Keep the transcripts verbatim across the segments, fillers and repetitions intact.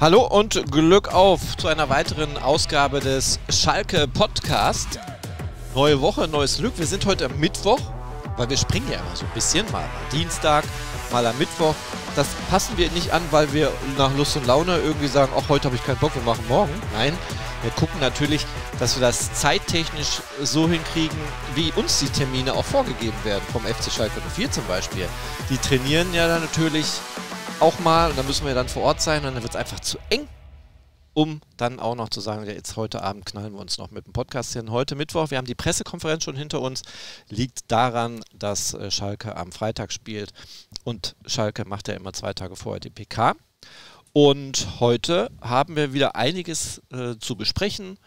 Hallo und Glück auf zu einer weiteren Ausgabe des Schalke Podcast. Neue Woche, neues Glück. Wir sind heute am Mittwoch, weil wir springen ja immer so ein bisschen, mal am Dienstag, mal am Mittwoch. Das passen wir nicht an, weil wir nach Lust und Laune irgendwie sagen, ach, heute habe ich keinen Bock, wir machen morgen. Nein, wir gucken natürlich, dass wir das zeittechnisch so hinkriegen, wie uns die Termine auch vorgegeben werden, vom F C Schalke null vier zum Beispiel. Die trainieren ja dann natürlich auch mal und dann müssen wir dann vor Ort sein und dann wird es einfach zu eng, um dann auch noch zu sagen, ja, jetzt heute Abend knallen wir uns noch mit dem Podcast hin. Heute Mittwoch, wir haben die Pressekonferenz schon hinter uns, liegt daran, dass Schalke am Freitag spielt und Schalke macht ja immer zwei Tage vorher die P K. Und heute haben wir wieder einiges äh, zu besprechen.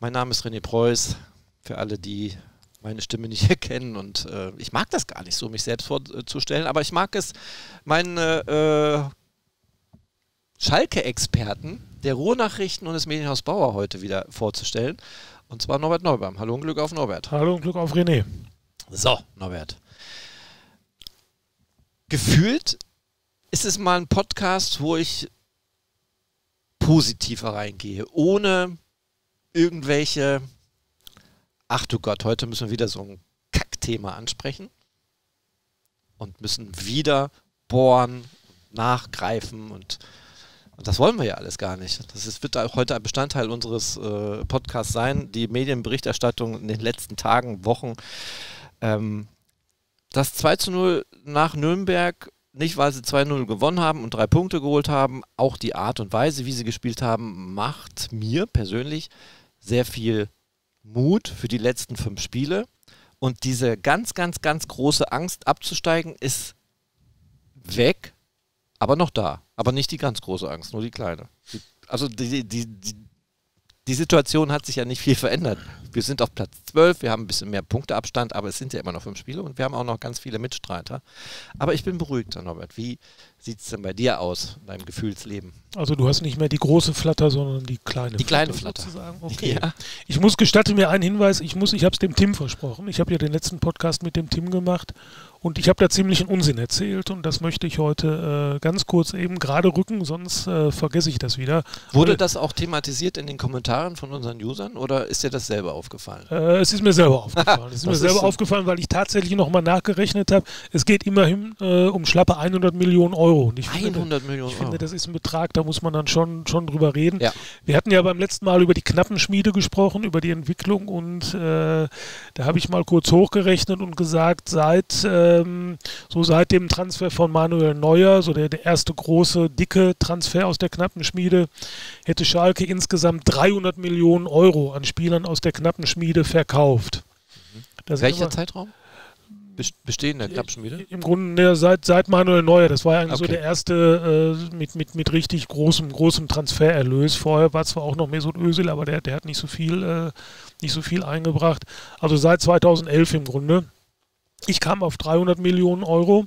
Mein Name ist René Preuß, für alle, die meine Stimme nicht erkennen und äh, ich mag das gar nicht so, mich selbst vorzustellen, aber ich mag es, meine äh, Schalke-Experten der Ruhrnachrichten und des Medienhaus Bauer heute wieder vorzustellen, und zwar Norbert Neubaum. Hallo und Glück auf, Norbert. Hallo und Glück auf, René. So, Norbert. Gefühlt ist es mal ein Podcast, wo ich positiver reingehe, ohne irgendwelche... Ach du Gott, heute müssen wir wieder so ein Kackthema ansprechen und müssen wieder bohren, nachgreifen und, und das wollen wir ja alles gar nicht. Das ist, wird auch heute ein Bestandteil unseres äh, Podcasts sein, die Medienberichterstattung in den letzten Tagen, Wochen. Ähm, das zwei zu null nach Nürnberg, nicht weil sie zwei null gewonnen haben und drei Punkte geholt haben, auch die Art und Weise, wie sie gespielt haben, macht mir persönlich sehr viel Mut für die letzten fünf Spiele, und diese ganz, ganz, ganz große Angst abzusteigen ist weg, aber noch da. Aber nicht die ganz große Angst, nur die kleine. Die, also die, die, die, die Situation hat sich ja nicht viel verändert. Wir sind auf Platz zwölf, wir haben ein bisschen mehr Punkteabstand, aber es sind ja immer noch fünf Spiele und wir haben auch noch ganz viele Mitstreiter. Aber ich bin beruhigt, Norbert. Wie sieht es denn bei dir aus, in deinem Gefühlsleben? Also du hast nicht mehr die große Flatter, sondern die kleine die Flatter. Die kleine Flatter. Sozusagen. Okay. Ja. Ich muss, gestatte mir einen Hinweis, ich muss, ich habe es dem Tim versprochen. Ich habe ja den letzten Podcast mit dem Tim gemacht und ich habe da ziemlichen Unsinn erzählt und das möchte ich heute äh, ganz kurz eben gerade rücken, sonst äh, vergesse ich das wieder. Wurde Aber, das auch thematisiert in den Kommentaren von unseren Usern oder ist dir das selber aufgefallen? Äh, es ist mir selber aufgefallen. Es ist mir selber ist so. aufgefallen, weil ich tatsächlich nochmal nachgerechnet habe. Es geht immerhin äh, um schlappe hundert Millionen Euro. Und ich finde, hundert Millionen Euro. Ich finde, das ist ein Betrag, da muss man dann schon, schon drüber reden. Ja. Wir hatten ja beim letzten Mal über die Knappenschmiede gesprochen, über die Entwicklung und äh, da habe ich mal kurz hochgerechnet und gesagt, seit ähm, so seit dem Transfer von Manuel Neuer, so der, der erste große, dicke Transfer aus der Knappenschmiede, hätte Schalke insgesamt dreihundert Millionen Euro an Spielern aus der Knappenschmiede verkauft. Mhm. Welcher Zeitraum? Bestehen der Knappenschmiede? Im Grunde ne, seit, seit Manuel Neuer. Das war ja eigentlich okay. So der erste äh, mit, mit, mit richtig großem, großem Transfererlös. Vorher war zwar auch noch Mesut Özil, aber der, der hat nicht so viel, äh, nicht so viel eingebracht. Also seit zweitausendelf im Grunde. Ich kam auf dreihundert Millionen Euro.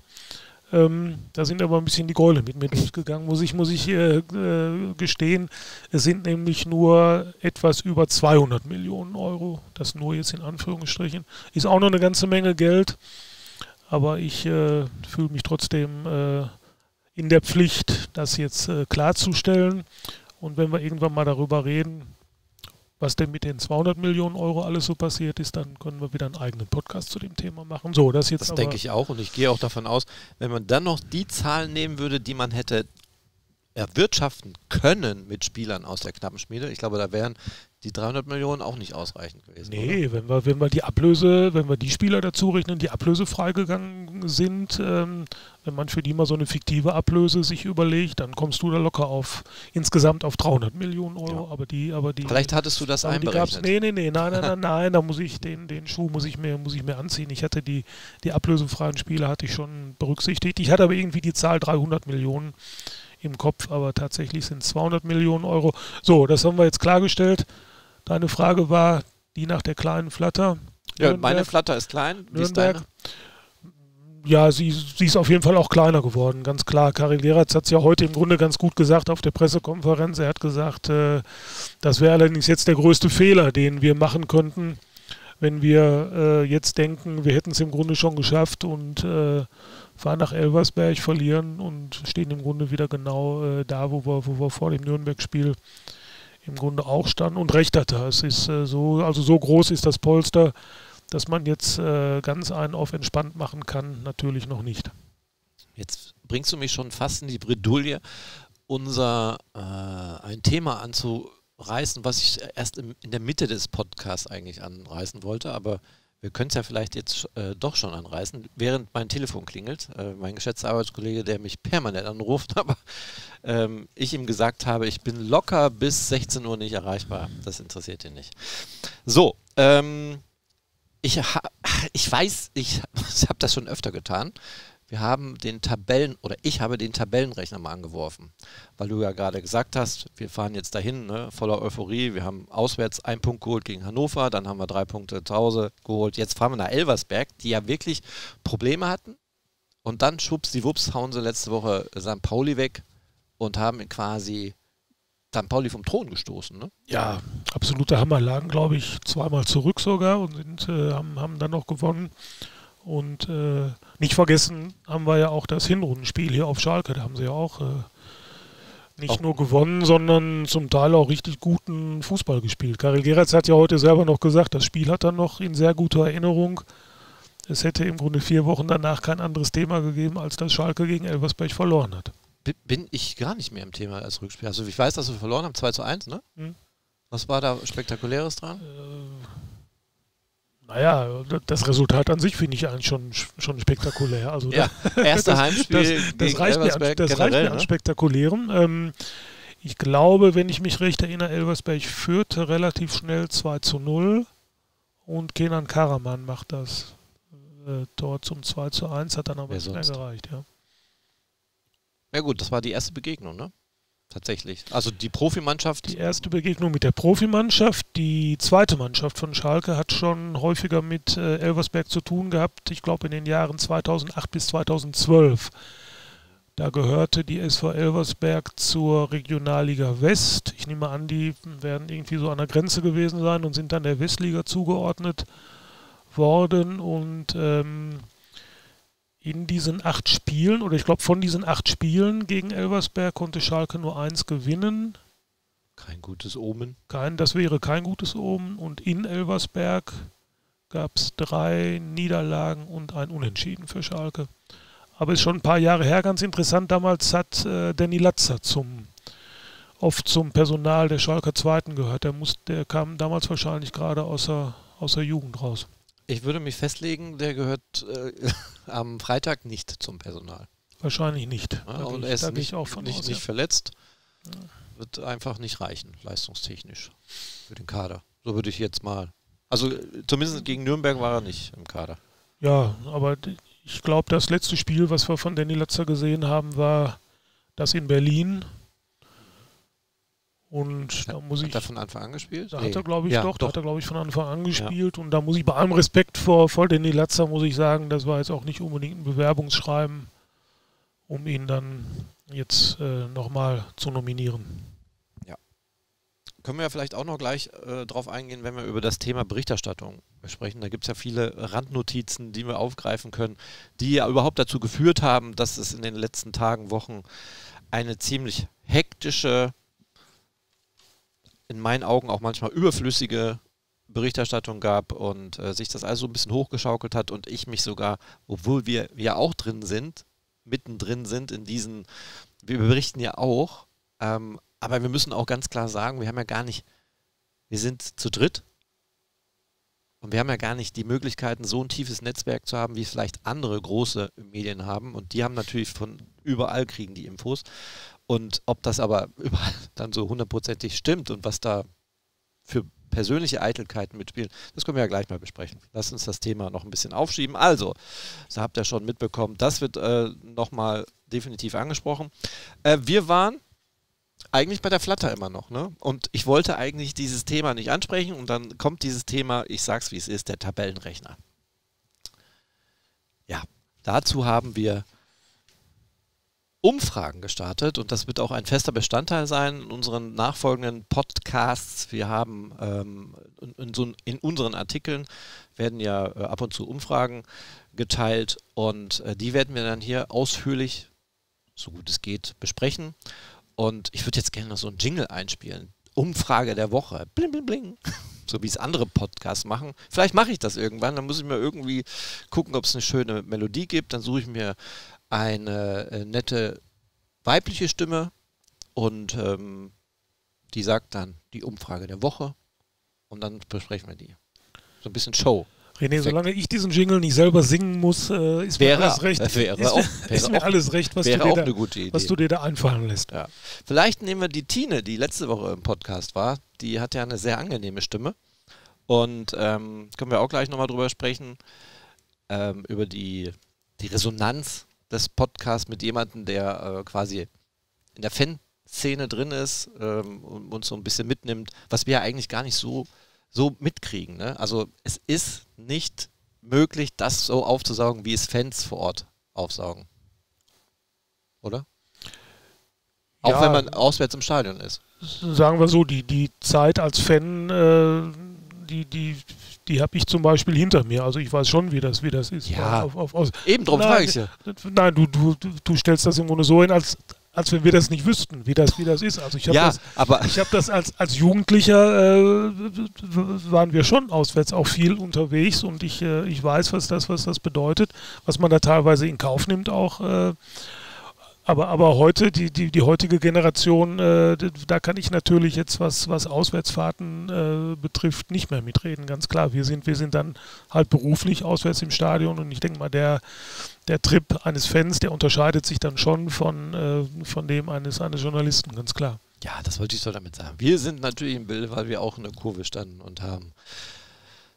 Ähm, da sind aber ein bisschen die Gäule mit mir durchgegangen, muss ich, muss ich äh, äh, gestehen. Es sind nämlich nur etwas über zweihundert Millionen Euro, das nur jetzt in Anführungsstrichen. Ist auch noch eine ganze Menge Geld, aber ich äh, fühle mich trotzdem äh, in der Pflicht, das jetzt äh, klarzustellen. Und wenn wir irgendwann mal darüber reden, was denn mit den zweihundert Millionen Euro alles so passiert ist, dann können wir wieder einen eigenen Podcast zu dem Thema machen. So, das jetzt. Das denke ich auch und ich gehe auch davon aus, wenn man dann noch die Zahlen nehmen würde, die man hätte erwirtschaften können mit Spielern aus der Knappenschmiede, ich glaube, da wären die dreihundert Millionen auch nicht ausreichend gewesen. Nee, wenn wir, wenn wir die Ablöse, wenn wir die Spieler dazu rechnen, die ablösefrei gegangen sind, ähm, wenn man für die mal so eine fiktive Ablöse sich überlegt, dann kommst du da locker auf, insgesamt auf dreihundert Millionen Euro, ja. aber die, aber die... Vielleicht hattest du das einberechnet. Nee, nee, nee, nein, nein, nein, nein, da muss ich, den, den Schuh muss ich mir, muss ich mir anziehen. Ich hatte die, die ablösefreien Spieler hatte ich schon berücksichtigt. Ich hatte aber irgendwie die Zahl dreihundert Millionen im Kopf, aber tatsächlich sind es zweihundert Millionen Euro. So, das haben wir jetzt klargestellt. Deine Frage war die nach der kleinen Flatter. Ja, Nürnberg. Meine Flatter ist klein. Wie ist deine? Ja, sie, sie ist auf jeden Fall auch kleiner geworden, ganz klar. Karel Geraerts hat es ja heute im Grunde ganz gut gesagt auf der Pressekonferenz. Er hat gesagt, äh, das wäre allerdings jetzt der größte Fehler, den wir machen könnten, wenn wir äh, jetzt denken, wir hätten es im Grunde schon geschafft und äh, fahren nach Elversberg, verlieren und stehen im Grunde wieder genau äh, da, wo wir, wo wir vor dem Nürnberg-Spiel im Grunde auch standen und recht hatte. Es ist äh, so, also so groß ist das Polster, dass man jetzt äh, ganz einen auf entspannt machen kann, natürlich noch nicht. Jetzt bringst du mich schon fast in die Bredouille, unser äh, ein Thema anzureißen, was ich erst im, in der Mitte des Podcasts eigentlich anreißen wollte, aber wir können es ja vielleicht jetzt äh, doch schon anreißen, während mein Telefon klingelt. Äh, mein geschätzter Arbeitskollege, der mich permanent anruft, aber ähm, ich ihm gesagt habe, ich bin locker bis sechzehn Uhr nicht erreichbar. Das interessiert ihn nicht. So, ähm, ich, ha ich weiß, ich, ich habe das schon öfter getan. Wir haben den Tabellen, oder ich habe den Tabellenrechner mal angeworfen, weil du ja gerade gesagt hast, wir fahren jetzt dahin, ne, voller Euphorie, wir haben auswärts einen Punkt geholt gegen Hannover, dann haben wir drei Punkte zu Hause geholt, jetzt fahren wir nach Elversberg, die ja wirklich Probleme hatten und dann schwuppsdiwupps hauen sie letzte Woche Sankt Pauli weg und haben quasi Sankt Pauli vom Thron gestoßen, ne? Ja, absolute Hammer, lagen glaube ich zweimal zurück sogar und sind, äh, haben, haben dann noch gewonnen. Und äh, nicht vergessen haben wir ja auch das Hinrundenspiel hier auf Schalke, da haben sie ja auch äh, nicht auch nur gewonnen, sondern zum Teil auch richtig guten Fußball gespielt. Karel Geraerts hat ja heute selber noch gesagt, das Spiel hat er noch in sehr guter Erinnerung. Es hätte im Grunde vier Wochen danach kein anderes Thema gegeben, als dass Schalke gegen Elversberg verloren hat. Bin ich gar nicht mehr im Thema als Rückspiel. Also ich weiß, dass wir verloren haben, zwei zu eins, ne? Hm. Was war da Spektakuläres dran? Äh... Naja, das Resultat an sich finde ich eigentlich schon, schon spektakulär. Also ja, das erste Heimspiel das, das, das reicht mir an, das reicht mir an Spektakulärem. Ähm, ich glaube, wenn ich mich recht erinnere, Elversberg führte relativ schnell zwei zu null und Kenan Karaman macht das äh, Tor zum zwei zu eins, hat dann aber nicht mehr gereicht. Ja. Ja gut, das war die erste Begegnung, ne? Tatsächlich. Also die Profimannschaft. Die erste Begegnung mit der Profimannschaft. Die zweite Mannschaft von Schalke hat schon häufiger mit äh, Elversberg zu tun gehabt. Ich glaube in den Jahren zweitausendacht bis zweitausendzwölf. Da gehörte die S V Elversberg zur Regionalliga West. Ich nehme an, die werden irgendwie so an der Grenze gewesen sein und sind dann der Westliga zugeordnet worden. Und ähm, in diesen acht Spielen, oder ich glaube von diesen acht Spielen gegen Elversberg konnte Schalke nur eins gewinnen. Kein gutes Omen. Kein, das wäre kein gutes Omen. Und in Elversberg gab es drei Niederlagen und ein Unentschieden für Schalke. Aber ist schon ein paar Jahre her, ganz interessant. Damals hat äh, Danny Latzer zum, oft zum Personal der Schalker Zweiten gehört. Der, muss, der kam damals wahrscheinlich gerade aus der, aus der Jugend raus. Ich würde mich festlegen, der gehört äh, am Freitag nicht zum Personal. Wahrscheinlich nicht. Ja, und er ist nicht, auch von nicht, aus, nicht ja. verletzt. Ja. Wird einfach nicht reichen, leistungstechnisch, für den Kader. So würde ich jetzt mal... Also zumindest gegen Nürnberg war er nicht im Kader. Ja, aber ich glaube, das letzte Spiel, was wir von Danny Latzer gesehen haben, war das in Berlin. Und da muss ich, hat er von Anfang an gespielt? Da nee. hat er, glaube ich, ja, doch, doch. Da hat er, glaube ich, von Anfang an gespielt. Ja. Und da muss ich bei allem Respekt vor, vor Danny Latzer, muss ich sagen, das war jetzt auch nicht unbedingt ein Bewerbungsschreiben, um ihn dann jetzt äh, nochmal zu nominieren. Ja. Können wir ja vielleicht auch noch gleich äh, drauf eingehen, wenn wir über das Thema Berichterstattung sprechen. Da gibt es ja viele Randnotizen, die wir aufgreifen können, die ja überhaupt dazu geführt haben, dass es in den letzten Tagen, Wochen eine ziemlich hektische, in meinen Augen auch manchmal überflüssige Berichterstattung gab und äh, sich das also ein bisschen hochgeschaukelt hat und ich mich sogar, obwohl wir ja auch drin sind, mittendrin sind in diesen, wir berichten ja auch, ähm, aber wir müssen auch ganz klar sagen, wir haben ja gar nicht, wir sind zu dritt und wir haben ja gar nicht die Möglichkeiten, so ein tiefes Netzwerk zu haben, wie es vielleicht andere große Medien haben und die haben natürlich von überall kriegen die Infos. Und ob das aber dann so hundertprozentig stimmt und was da für persönliche Eitelkeiten mitspielen, das können wir ja gleich mal besprechen. Lass uns das Thema noch ein bisschen aufschieben. Also, das habt ihr schon mitbekommen, das wird äh, nochmal definitiv angesprochen. Äh, wir waren eigentlich bei der Flatter immer noch, ne? Und ich wollte eigentlich dieses Thema nicht ansprechen und dann kommt dieses Thema, ich sag's wie es ist, der Tabellenrechner. Ja, dazu haben wir Umfragen gestartet und das wird auch ein fester Bestandteil sein in unseren nachfolgenden Podcasts. Wir haben ähm, in, in, so, in unseren Artikeln werden ja äh, ab und zu Umfragen geteilt und äh, die werden wir dann hier ausführlich, so gut es geht, besprechen. Und ich würde jetzt gerne noch so einen Jingle einspielen. Umfrage der Woche. Bling, bling, bling. So wie es andere Podcasts machen. Vielleicht mache ich das irgendwann, dann muss ich mir irgendwie gucken, ob es eine schöne Melodie gibt. Dann suche ich mir eine äh, nette weibliche Stimme und ähm, die sagt dann die Umfrage der Woche und dann besprechen wir die. So ein bisschen Show. René, solange ich diesen Jingle nicht selber singen muss, äh, ist wäre, mir alles recht. Äh, wäre ist, auch, wäre ist mir auch, alles recht, was, du dir, da, was du dir da einfallen lässt. Ja. Vielleicht nehmen wir die Tine, die letzte Woche im Podcast war. Die hat ja eine sehr angenehme Stimme. Und ähm, können wir auch gleich nochmal drüber sprechen, ähm, über die, die Resonanz des Podcasts mit jemandem, der äh, quasi in der Fanszene drin ist ähm, und uns so ein bisschen mitnimmt, was wir ja eigentlich gar nicht so so mitkriegen. Ne? Also es ist nicht möglich, das so aufzusaugen, wie es Fans vor Ort aufsaugen. Oder? Auch ja, wenn man auswärts im Stadion ist. Sagen wir so, die, die Zeit als Fan, äh, die, die, die habe ich zum Beispiel hinter mir. Also ich weiß schon, wie das, wie das ist. Ja, auf, auf, auf. Eben drum frage ich ja. Nein, du, du, du stellst das im Grunde so hin, als... als wenn wir das nicht wüssten, wie das, wie das ist. Also ich habe ja, das, hab das als, als Jugendlicher, äh, waren wir schon auswärts auch viel unterwegs und ich, äh, ich weiß, was das, was das bedeutet, was man da teilweise in Kauf nimmt auch. Äh, aber, aber heute, die, die, die heutige Generation, äh, da kann ich natürlich jetzt, was, was Auswärtsfahrten äh, betrifft, nicht mehr mitreden, ganz klar. Wir sind, wir sind dann halt beruflich auswärts im Stadion und ich denke mal, der... Der Trip eines Fans, der unterscheidet sich dann schon von, äh, von dem eines, eines Journalisten, ganz klar. Ja, das wollte ich so damit sagen. Wir sind natürlich im Bild, weil wir auch in der Kurve standen und haben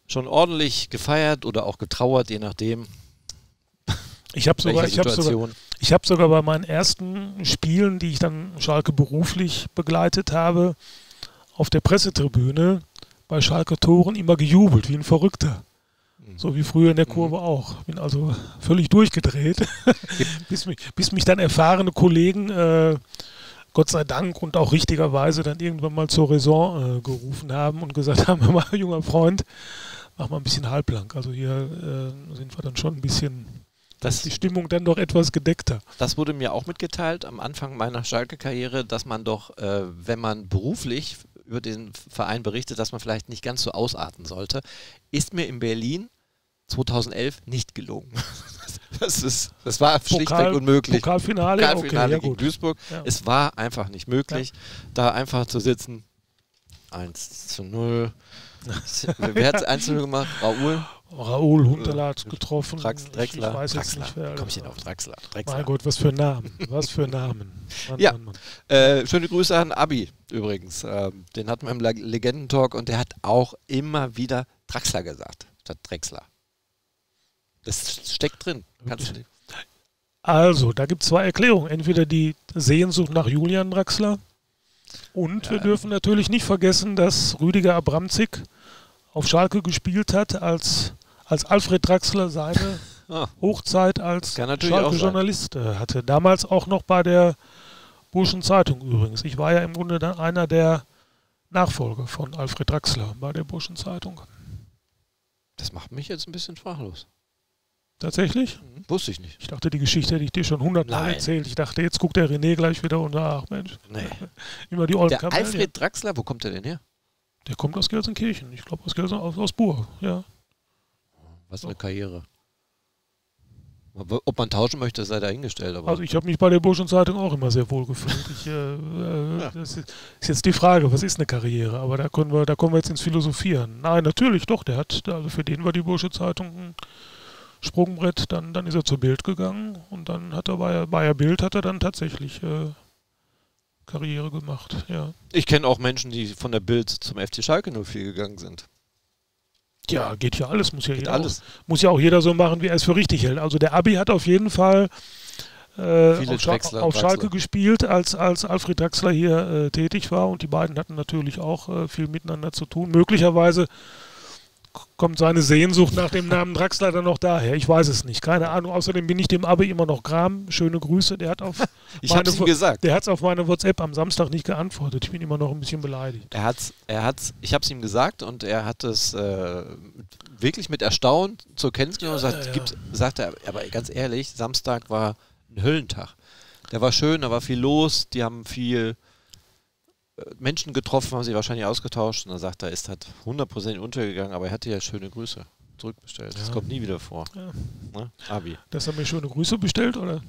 schon ordentlich gefeiert oder auch getrauert, je nachdem. Ich habe sogar, ich habe sogar, ich habe sogar bei meinen ersten Spielen, die ich dann Schalke beruflich begleitet habe, auf der Pressetribüne bei Schalke Toren immer gejubelt, wie ein Verrückter. So wie früher in der Kurve auch. Bin also völlig durchgedreht, bis, mich, bis mich dann erfahrene Kollegen, äh, Gott sei Dank und auch richtigerweise, dann irgendwann mal zur Raison äh, gerufen haben und gesagt haben, hör mal, junger Freund, mach mal ein bisschen halblang. Also hier äh, sind wir dann schon ein bisschen, das ist die Stimmung dann doch etwas gedeckter. Das wurde mir auch mitgeteilt am Anfang meiner Schalke-Karriere, dass man doch, äh, wenn man beruflich über den Verein berichtet, dass man vielleicht nicht ganz so ausarten sollte, ist mir in Berlin zweitausendelf nicht gelungen. Das, ist, das war schlichtweg Pokal, unmöglich. Pokalfinale, Pokalfinale okay, gegen ja, Duisburg. Ja. Es war einfach nicht möglich, ja. da einfach zu sitzen. eins zu null. Wer hat es eins zu null gemacht? Raoul? Raoul Hunterlath getroffen. Drax, Drexler. Ich weiß jetzt nicht, wer. Komm ich hin auf Draxler. Draxler. Mein Gott, was für Namen. Was für Namen. Mann, ja. Mann, Mann. Äh, schöne Grüße an Abi übrigens. Ähm, den hatten wir im Legendentalk und der hat auch immer wieder Draxler gesagt, statt Drexler. Das steckt drin. Kannst du also, da gibt es zwei Erklärungen. Entweder die Sehnsucht nach Julian Draxler und ja, wir dürfen ähm. natürlich nicht vergessen, dass Rüdiger Abramczyk auf Schalke gespielt hat, als, als Alfred Draxler seine ah. Hochzeit als Schalke-Journalist hatte. Damals auch noch bei der Burschen Zeitung übrigens. Ich war ja im Grunde dann einer der Nachfolger von Alfred Draxler bei der Burschen Zeitung. Das macht mich jetzt ein bisschen sprachlos. Tatsächlich? Mhm. Wusste ich nicht. Ich dachte, die Geschichte hätte ich dir schon hundertmal erzählt. Ich dachte, jetzt guckt der René gleich wieder und ach Mensch. Nee. Immer die alten Kamellen. Der Alfred Draxler, wo kommt der denn her? Der kommt aus Gelsenkirchen. Ich glaube, aus Gelsenkirchen, aus Buhr. Ja. Was eine Karriere. Ob man tauschen möchte, sei dahingestellt. Aber also ich habe mich bei der Burschen Zeitung auch immer sehr wohl gefühlt. Ich, äh, äh, ja. Das ist jetzt die Frage, was ist eine Karriere? Aber da können wir, da kommen wir jetzt ins Philosophieren. Nein, natürlich, doch. Der hat, also für den war die Burschen Zeitung Sprungbrett, dann, dann ist er zur Bild gegangen und dann hat er bei, bei Bild hat er dann tatsächlich äh, Karriere gemacht. Ja. Ich kenne auch Menschen, die von der Bild zum F C Schalke null vier gegangen sind. Ja, geht ja alles, muss ja, jeder alles. Auch, muss ja auch jeder so machen, wie er es für richtig hält. Also der Abi hat auf jeden Fall äh, auf, Scha Draxler, auf Schalke Draxler. gespielt, als, als Alfred Draxler hier äh, tätig war und die beiden hatten natürlich auch äh, viel miteinander zu tun. Möglicherweise kommt seine Sehnsucht nach dem Namen Draxler dann noch daher? Ich weiß es nicht, keine Ahnung. Außerdem bin ich dem Abi immer noch gram. Schöne Grüße, der hat auf ich meine, hab's ihm gesagt. Der hat es auf meine WhatsApp am Samstag nicht geantwortet. Ich bin immer noch ein bisschen beleidigt. Er hat's, er hat's, ich habe es ihm gesagt und er hat es äh, wirklich mit Erstaunen zur Kenntnis genommen. Ja, sagt, ja. Gibt's, sagt er, aber ganz ehrlich, Samstag war ein Höllentag. Der war schön, da war viel los, die haben viel Menschen getroffen, haben sie wahrscheinlich ausgetauscht und dann sagt er, ist halt hundert Prozent untergegangen, aber er hatte ja schöne Grüße zurückbestellt. Ja. Das kommt nie wieder vor. Ja. Ne? Abi. Dass er mir schöne Grüße bestellt, oder?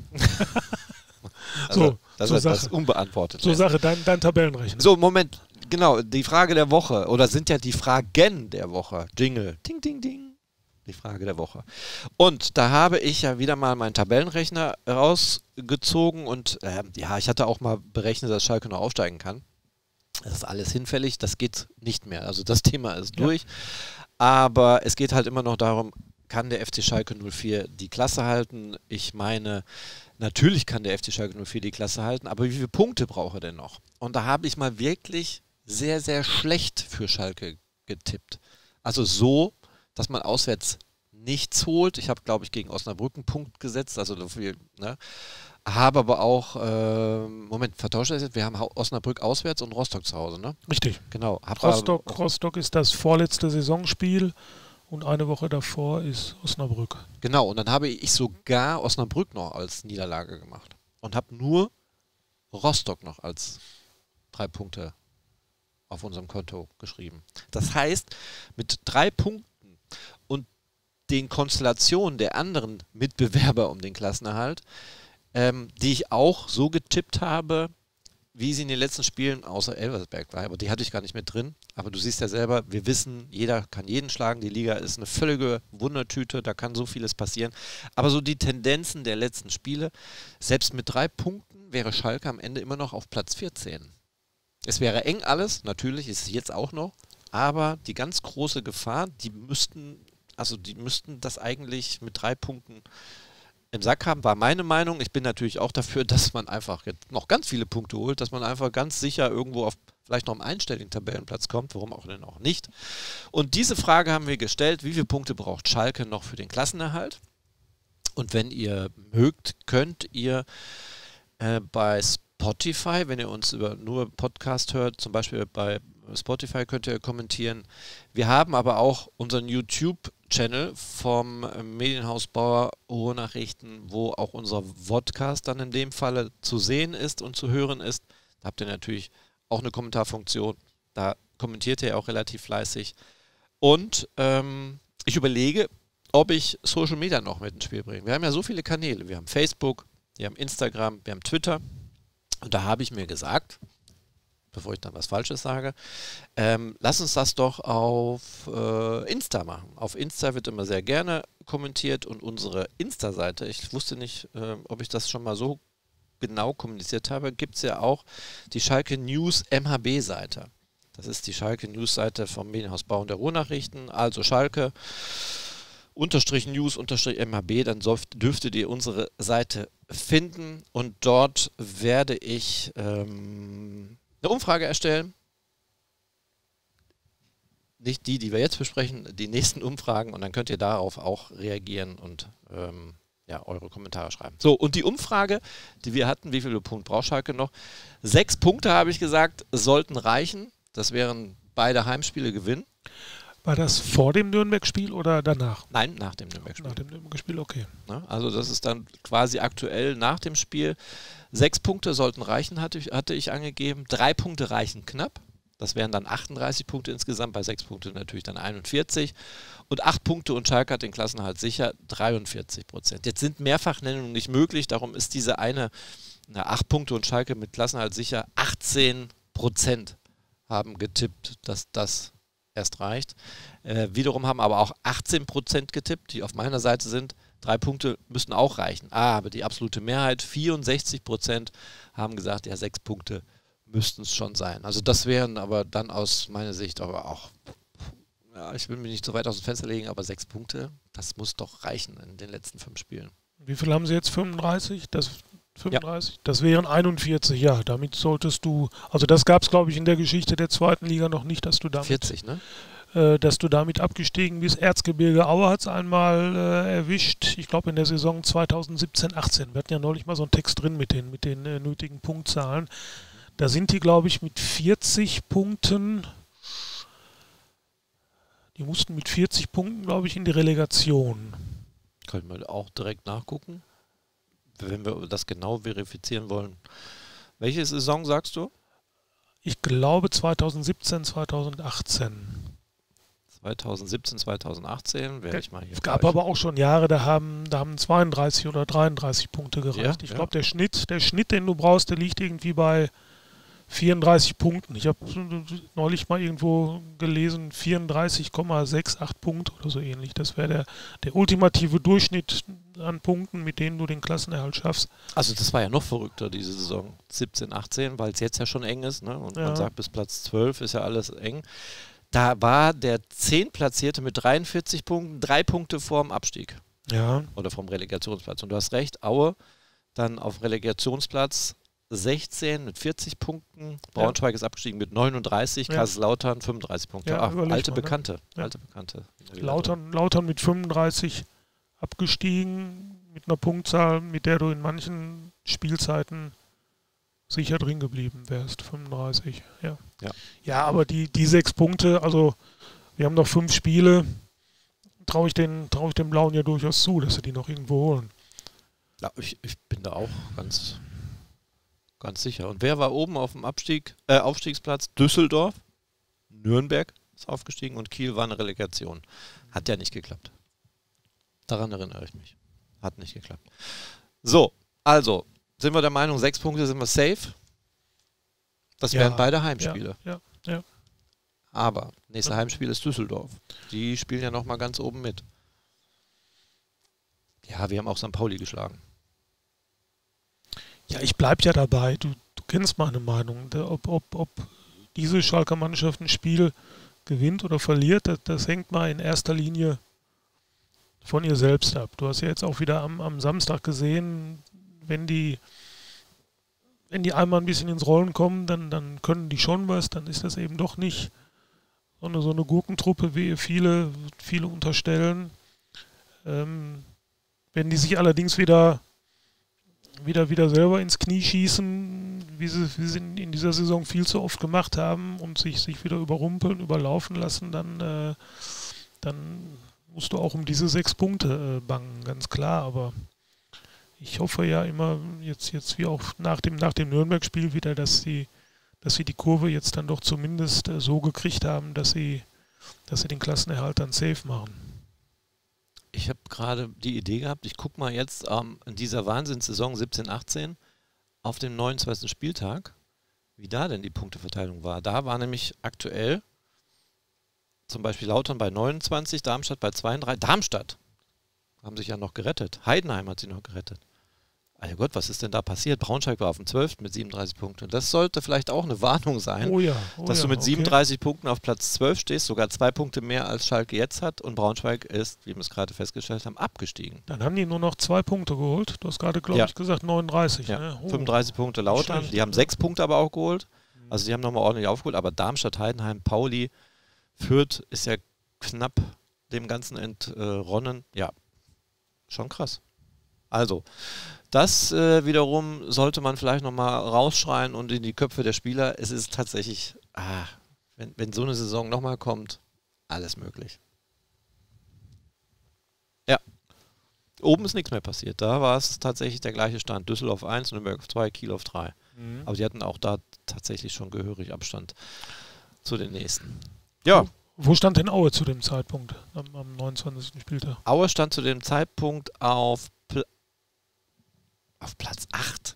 also, so, das so ist das unbeantwortet. So ja. Sache, dein, dein Tabellenrechner. So, Moment, genau, die Frage der Woche, oder sind ja die Fragen der Woche. Jingle, ding, ding, ding. Die Frage der Woche. Und da habe ich ja wieder mal meinen Tabellenrechner rausgezogen und äh, ja, ich hatte auch mal berechnet, dass Schalke noch aufsteigen kann. Das ist alles hinfällig, das geht nicht mehr. Also das Thema ist durch. Ja. Aber es geht halt immer noch darum, kann der F C Schalke null vier die Klasse halten? Ich meine, natürlich kann der F C Schalke null vier die Klasse halten, aber wie viele Punkte braucht er denn noch? Und da habe ich mal wirklich sehr, sehr schlecht für Schalke getippt. Also so, dass man auswärts nichts holt. Ich habe, glaube ich, gegen Osnabrück einen Punkt gesetzt. Also dafür, ne? Habe aber auch, äh, Moment, vertausche das jetzt, wir haben Osnabrück auswärts und Rostock zu Hause, ne? Richtig. Genau. Hab Rostock, aber, Rostock ist das vorletzte Saisonspiel und eine Woche davor ist Osnabrück. Genau, und dann habe ich sogar Osnabrück noch als Niederlage gemacht und habe nur Rostock noch als drei Punkte auf unserem Konto geschrieben. Das heißt, mit drei Punkten und den Konstellationen der anderen Mitbewerber um den Klassenerhalt, Ähm, die ich auch so getippt habe, wie sie in den letzten Spielen außer Elversberg war. Aber die hatte ich gar nicht mit drin. Aber du siehst ja selber, wir wissen, jeder kann jeden schlagen. Die Liga ist eine völlige Wundertüte, da kann so vieles passieren. Aber so die Tendenzen der letzten Spiele, selbst mit drei Punkten wäre Schalke am Ende immer noch auf Platz vierzehn. Es wäre eng alles, natürlich ist es jetzt auch noch, aber die ganz große Gefahr, die müssten, also die müssten das eigentlich mit drei Punkten im Sack haben, war meine Meinung. Ich bin natürlich auch dafür, dass man einfach jetzt noch ganz viele Punkte holt, dass man einfach ganz sicher irgendwo auf vielleicht noch einen einstelligen Tabellenplatz kommt, warum auch denn auch nicht. Und diese Frage haben wir gestellt, wie viele Punkte braucht Schalke noch für den Klassenerhalt? Und wenn ihr mögt, könnt ihr äh, bei Spotify, wenn ihr uns über nur Podcast hört, zum Beispiel bei Spotify könnt ihr kommentieren. Wir haben aber auch unseren YouTube-Channel vom Medienhaus Bauer Ruhrnachrichten, wo auch unser Podcast dann in dem Falle zu sehen ist und zu hören ist. Da habt ihr natürlich auch eine Kommentarfunktion. Da kommentiert ihr auch relativ fleißig. Und ähm, ich überlege, ob ich Social Media noch mit ins Spiel bringe. Wir haben ja so viele Kanäle. Wir haben Facebook, wir haben Instagram, wir haben Twitter. Und da habe ich mir gesagt, bevor ich dann was Falsches sage, ähm, lass uns das doch auf äh, Insta machen. Auf Insta wird immer sehr gerne kommentiert und unsere Insta-Seite, ich wusste nicht, äh, ob ich das schon mal so genau kommuniziert habe, gibt es ja auch die Schalke News M H B-Seite. Das ist die Schalke News-Seite vom Medienhaus Bau und der Ruhrnachrichten, also Schalke unterstrich News unterstrich M H B, dann dürftet ihr unsere Seite finden und dort werde ich ähm, eine Umfrage erstellen, nicht die, die wir jetzt besprechen, die nächsten Umfragen und dann könnt ihr darauf auch reagieren und ähm, ja, eure Kommentare schreiben. So, und die Umfrage, die wir hatten, wie viele Punkte braucht Schalke noch? Sechs Punkte, habe ich gesagt, sollten reichen. Das wären beide Heimspiele Gewinn. War das vor dem Nürnberg-Spiel oder danach? Nein, nach dem Nürnberg-Spiel. Nach dem Nürnberg-Spiel, okay. Na, also das ist dann quasi aktuell nach dem Spiel. Sechs Punkte sollten reichen, hatte ich, hatte ich angegeben. Drei Punkte reichen knapp. Das wären dann achtunddreißig Punkte insgesamt. Bei sechs Punkten natürlich dann einundvierzig. Und acht Punkte und Schalke hat den Klassenerhalt sicher dreiundvierzig Prozent. Jetzt sind Mehrfachnennungen nicht möglich. Darum ist diese eine, na, acht Punkte und Schalke mit Klassenerhalt sicher, achtzehn Prozent haben getippt, dass das erst reicht. Äh, wiederum haben aber auch achtzehn Prozent getippt, die auf meiner Seite sind. Drei Punkte müssen auch reichen. Ah, aber die absolute Mehrheit, vierundsechzig Prozent, haben gesagt, ja, sechs Punkte müssten es schon sein. Also das wären aber dann aus meiner Sicht aber auch, ja, ich will mich nicht so weit aus dem Fenster legen, aber sechs Punkte, das muss doch reichen in den letzten fünf Spielen. Wie viel haben Sie jetzt? fünfunddreißig? Das fünfunddreißig? Ja. Das wären einundvierzig, ja. Damit solltest du, also das gab es, glaube ich, in der Geschichte der zweiten Liga noch nicht, dass du damit... vierzig, ne? äh, dass du damit abgestiegen bist. Erzgebirge Aue hat es einmal äh, erwischt, ich glaube in der Saison zweitausendsiebzehn achtzehn. Wir hatten ja neulich mal so einen Text drin mit den, mit den äh, nötigen Punktzahlen. Da sind die, glaube ich, mit vierzig Punkten, die mussten mit vierzig Punkten, glaube ich, in die Relegation. Können wir auch direkt nachgucken, wenn wir das genau verifizieren wollen. Welche Saison sagst du? Ich glaube zweitausendsiebzehn, zweitausendachtzehn. zweitausendsiebzehn, zweitausendachtzehn werde ich mal hier. Es gab aber auch schon Jahre, da haben, da haben zweiunddreißig oder dreiunddreißig Punkte gereicht. Ja, ich ja. glaube, der Schnitt, der Schnitt, den du brauchst, der liegt irgendwie bei vierunddreißig Punkten. Ich habe neulich mal irgendwo gelesen, vierunddreißig Komma acht sechs Punkte oder so ähnlich. Das wäre der, der ultimative Durchschnitt an Punkten, mit denen du den Klassenerhalt schaffst. Also das war ja noch verrückter, diese Saison siebzehn achtzehn, weil es jetzt ja schon eng ist, ne? Und ja, man sagt, bis Platz zwölf ist ja alles eng. Da war der Zehntplatzierte mit dreiundvierzig Punkten, drei Punkte vorm Abstieg. Ja. Oder vom Relegationsplatz. Und du hast recht, Aue dann auf Relegationsplatz sechzehn mit vierzig Punkten, Braunschweig ja. ist abgestiegen mit neununddreißig, ja. Kaiserslautern fünfunddreißig Punkte. Ja, Ach, alte, mal, Bekannte, ja. alte Bekannte. Lautern, Lautern mit fünfunddreißig abgestiegen, mit einer Punktzahl, mit der du in manchen Spielzeiten sicher drin geblieben wärst, fünfunddreißig. Ja, ja. ja aber die, die sechs Punkte, also wir haben noch fünf Spiele, traue ich, trau ich den Blauen ja durchaus zu, dass sie die noch irgendwo holen. Ja, ich, ich bin da auch ganz... Ganz sicher. Und wer war oben auf dem Abstieg, äh, Aufstiegsplatz? Düsseldorf, Nürnberg ist aufgestiegen und Kiel war eine Relegation. Hat ja nicht geklappt. Daran erinnere ich mich. Hat nicht geklappt. So, also sind wir der Meinung, sechs Punkte sind wir safe. Das ja, wären beide Heimspiele. Ja, ja, ja. Aber nächstes Heimspiel ist Düsseldorf. Die spielen ja nochmal ganz oben mit. Ja, wir haben auch Sankt Pauli geschlagen. Ja, ich bleibe ja dabei. Du, du kennst meine Meinung. Ob, ob, ob diese Schalker Mannschaft ein Spiel gewinnt oder verliert, das, das hängt mal in erster Linie von ihr selbst ab. Du hast ja jetzt auch wieder am, am Samstag gesehen, wenn die, wenn die einmal ein bisschen ins Rollen kommen, dann, dann können die schon was, dann ist das eben doch nicht so eine, so eine Gurkentruppe, wie viele, viele unterstellen. Ähm, wenn die sich allerdings wieder... wieder wieder selber ins Knie schießen, wie sie, wie sie in dieser Saison viel zu oft gemacht haben und sich, sich wieder überrumpeln, überlaufen lassen, dann, äh, dann musst du auch um diese sechs Punkte äh, bangen, ganz klar. Aber ich hoffe ja immer, jetzt, jetzt wie auch nach dem, nach dem Nürnberg-Spiel wieder, dass sie, dass sie die Kurve jetzt dann doch zumindest äh, so gekriegt haben, dass sie, dass sie den Klassenerhalt dann safe machen. Ich habe gerade die Idee gehabt, ich gucke mal jetzt ähm, in dieser Wahnsinnssaison siebzehn achtzehn auf dem neunundzwanzigsten Spieltag, wie da denn die Punkteverteilung war. Da war nämlich aktuell zum Beispiel Lautern bei neunundzwanzig, Darmstadt bei zweiunddreißig. Darmstadt haben sich ja noch gerettet. Heidenheim hat sie noch gerettet. Also Gott, was ist denn da passiert? Braunschweig war auf dem zwölften mit siebenunddreißig Punkten. Das sollte vielleicht auch eine Warnung sein, oh ja, oh dass ja, du mit siebenunddreißig okay. Punkten auf Platz zwölf stehst, sogar zwei Punkte mehr als Schalke jetzt hat und Braunschweig ist, wie wir es gerade festgestellt haben, abgestiegen. Dann haben die nur noch zwei Punkte geholt. Du hast gerade, glaube ja. ich, gesagt neununddreißig. Ja. Ne? Oh. fünfunddreißig Punkte Lautern. Die haben sechs Punkte aber auch geholt. Also die haben nochmal ordentlich aufgeholt. Aber Darmstadt, Heidenheim, Pauli, Fürth ist ja knapp dem Ganzen entronnen. Ja, schon krass. Also, das äh, wiederum sollte man vielleicht nochmal rausschreien und in die Köpfe der Spieler. Es ist tatsächlich, ah, wenn, wenn so eine Saison nochmal kommt, alles möglich. Ja, oben ist nichts mehr passiert. Da war es tatsächlich der gleiche Stand. Düsseldorf eins, Nürnberg auf zwei, Kiel auf drei. Mhm. Aber die hatten auch da tatsächlich schon gehörig Abstand zu den nächsten. Ja. Wo stand denn Aue zu dem Zeitpunkt am, am neunundzwanzigsten Spieltag? Aue stand zu dem Zeitpunkt auf Auf Platz acht.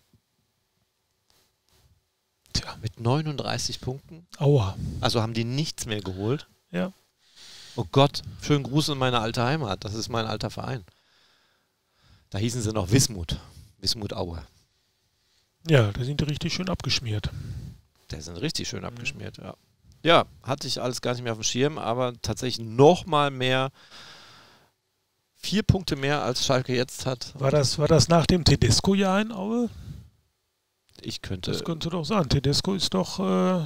Tja, mit neununddreißig Punkten. Aua. Also haben die nichts mehr geholt. Ja. Oh Gott, schönen Gruß in meine alte Heimat. Das ist mein alter Verein. Da hießen sie noch Wismut. Wismut Aue. Ja, da sind die richtig schön abgeschmiert. Da sind richtig schön abgeschmiert, ja. Ja, hatte ich alles gar nicht mehr auf dem Schirm, aber tatsächlich noch mal mehr... Vier Punkte mehr als Schalke jetzt hat. War das, war das nach dem Tedesco-Jahr in Aue? Ich könnte. Das könnte doch sein. Tedesco ist doch, äh,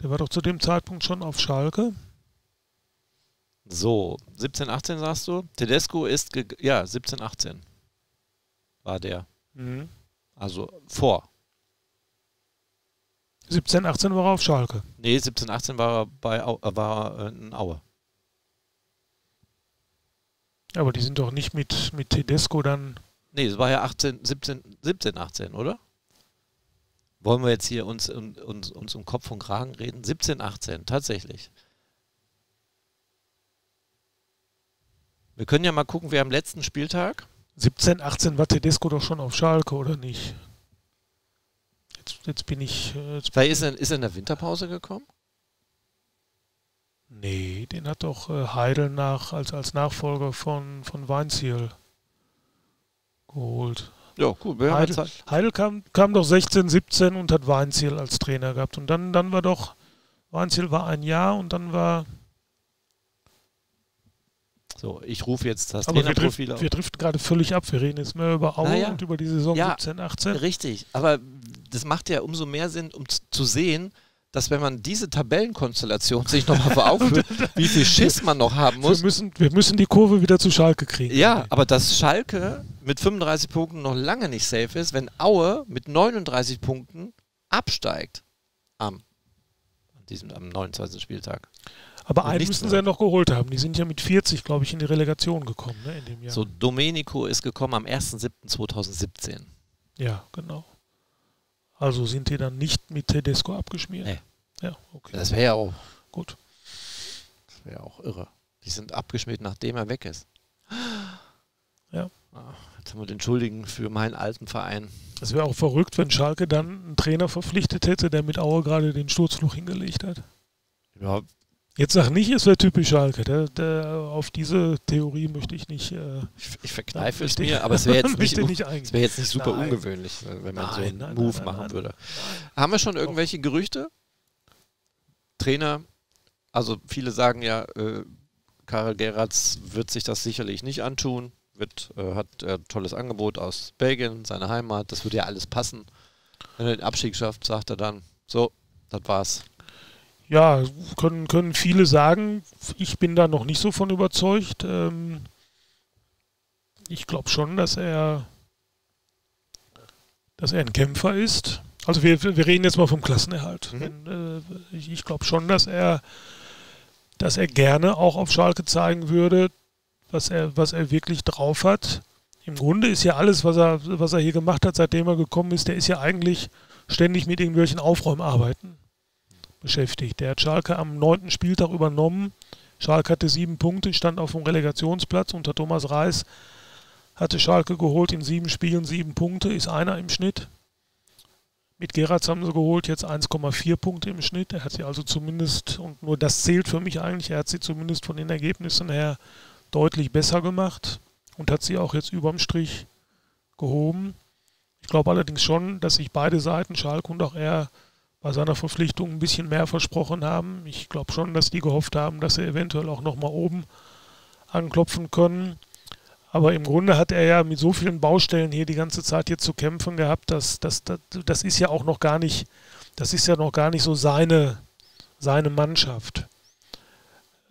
der war doch zu dem Zeitpunkt schon auf Schalke. So, siebzehn, achtzehn sagst du? Tedesco ist, ja, siebzehn, achtzehn war der. Mhm. Also vor. siebzehn, achtzehn war er auf Schalke. Nee, siebzehn, achtzehn war er bei Au war er in Aue. Aber die sind doch nicht mit, mit Tedesco dann... Nee, es war ja achtzehn, siebzehn, siebzehn, achtzehn, oder? Wollen wir jetzt hier uns, uns, uns um Kopf und Kragen reden? siebzehn, achtzehn, tatsächlich. Wir können ja mal gucken, wer am letzten Spieltag... siebzehn, achtzehn war Tedesco doch schon auf Schalke, oder nicht? Jetzt, jetzt bin ich... Jetzt bin ist, er, ist er in der Winterpause gekommen? Nee, den hat doch Heidel nach, als, als Nachfolger von, von Weinzierl geholt. Ja, cool. Wir Heidel, haben Heidel kam, kam doch sechzehn, siebzehn und hat Weinzierl als Trainer gehabt. Und dann, dann war doch, Weinzierl war ein Jahr und dann war... So, ich rufe jetzt das Trainerprofil auf. Wir driften gerade völlig ab. Wir reden jetzt mehr über Aue naja. und über die Saison ja, siebzehn, achtzehn. Richtig, aber das macht ja umso mehr Sinn, um zu sehen... dass wenn man diese Tabellenkonstellation sich nochmal vor Augen führt, wie viel Schiss man noch haben muss. Wir müssen, wir müssen die Kurve wieder zu Schalke kriegen. Ja, aber dass Schalke mit fünfunddreißig Punkten noch lange nicht safe ist, wenn Aue mit neununddreißig Punkten absteigt am, diesem, am neunundzwanzigsten Spieltag. Aber einen müssen sie ja noch geholt haben. Die sind ja mit vierzig, glaube ich, in die Relegation gekommen, ne, in dem Jahr. So, Domenico ist gekommen am ersten siebten zweitausendsiebzehn. Ja, genau. Also sind die dann nicht mit Tedesco abgeschmiert? Nee. Ja, okay. Das wäre ja auch... Gut. Das wäre ja auch irre. Die sind abgeschmiert, nachdem er weg ist. Ja. Ach, jetzt haben wir den Schuldigen für meinen alten Verein. Das wäre auch verrückt, wenn Schalke dann einen Trainer verpflichtet hätte, der mit Aue gerade den Sturzfluch hingelegt hat. Ja. Jetzt sag nicht, es wäre typisch Schalke. Der, der, auf diese Theorie möchte ich nicht... Äh, ich, ich verkneife es mir, aber es wäre jetzt, wär jetzt nicht super nein. ungewöhnlich, wenn man nein, so einen nein, Move nein, machen nein, würde. Nein. Haben wir schon irgendwelche Gerüchte? Trainer, also viele sagen ja, äh, Karel Geraerts wird sich das sicherlich nicht antun, wird, äh, hat ein äh, tolles Angebot aus Belgien, seine Heimat, das würde ja alles passen. Wenn er den Abstieg schafft, sagt er dann, so, das war's. Ja, können, können viele sagen. Ich bin da noch nicht so von überzeugt. Ähm, ich glaube schon, dass er, dass er ein Kämpfer ist. Also wir, wir reden jetzt mal vom Klassenerhalt. Mhm. Wenn, äh, ich ich glaube schon, dass er, dass er gerne auch auf Schalke zeigen würde, was er, was er wirklich drauf hat. Im Grunde ist ja alles, was er, was er hier gemacht hat, seitdem er gekommen ist, der ist ja eigentlich ständig mit irgendwelchen Aufräumarbeiten beschäftigt. Der hat Schalke am neunten Spieltag übernommen. Schalke hatte sieben Punkte, stand auf dem Relegationsplatz. Unter Thomas Reis hatte Schalke geholt in sieben Spielen sieben Punkte, ist einer im Schnitt. Mit Geraerts haben sie geholt, jetzt eins Komma vier Punkte im Schnitt. Er hat sie also zumindest, und nur das zählt für mich eigentlich, er hat sie zumindest von den Ergebnissen her deutlich besser gemacht und hat sie auch jetzt überm Strich gehoben. Ich glaube allerdings schon, dass sich beide Seiten, Schalke und auch er, bei seiner Verpflichtung ein bisschen mehr versprochen haben. Ich glaube schon, dass die gehofft haben, dass sie eventuell auch nochmal oben anklopfen können. Aber im Grunde hat er ja mit so vielen Baustellen hier die ganze Zeit hier zu kämpfen gehabt, dass, dass, dass das ist ja auch noch gar nicht, das ist ja noch gar nicht so seine, seine Mannschaft.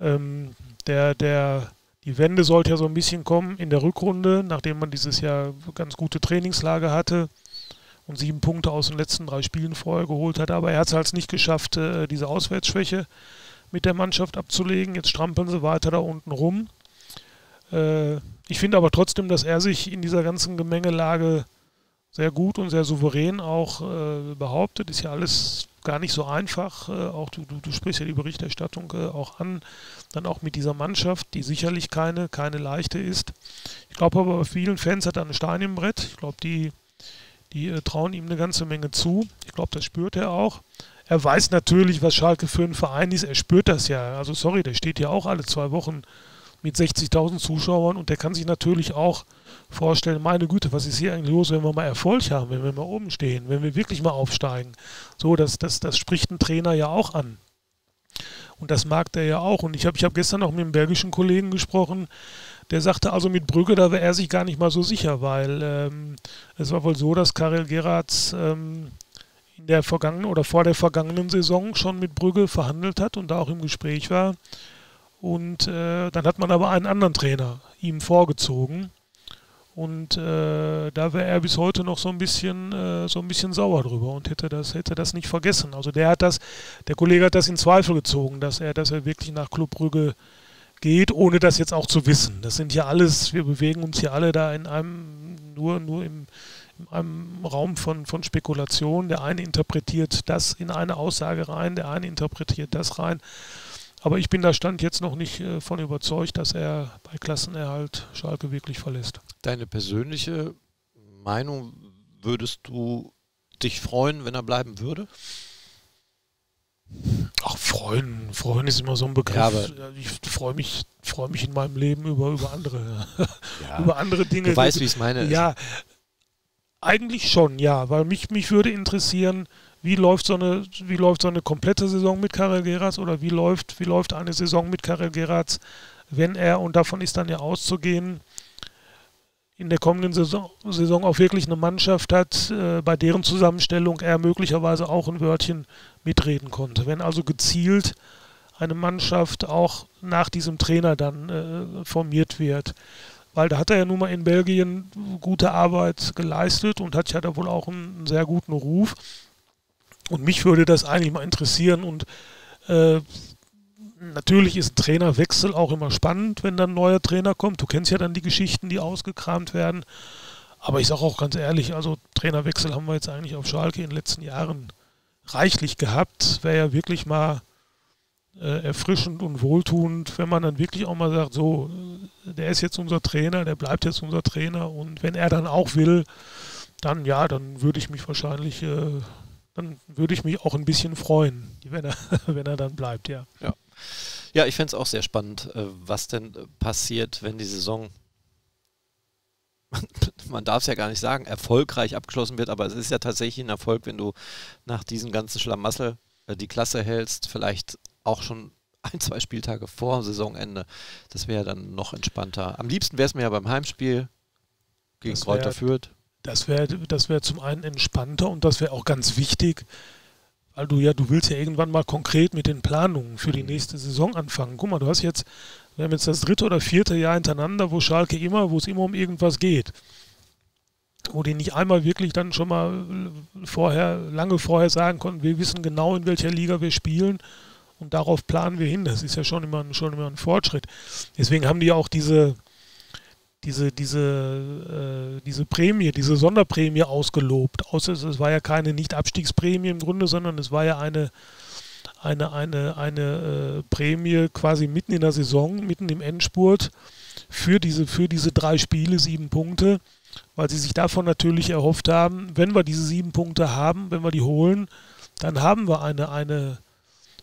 Ähm, der, der, die Wende sollte ja so ein bisschen kommen in der Rückrunde, nachdem man dieses Jahr ganz gute Trainingslager hatte und sieben Punkte aus den letzten drei Spielen vorher geholt hat. Aber er hat es halt nicht geschafft, diese Auswärtsschwäche mit der Mannschaft abzulegen. Jetzt strampeln sie weiter da unten rum. Ich finde aber trotzdem, dass er sich in dieser ganzen Gemengelage sehr gut und sehr souverän auch behauptet. Ist ja alles gar nicht so einfach. Auch du, du, du sprichst ja die Berichterstattung auch an. Dann auch mit dieser Mannschaft, die sicherlich keine, keine leichte ist. Ich glaube aber, bei vielen Fans hat er einen Stein im Brett. Ich glaube, die... Die äh, trauen ihm eine ganze Menge zu. Ich glaube, das spürt er auch. Er weiß natürlich, was Schalke für ein Verein ist. Er spürt das ja. Also sorry, der steht ja auch alle zwei Wochen mit sechzigtausend Zuschauern und der kann sich natürlich auch vorstellen, meine Güte, was ist hier eigentlich los, wenn wir mal Erfolg haben, wenn wir mal oben stehen, wenn wir wirklich mal aufsteigen. So, das, das, das spricht ein Trainer ja auch an. Und das mag der ja auch. Und ich habe ich hab gestern auch mit einem belgischen Kollegen gesprochen, der sagte also mit Brügge, da wäre er sich gar nicht mal so sicher, weil ähm, es war wohl so, dass Karel Geraerts ähm, in der vergangenen oder vor der vergangenen Saison schon mit Brügge verhandelt hat und da auch im Gespräch war. Und äh, dann hat man aber einen anderen Trainer ihm vorgezogen. Und äh, da wäre er bis heute noch so ein bisschen äh, so ein bisschen sauer drüber und hätte das, hätte das nicht vergessen. Also der hat das, der Kollege hat das in Zweifel gezogen, dass er, dass er wirklich nach Club Brügge geht, ohne das jetzt auch zu wissen. Das sind ja alles, wir bewegen uns hier alle da in einem, nur, nur im, in einem Raum von, von Spekulation. Der eine interpretiert das in eine Aussage rein, der eine interpretiert das rein. Aber ich bin da Stand jetzt noch nicht äh, von überzeugt, dass er bei Klassenerhalt Schalke wirklich verlässt. Deine persönliche Meinung, würdest du dich freuen, wenn er bleiben würde? Ach, freuen. Freuen ist immer so ein Begriff. Ja, aber ich freue mich, freue mich in meinem Leben über, über andere ja. über andere Dinge. Du weißt, wie ich es meine. Ja, eigentlich schon, ja. Weil mich, mich würde interessieren, Wie läuft, so eine, wie läuft so eine komplette Saison mit Karel Geraerts oder wie läuft, wie läuft eine Saison mit Karel Geraerts, wenn er, und davon ist dann ja auszugehen, in der kommenden Saison, Saison auch wirklich eine Mannschaft hat, äh, bei deren Zusammenstellung er möglicherweise auch ein Wörtchen mitreden konnte. Wenn also gezielt eine Mannschaft auch nach diesem Trainer dann äh, formiert wird. Weil da hat er ja nun mal in Belgien gute Arbeit geleistet und hat ja da wohl auch einen sehr guten Ruf. Und mich würde das eigentlich mal interessieren. Und äh, natürlich ist ein Trainerwechsel auch immer spannend, wenn dann ein neuer Trainer kommt. Du kennst ja dann die Geschichten, die ausgekramt werden. Aber ich sage auch ganz ehrlich, also Trainerwechsel haben wir jetzt eigentlich auf Schalke in den letzten Jahren reichlich gehabt. Wäre ja wirklich mal äh, erfrischend und wohltuend, wenn man dann wirklich auch mal sagt, so, der ist jetzt unser Trainer, der bleibt jetzt unser Trainer. Und wenn er dann auch will, dann ja, dann würde ich mich wahrscheinlich... Äh, dann würde ich mich auch ein bisschen freuen, wenn er, wenn er dann bleibt, ja. Ja, ja, ich fände es auch sehr spannend, was denn passiert, wenn die Saison, man, man darf es ja gar nicht sagen, erfolgreich abgeschlossen wird, aber es ist ja tatsächlich ein Erfolg, wenn du nach diesem ganzen Schlamassel die Klasse hältst, vielleicht auch schon ein, zwei Spieltage vor Saisonende. Das wäre ja dann noch entspannter. Am liebsten wäre es mir ja beim Heimspiel gegen Kräuter Fürth. Das wäre das wär zum einen entspannter und das wäre auch ganz wichtig, weil du ja, du willst ja irgendwann mal konkret mit den Planungen für die nächste Saison anfangen. Guck mal, du hast jetzt, wir haben jetzt das dritte oder vierte Jahr hintereinander, wo Schalke immer, wo es immer um irgendwas geht. Wo die nicht einmal wirklich dann schon mal vorher, lange vorher sagen konnten, wir wissen genau, in welcher Liga wir spielen und darauf planen wir hin. Das ist ja schon immer, schon immer ein Fortschritt. Deswegen haben die ja auch diese... diese, diese, äh, diese Prämie, diese Sonderprämie ausgelobt. Außer es war ja keine Nicht-Abstiegsprämie im Grunde, sondern es war ja eine, eine, eine, eine äh, Prämie quasi mitten in der Saison, mitten im Endspurt für diese, für diese drei Spiele, sieben Punkte, weil sie sich davon natürlich erhofft haben, wenn wir diese sieben Punkte haben, wenn wir die holen, dann haben wir eine, eine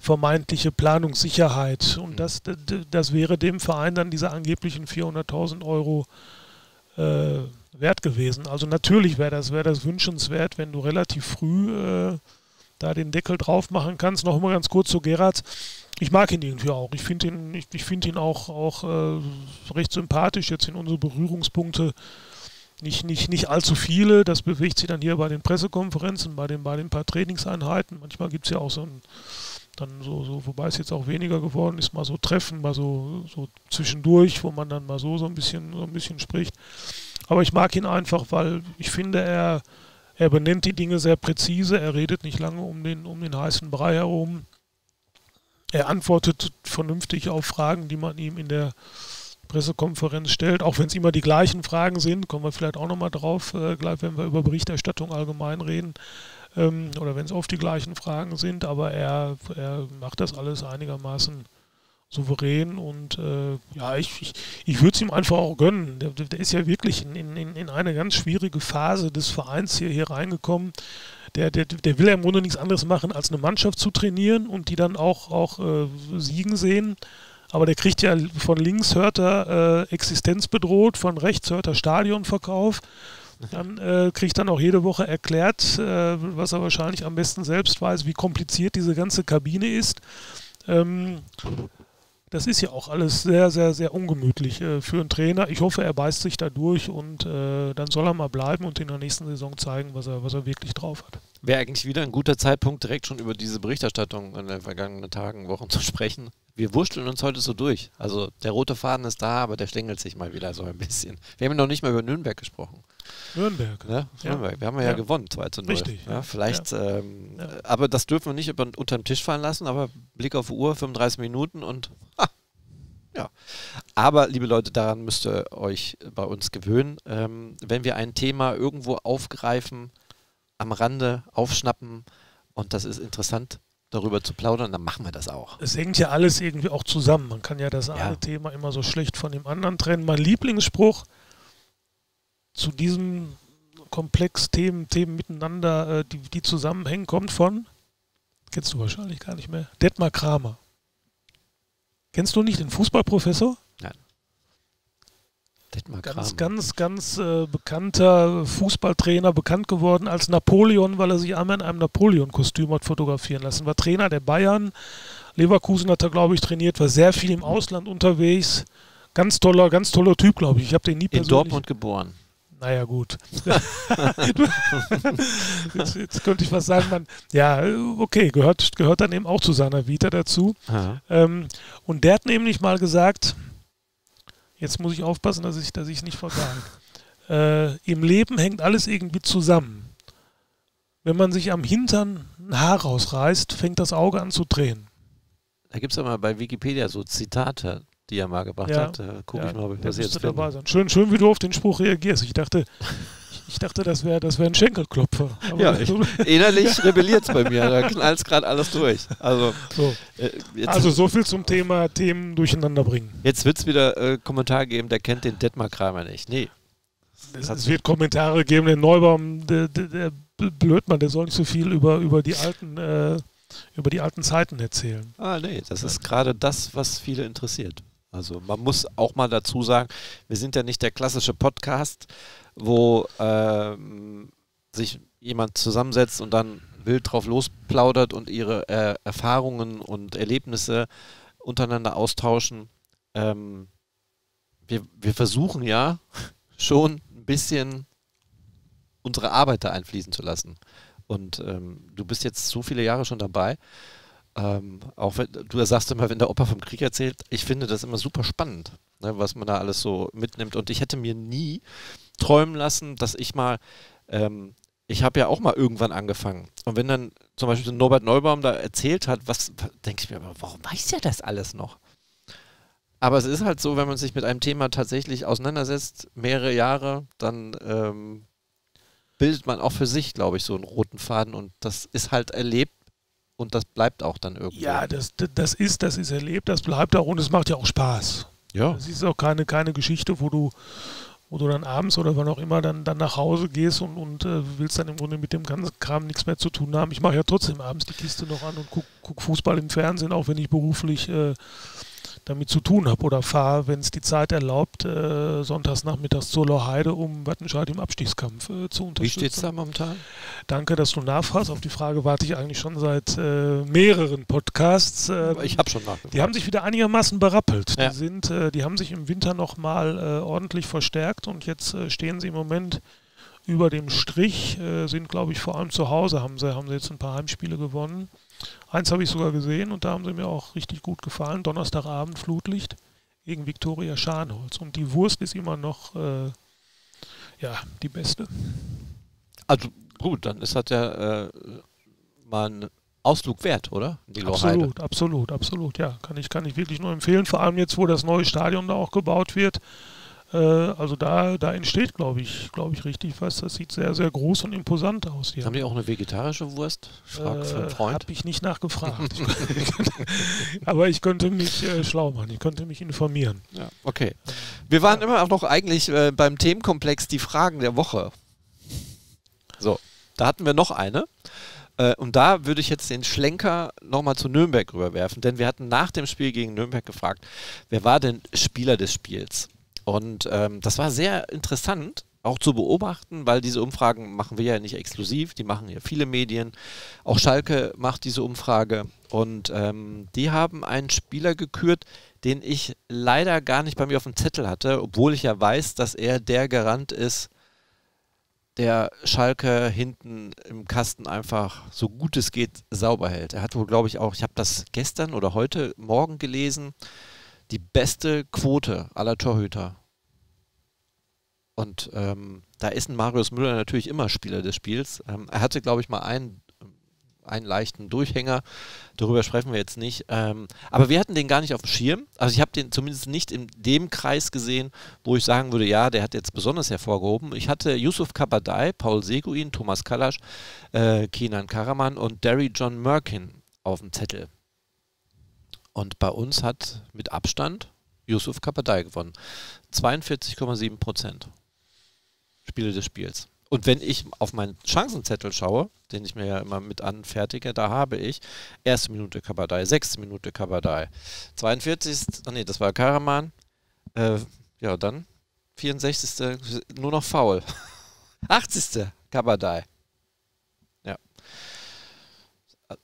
vermeintliche Planungssicherheit und das, das wäre dem Verein dann diese angeblichen vierhunderttausend Euro äh, wert gewesen. Also natürlich wäre das, wär das wünschenswert, wenn du relativ früh äh, da den Deckel drauf machen kannst. Noch mal ganz kurz zu Geraerts. Ich mag ihn irgendwie auch. Ich finde ihn, ich, ich find ihn auch, auch äh, recht sympathisch. Jetzt sind unsere Berührungspunkte nicht, nicht, nicht allzu viele. Das bewegt sich dann hier bei den Pressekonferenzen, bei den, bei den paar Trainingseinheiten. Manchmal gibt es ja auch so ein dann so, so, wobei es jetzt auch weniger geworden ist, mal so Treffen, mal so, so zwischendurch, wo man dann mal so, so ein bisschen, so ein bisschen spricht. Aber ich mag ihn einfach, weil ich finde, er, er benennt die Dinge sehr präzise, er redet nicht lange um den, um den heißen Brei herum. Er antwortet vernünftig auf Fragen, die man ihm in der Pressekonferenz stellt, auch wenn es immer die gleichen Fragen sind, kommen wir vielleicht auch nochmal drauf, äh, gleich wenn wir über Berichterstattung allgemein reden. Oder wenn es oft die gleichen Fragen sind, aber er, er macht das alles einigermaßen souverän und äh, ja, ich, ich, ich würde es ihm einfach auch gönnen. Der, der ist ja wirklich in, in, in eine ganz schwierige Phase des Vereins hier, hier reingekommen. Der, der, der will ja im Grunde nichts anderes machen, als eine Mannschaft zu trainieren und die dann auch, auch äh, siegen sehen. Aber der kriegt ja von links, hört er äh, Existenz bedroht, von rechts hört er Stadionverkauf. Dann äh, kriegt dann auch jede Woche erklärt, äh, was er wahrscheinlich am besten selbst weiß, wie kompliziert diese ganze Kabine ist. Ähm, das ist ja auch alles sehr, sehr, sehr ungemütlich äh, für einen Trainer. Ich hoffe, er beißt sich da durch und äh, dann soll er mal bleiben und in der nächsten Saison zeigen, was er, was er wirklich drauf hat. Wäre eigentlich wieder ein guter Zeitpunkt, direkt schon über diese Berichterstattung in den vergangenen Tagen, Wochen zu sprechen. wir wurschteln uns heute so durch. Also der rote Faden ist da, aber der schlängelt sich mal wieder so ein bisschen. Wir haben noch nicht mal über Nürnberg gesprochen. Nürnberg. Ne? Ja. Nürnberg. Wir haben ja, ja gewonnen, zwei zu null. Richtig. Ja, vielleicht, ja. Ähm, ja. Aber das dürfen wir nicht über, unter den Tisch fallen lassen, aber Blick auf die Uhr, fünfunddreißig Minuten und ah, ja. Aber, liebe Leute, daran müsst ihr euch bei uns gewöhnen. Ähm, wenn wir ein Thema irgendwo aufgreifen, am Rande aufschnappen und das ist interessant, darüber zu plaudern, dann machen wir das auch. Es hängt ja alles irgendwie auch zusammen. Man kann ja das ja. eine Thema immer so schlecht von dem anderen trennen. Mein Lieblingsspruch zu diesem Komplex Themen, Themen miteinander, die, die zusammenhängen, kommt von, kennst du wahrscheinlich gar nicht mehr, Detmar Kramer. Kennst du nicht den Fußballprofessor? Nein. Detmar Kramer. Ganz, ganz, ganz äh, bekannter Fußballtrainer, bekannt geworden als Napoleon, weil er sich einmal in einem Napoleon-Kostüm hat fotografieren lassen. War Trainer der Bayern, Leverkusen hat er, glaube ich, trainiert, war sehr viel im Ausland unterwegs. Ganz toller, ganz toller Typ, glaube ich. Ich habe den nie persönlich... In Dortmund geboren. Naja, gut. jetzt, jetzt könnte ich was sagen. Man, ja, okay, gehört, gehört dann eben auch zu seiner Vita dazu. Ähm, und der hat nämlich mal gesagt... Jetzt muss ich aufpassen, dass ich es dass nicht vergage. äh, Im Leben hängt alles irgendwie zusammen. Wenn man sich am Hintern ein Haar rausreißt, fängt das Auge an zu drehen. Da gibt es ja mal bei Wikipedia so Zitate, die er mal gebracht ja. hat. Da guck ja, ich mal, was jetzt dabei sein. Schön, schön, wie du auf den Spruch reagierst. Ich dachte, ich dachte das wäre das wär ein Schenkelklopfer. Aber ja, ich, innerlich rebelliert es bei mir. Da knallt es gerade alles durch. Also so. Äh, jetzt also so viel zum Thema Themen durcheinander bringen. Jetzt wird es wieder äh, Kommentare geben, der kennt den Detmar Kramer nicht. Nee. Es, es wird Kommentare geben, den Neubaum, der, der, der Blödmann, der soll nicht so viel über, über die alten... Äh, über die alten Zeiten erzählen. Ah, nee, das ist gerade das, was viele interessiert. Also man muss auch mal dazu sagen, wir sind ja nicht der klassische Podcast, wo ähm, sich jemand zusammensetzt und dann wild drauf losplaudert und ihre äh, Erfahrungen und Erlebnisse untereinander austauschen. Ähm, wir, wir versuchen ja schon ein bisschen unsere Arbeit da einfließen zu lassen. Und ähm, du bist jetzt so viele Jahre schon dabei, ähm, auch wenn, du sagst immer, wenn der Opa vom Krieg erzählt, ich finde das immer super spannend, ne, was man da alles so mitnimmt. Und ich hätte mir nie träumen lassen, dass ich mal, ähm, ich habe ja auch mal irgendwann angefangen. Und wenn dann zum Beispiel Norbert Neubaum da erzählt hat, was, denke ich mir, aber warum weiß der das alles noch? Aber es ist halt so, wenn man sich mit einem Thema tatsächlich auseinandersetzt, mehrere Jahre, dann... Ähm, bildet man auch für sich, glaube ich, so einen roten Faden und das ist halt erlebt und das bleibt auch dann irgendwie. Ja, das, das, ist, das ist erlebt, das bleibt auch und es macht ja auch Spaß. Ja. Es ist auch keine, keine Geschichte, wo du, wo du dann abends oder wann auch immer dann, dann nach Hause gehst und, und äh, willst dann im Grunde mit dem ganzen Kram nichts mehr zu tun haben. Ich mache ja trotzdem abends die Kiste noch an und gucke guck Fußball im Fernsehen, auch wenn ich beruflich äh, damit zu tun habe oder fahre, wenn es die Zeit erlaubt, äh, sonntags nachmittags zur Lohrheide, um Wattenscheid im Abstiegskampf äh, zu unterstützen. Wie steht es da momentan? Danke, dass du nachfragst. Auf die Frage warte ich eigentlich schon seit äh, mehreren Podcasts. Äh, ich habe schon nachgefragt. Die haben sich wieder einigermaßen berappelt. Ja. Die, sind, äh, die haben sich im Winter nochmal äh, ordentlich verstärkt und jetzt äh, stehen sie im Moment über dem Strich, äh, sind, glaube ich, vor allem zu Hause, haben sie, haben sie jetzt ein paar Heimspiele gewonnen. Eins habe ich sogar gesehen und da haben sie mir auch richtig gut gefallen. Donnerstagabend Flutlicht gegen Viktoria Scharnholz. Und die Wurst ist immer noch äh, ja, die beste. Also gut, dann ist das ja äh, mal ein Ausflug wert, oder? Die absolut, Lohrheide. absolut, absolut. Ja, kann ich, kann ich wirklich nur empfehlen. Vor allem jetzt, wo das neue Stadion da auch gebaut wird. Äh, also da, da entsteht, glaube ich, glaube ich, richtig was. Das sieht sehr, sehr groß und imposant aus hier. Haben die auch eine vegetarische Wurst? Frag äh, für einen Freund. Habe ich nicht nachgefragt. Aber ich könnte mich äh, schlau machen. Ich könnte mich informieren. Ja, okay. Wir waren ja. immer auch noch eigentlich äh, beim Themenkomplex die Fragen der Woche. So, da hatten wir noch eine. Äh, und da würde ich jetzt den Schlenker nochmal zu Nürnberg rüberwerfen. Denn wir hatten nach dem Spiel gegen Nürnberg gefragt, wer war denn Spieler des Spiels? Und ähm, das war sehr interessant, auch zu beobachten, weil diese Umfragen machen wir ja nicht exklusiv, die machen ja viele Medien. Auch Schalke macht diese Umfrage und ähm, die haben einen Spieler gekürt, den ich leider gar nicht bei mir auf dem Zettel hatte, obwohl ich ja weiß, dass er der Garant ist, der Schalke hinten im Kasten einfach so gut es geht sauber hält. Er hat wohl, glaube ich, auch, ich habe das gestern oder heute Morgen gelesen, die beste Quote aller Torhüter. Und ähm, da ist ein Marius Müller natürlich immer Spieler des Spiels. Ähm, er hatte, glaube ich, mal einen, einen leichten Durchhänger. Darüber sprechen wir jetzt nicht. Ähm, aber wir hatten den gar nicht auf dem Schirm. Also ich habe den zumindest nicht in dem Kreis gesehen, wo ich sagen würde, ja, der hat jetzt besonders hervorgehoben. Ich hatte Yusuf Kabadayı, Paul Seguin, Tomáš Kalas, äh, Kenan Karaman und Derry John Murkin auf dem Zettel. Und bei uns hat mit Abstand Yusuf Kabadayı gewonnen. zweiundvierzig Komma sieben Prozent. Spiele des Spiels. Und wenn ich auf meinen Chancenzettel schaue, den ich mir ja immer mit anfertige, da habe ich erste Minute Kabadayı, sechste Minute Kabadayı, zweiundvierzigste. Nee, das war Karaman. Äh, ja, dann vierundsechzigste nur noch faul. achtzigste Kabadayı. Ja.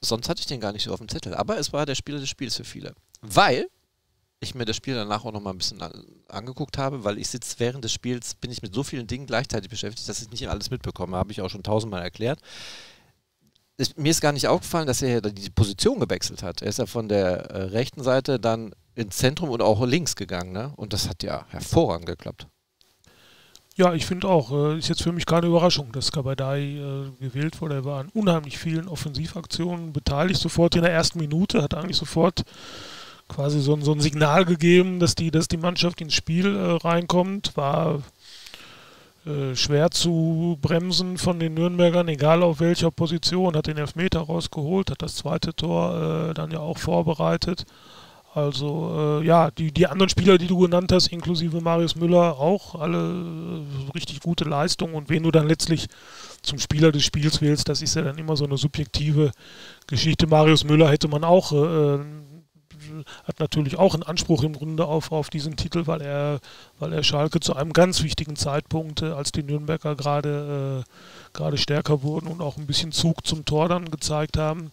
Sonst hatte ich den gar nicht so auf dem Zettel. Aber es war der Spieler des Spiels für viele. Weil ich mir das Spiel danach auch nochmal ein bisschen angeguckt habe, weil ich sitze während des Spiels, bin ich mit so vielen Dingen gleichzeitig beschäftigt, dass ich nicht alles mitbekomme. Habe ich auch schon tausendmal erklärt. Es, mir ist gar nicht aufgefallen, dass er die Position gewechselt hat. Er ist ja von der äh, rechten Seite dann ins Zentrum und auch links gegangen, ne? Und das hat ja hervorragend geklappt. Ja, ich finde auch. Äh, ist jetzt für mich keine Überraschung, dass Kabadayı äh, gewählt wurde. Er war an unheimlich vielen Offensivaktionen beteiligt. Sofort in der ersten Minute hat eigentlich sofort quasi so ein, so ein Signal gegeben, dass die, dass die Mannschaft ins Spiel äh, reinkommt, war äh, schwer zu bremsen von den Nürnbergern, egal auf welcher Position, hat den Elfmeter rausgeholt, hat das zweite Tor äh, dann ja auch vorbereitet. Also äh, ja, die, die anderen Spieler, die du genannt hast, inklusive Marius Müller, auch alle äh, richtig gute Leistungen, und wen du dann letztlich zum Spieler des Spiels wählst, das ist ja dann immer so eine subjektive Geschichte. Marius Müller hätte man auch äh, hat natürlich auch einen Anspruch im Grunde auf, auf diesen Titel, weil er, weil er Schalke zu einem ganz wichtigen Zeitpunkt, äh, als die Nürnberger gerade äh, gerade stärker wurden und auch ein bisschen Zug zum Tor dann gezeigt haben,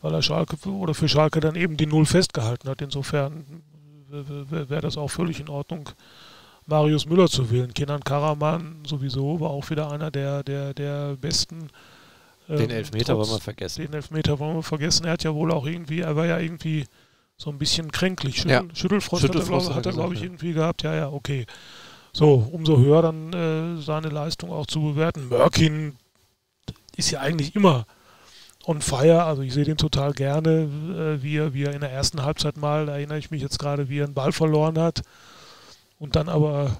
weil er Schalke oder für Schalke dann eben die Null festgehalten hat. Insofern wäre das auch völlig in Ordnung, Marius Müller zu wählen. Kenan Karaman sowieso war auch wieder einer der, der, der besten. Ähm, den Elfmeter wollen wir vergessen. Den Elfmeter wollen wir vergessen. Er hat ja wohl auch irgendwie, er war ja irgendwie so ein bisschen kränklich. Schüttel, ja. Schüttelfrost, Schüttelfrost hat er, glaube ich, ja. irgendwie gehabt. Ja, ja, okay. So, umso höher dann äh, seine Leistung auch zu bewerten. Murkin ist ja eigentlich immer on fire. Also ich sehe den total gerne, äh, wie, er, wie er in der ersten Halbzeit mal, da erinnere ich mich jetzt gerade, wie er einen Ball verloren hat. Und dann aber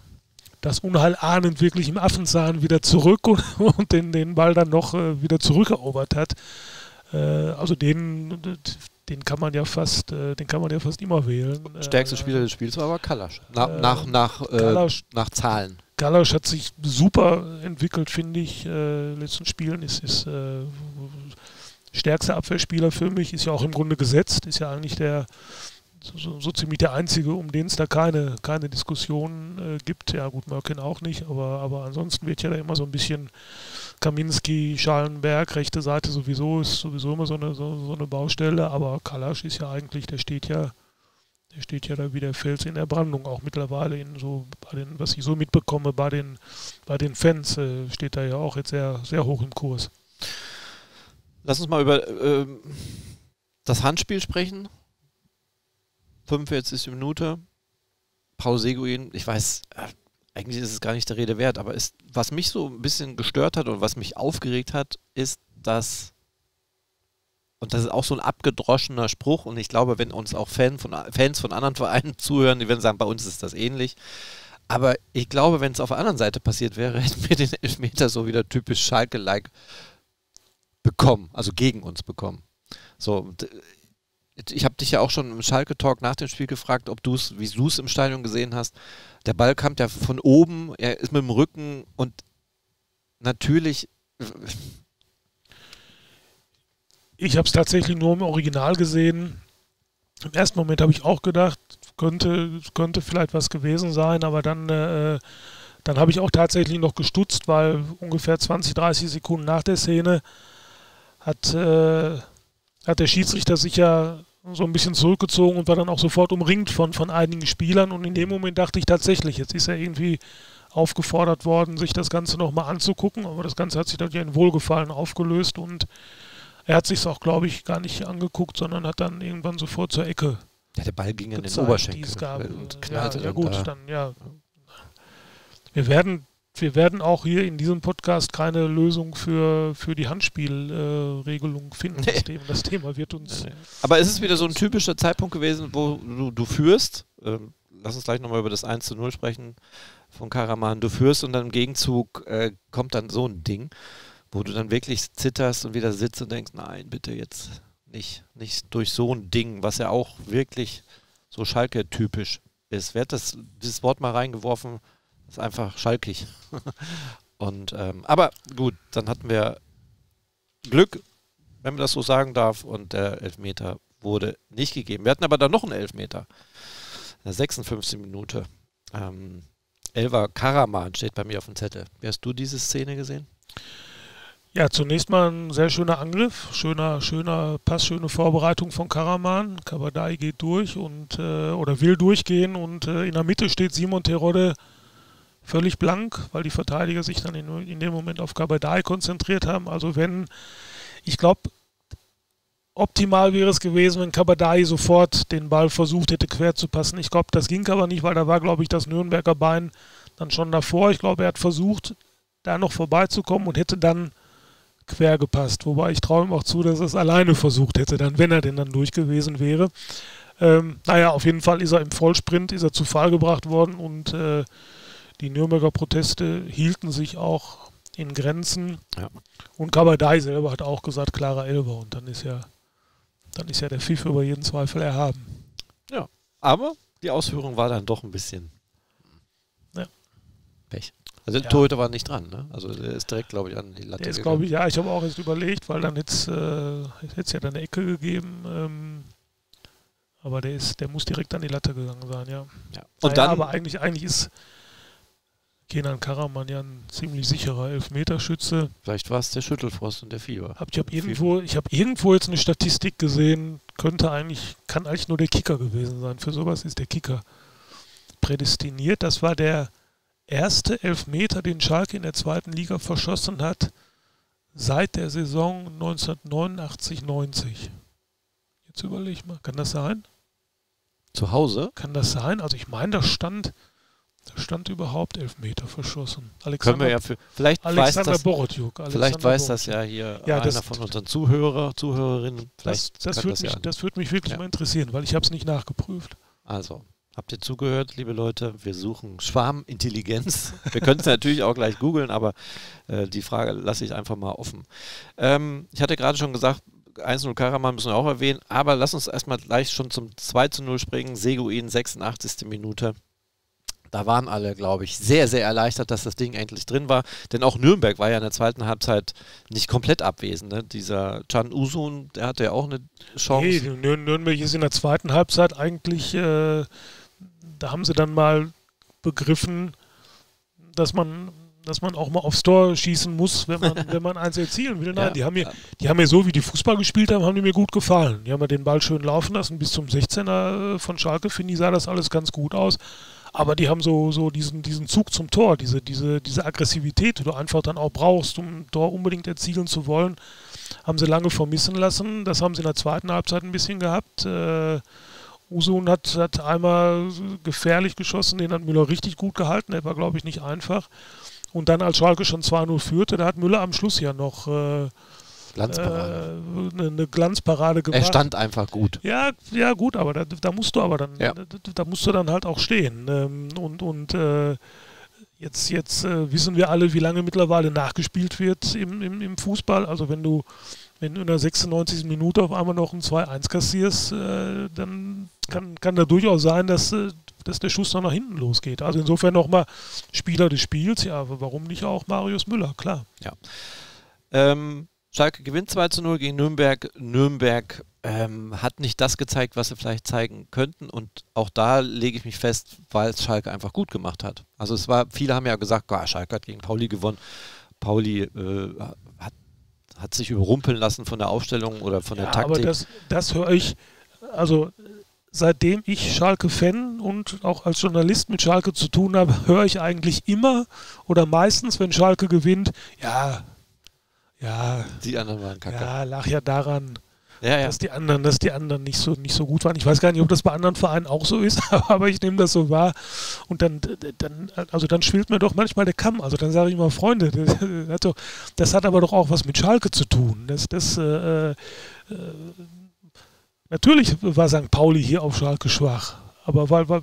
das Unheil ahnend wirklich im Affenzahn wieder zurück und, und den, den Ball dann noch äh, wieder zurückerobert hat. Äh, also den... Den kann man ja fast, äh, den kann man ja fast immer wählen. Stärkster äh, Spieler des Spiels war aber Kalas. Na, äh, nach, nach, äh, Kalas, nach Zahlen. Kalas hat sich super entwickelt, finde ich, äh, in den letzten Spielen. Ist, ist äh, stärkster Abwehrspieler für mich, ist ja auch im Grunde gesetzt, ist ja eigentlich der so, so ziemlich der Einzige, um den es da keine, keine Diskussion äh, gibt. Ja gut, Murkin auch nicht, aber, aber ansonsten wird ja da immer so ein bisschen Kaminski, Schalenberg, rechte Seite sowieso, ist sowieso immer so eine, so, so eine Baustelle, aber Kalas ist ja eigentlich, der steht ja, der steht ja da wie der Fels in der Brandung, auch mittlerweile in so, bei den, was ich so mitbekomme, bei den, bei den Fans äh, steht er ja auch jetzt sehr, sehr hoch im Kurs. Lass uns mal über äh, das Handspiel sprechen. fünfundvierzigste Minute. Paul Seguin, ich weiß, äh, eigentlich ist es gar nicht der Rede wert, aber ist, was mich so ein bisschen gestört hat und was mich aufgeregt hat, ist, dass, und das ist auch so ein abgedroschener Spruch, und ich glaube, wenn uns auch Fan von, Fans von anderen Vereinen zuhören, die werden sagen, bei uns ist das ähnlich, aber ich glaube, wenn es auf der anderen Seite passiert wäre, hätten wir den Elfmeter so wieder typisch Schalke-like bekommen, also gegen uns bekommen. So, ich habe dich ja auch schon im Schalke-Talk nach dem Spiel gefragt, ob du es, wie du es im Stadion gesehen hast. Der Ball kam ja von oben, er ist mit dem Rücken und natürlich... Ich habe es tatsächlich nur im Original gesehen. Im ersten Moment habe ich auch gedacht, könnte, könnte vielleicht was gewesen sein, aber dann, äh, dann habe ich auch tatsächlich noch gestutzt, weil ungefähr zwanzig, dreißig Sekunden nach der Szene hat... Äh, hat der Schiedsrichter sich ja so ein bisschen zurückgezogen und war dann auch sofort umringt von, von einigen Spielern, und in dem Moment dachte ich tatsächlich, jetzt ist er irgendwie aufgefordert worden, sich das Ganze nochmal anzugucken, aber das Ganze hat sich dann ja in Wohlgefallen aufgelöst und er hat sich es auch, glaube ich, gar nicht angeguckt, sondern hat dann irgendwann sofort zur Ecke. Ja, der Ball ging an den Oberschenkel und knallte. Ja, ja gut, da. dann, ja. Wir werden, wir werden auch hier in diesem Podcast keine Lösung für, für die Handspielregelung äh, finden. Nee. Das, Thema, das Thema wird uns... Nee. Aber es ist wieder so ein typischer Zeitpunkt gewesen, wo du, du führst. Ähm, lass uns gleich nochmal über das eins zu null sprechen von Karaman. Du führst und dann im Gegenzug äh, kommt dann so ein Ding, wo du dann wirklich zitterst und wieder sitzt und denkst, nein, bitte jetzt nicht, nicht durch so ein Ding, was ja auch wirklich so Schalke-typisch ist. Wer hat das, dieses Wort mal reingeworfen? Das ist einfach schalkig. Und, ähm, aber gut, dann hatten wir Glück, wenn man das so sagen darf, und der Elfmeter wurde nicht gegeben. Wir hatten aber dann noch einen Elfmeter. In der sechsundfünfzigsten Minute. Ähm, Elfer Karaman steht bei mir auf dem Zettel. Wie hast du diese Szene gesehen? Ja, zunächst mal ein sehr schöner Angriff, schöner, schöner Pass, schöne Vorbereitung von Karaman. Kabadayı geht durch und äh, oder will durchgehen und äh, in der Mitte steht Simon Terodde völlig blank, weil die Verteidiger sich dann in, in dem Moment auf Kabadayı konzentriert haben. Also wenn, ich glaube, optimal wäre es gewesen, wenn Kabadayı sofort den Ball versucht hätte, quer zu passen. Ich glaube, das ging aber nicht, weil da war, glaube ich, das Nürnberger Bein dann schon davor. Ich glaube, er hat versucht, da noch vorbeizukommen und hätte dann quer gepasst, wobei ich traue ihm auch zu, dass er es alleine versucht hätte, dann, wenn er denn dann durch gewesen wäre. Ähm, naja, auf jeden Fall ist er im Vollsprint, ist er zu Fall gebracht worden und äh, die Nürnberger Proteste hielten sich auch in Grenzen. Ja. Und Kabadayı selber hat auch gesagt, klarer Elfer, und dann ist ja, dann ist ja der Pfiff über jeden Zweifel erhaben. Ja, aber die Ausführung war dann doch ein bisschen ja. Pech. Also der ja. Torhüter war nicht dran, ne? Also der ist direkt, glaube ich, an die Latte der ist, gegangen. Ich, ja, ich habe auch jetzt überlegt, weil dann jetzt äh, es ja dann eine Ecke gegeben, ähm, aber der ist, der muss direkt an die Latte gegangen sein, ja. ja. Und naja, dann, aber eigentlich, eigentlich ist Kenan Karaman ja ein ziemlich sicherer Elfmeterschütze. Vielleicht war es der Schüttelfrost und der Fieber. Hab, ich habe irgendwo, ich hab irgendwo jetzt eine Statistik gesehen, könnte eigentlich, kann eigentlich nur der Kicker gewesen sein. Für sowas ist der Kicker prädestiniert. Das war der erste Elfmeter, den Schalke in der zweiten Liga verschossen hat, seit der Saison neunzehnhundertneunundachtzig neunzig. Jetzt überlege ich mal, kann das sein? Zu Hause? Kann das sein? Also ich meine, da stand, da stand überhaupt Elfmeter verschossen. Alexander, können wir ja für, vielleicht Alexander weiß das, Borotjuk. Alexander vielleicht weiß Borotjuk. Das ja hier ja, einer das, von unseren Zuhörer, Zuhörerinnen. Vielleicht das, das, würde das, mich, ja das würde mich wirklich ja. mal interessieren, weil ich habe es nicht nachgeprüft. Also. Habt ihr zugehört, liebe Leute? Wir suchen Schwarmintelligenz. Wir können es natürlich auch gleich googeln, aber äh, die Frage lasse ich einfach mal offen. Ähm, ich hatte gerade schon gesagt, eins zu null Karaman müssen wir auch erwähnen, aber lass uns erstmal gleich schon zum zwei zu null springen. Seguin, sechsundachtzigste Minute. Da waren alle, glaube ich, sehr, sehr erleichtert, dass das Ding endlich drin war. Denn auch Nürnberg war ja in der zweiten Halbzeit nicht komplett abwesend. Ne? Dieser Can Uzun, der hatte ja auch eine Chance. Nee, Nür Nürnberg ist in der zweiten Halbzeit eigentlich... Äh Da haben sie dann mal begriffen, dass man, dass man auch mal aufs Tor schießen muss, wenn man, wenn man eins erzielen will. Nein, ja, die, haben mir, die haben mir so, wie die Fußball gespielt haben, haben die mir gut gefallen. Die haben mir den Ball schön laufen lassen bis zum sechzehner von Schalke, finde ich, sah das alles ganz gut aus. Aber die haben so, so diesen, diesen Zug zum Tor, diese, diese, diese Aggressivität, die du einfach dann auch brauchst, um ein Tor unbedingt erzielen zu wollen, haben sie lange vermissen lassen. Das haben sie in der zweiten Halbzeit ein bisschen gehabt. Äh, Uzun hat, hat einmal gefährlich geschossen, den hat Müller richtig gut gehalten, der war, glaube ich, nicht einfach. Und dann, als Schalke schon zwei zu null führte, da hat Müller am Schluss ja noch äh, Glanzparade. Äh, eine Glanzparade gemacht. Er stand einfach gut. Ja, ja gut, aber da, da musst du aber dann, ja. da, da musst du dann halt auch stehen. Ähm, und und äh, jetzt, jetzt äh, wissen wir alle, wie lange mittlerweile nachgespielt wird im, im, im Fußball. Also wenn du Wenn du in der sechsundneunzigsten Minute auf einmal noch ein zwei eins kassierst, äh, dann kann, kann da durchaus sein, dass, äh, dass der Schuss noch nach hinten losgeht. Also insofern nochmal Spieler des Spiels, ja, aber warum nicht auch Marius Müller, klar. Ja. Ähm, Schalke gewinnt zwei zu null gegen Nürnberg. Nürnberg ähm, hat nicht das gezeigt, was sie vielleicht zeigen könnten, und auch da lege ich mich fest, weil es Schalke einfach gut gemacht hat. Also es war, viele haben ja gesagt, oh, Schalke hat gegen Pauli gewonnen. Pauli äh, hat hat sich überrumpeln lassen von der Aufstellung oder von der ja, Taktik. Aber das, das höre ich, also seitdem ich Schalke-Fan und auch als Journalist mit Schalke zu tun habe, höre ich eigentlich immer oder meistens, wenn Schalke gewinnt, ja, ja, die anderen waren kacke. Ja, lag ja daran, ja, ja. dass die anderen, dass die anderen nicht so, nicht so gut waren. Ich weiß gar nicht, ob das bei anderen Vereinen auch so ist, aber ich nehme das so wahr. Und dann, dann, also dann schwillt mir doch manchmal der Kamm. Also dann sage ich mal, Freunde, das, das, hat doch, das hat aber doch auch was mit Schalke zu tun. Das, das, äh, äh, natürlich war Sankt Pauli hier auf Schalke schwach, aber weil, weil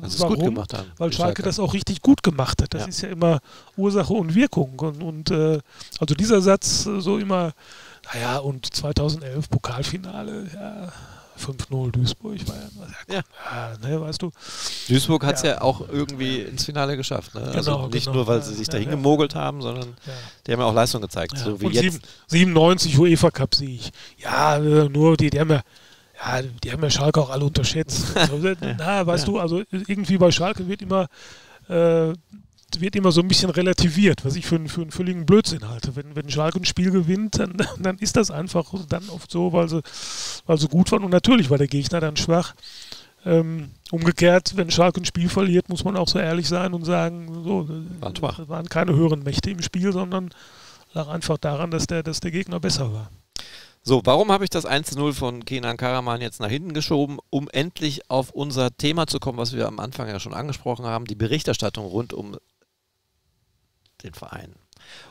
das warum? Gut gemacht haben, weil Schalke, Schalke das auch richtig gut gemacht hat. Das ja. ist ja immer Ursache und Wirkung. Und, und äh, also dieser Satz so immer, naja, und zweitausendelf Pokalfinale, ja, fünf null Duisburg war ja, ja. ja ne, weißt du. Duisburg ja. hat es ja auch irgendwie ins Finale geschafft. Ne? Genau, also nicht genau. nur, weil sie sich ja, dahin ja. gemogelt haben, sondern ja. die haben ja auch Leistung gezeigt. Ja. So wie und jetzt. siebenundneunzig UEFA Cup Sieg. Ja, nur die, die haben ja Ja, die haben ja Schalke auch alle unterschätzt. Na, weißt ja. du, also irgendwie bei Schalke wird immer, äh, wird immer so ein bisschen relativiert, was ich für, für einen völligen Blödsinn halte. Wenn, wenn Schalke ein Spiel gewinnt, dann, dann ist das einfach dann oft so, weil sie, weil sie gut waren und natürlich war der Gegner dann schwach. Ähm, umgekehrt, wenn Schalke ein Spiel verliert, muss man auch so ehrlich sein und sagen, so, das waren keine höheren Mächte im Spiel, sondern lag einfach daran, dass der, dass der Gegner besser war. So, warum habe ich das eins zu null von Kenan Karaman jetzt nach hinten geschoben, um endlich auf unser Thema zu kommen, was wir am Anfang ja schon angesprochen haben, die Berichterstattung rund um den Verein.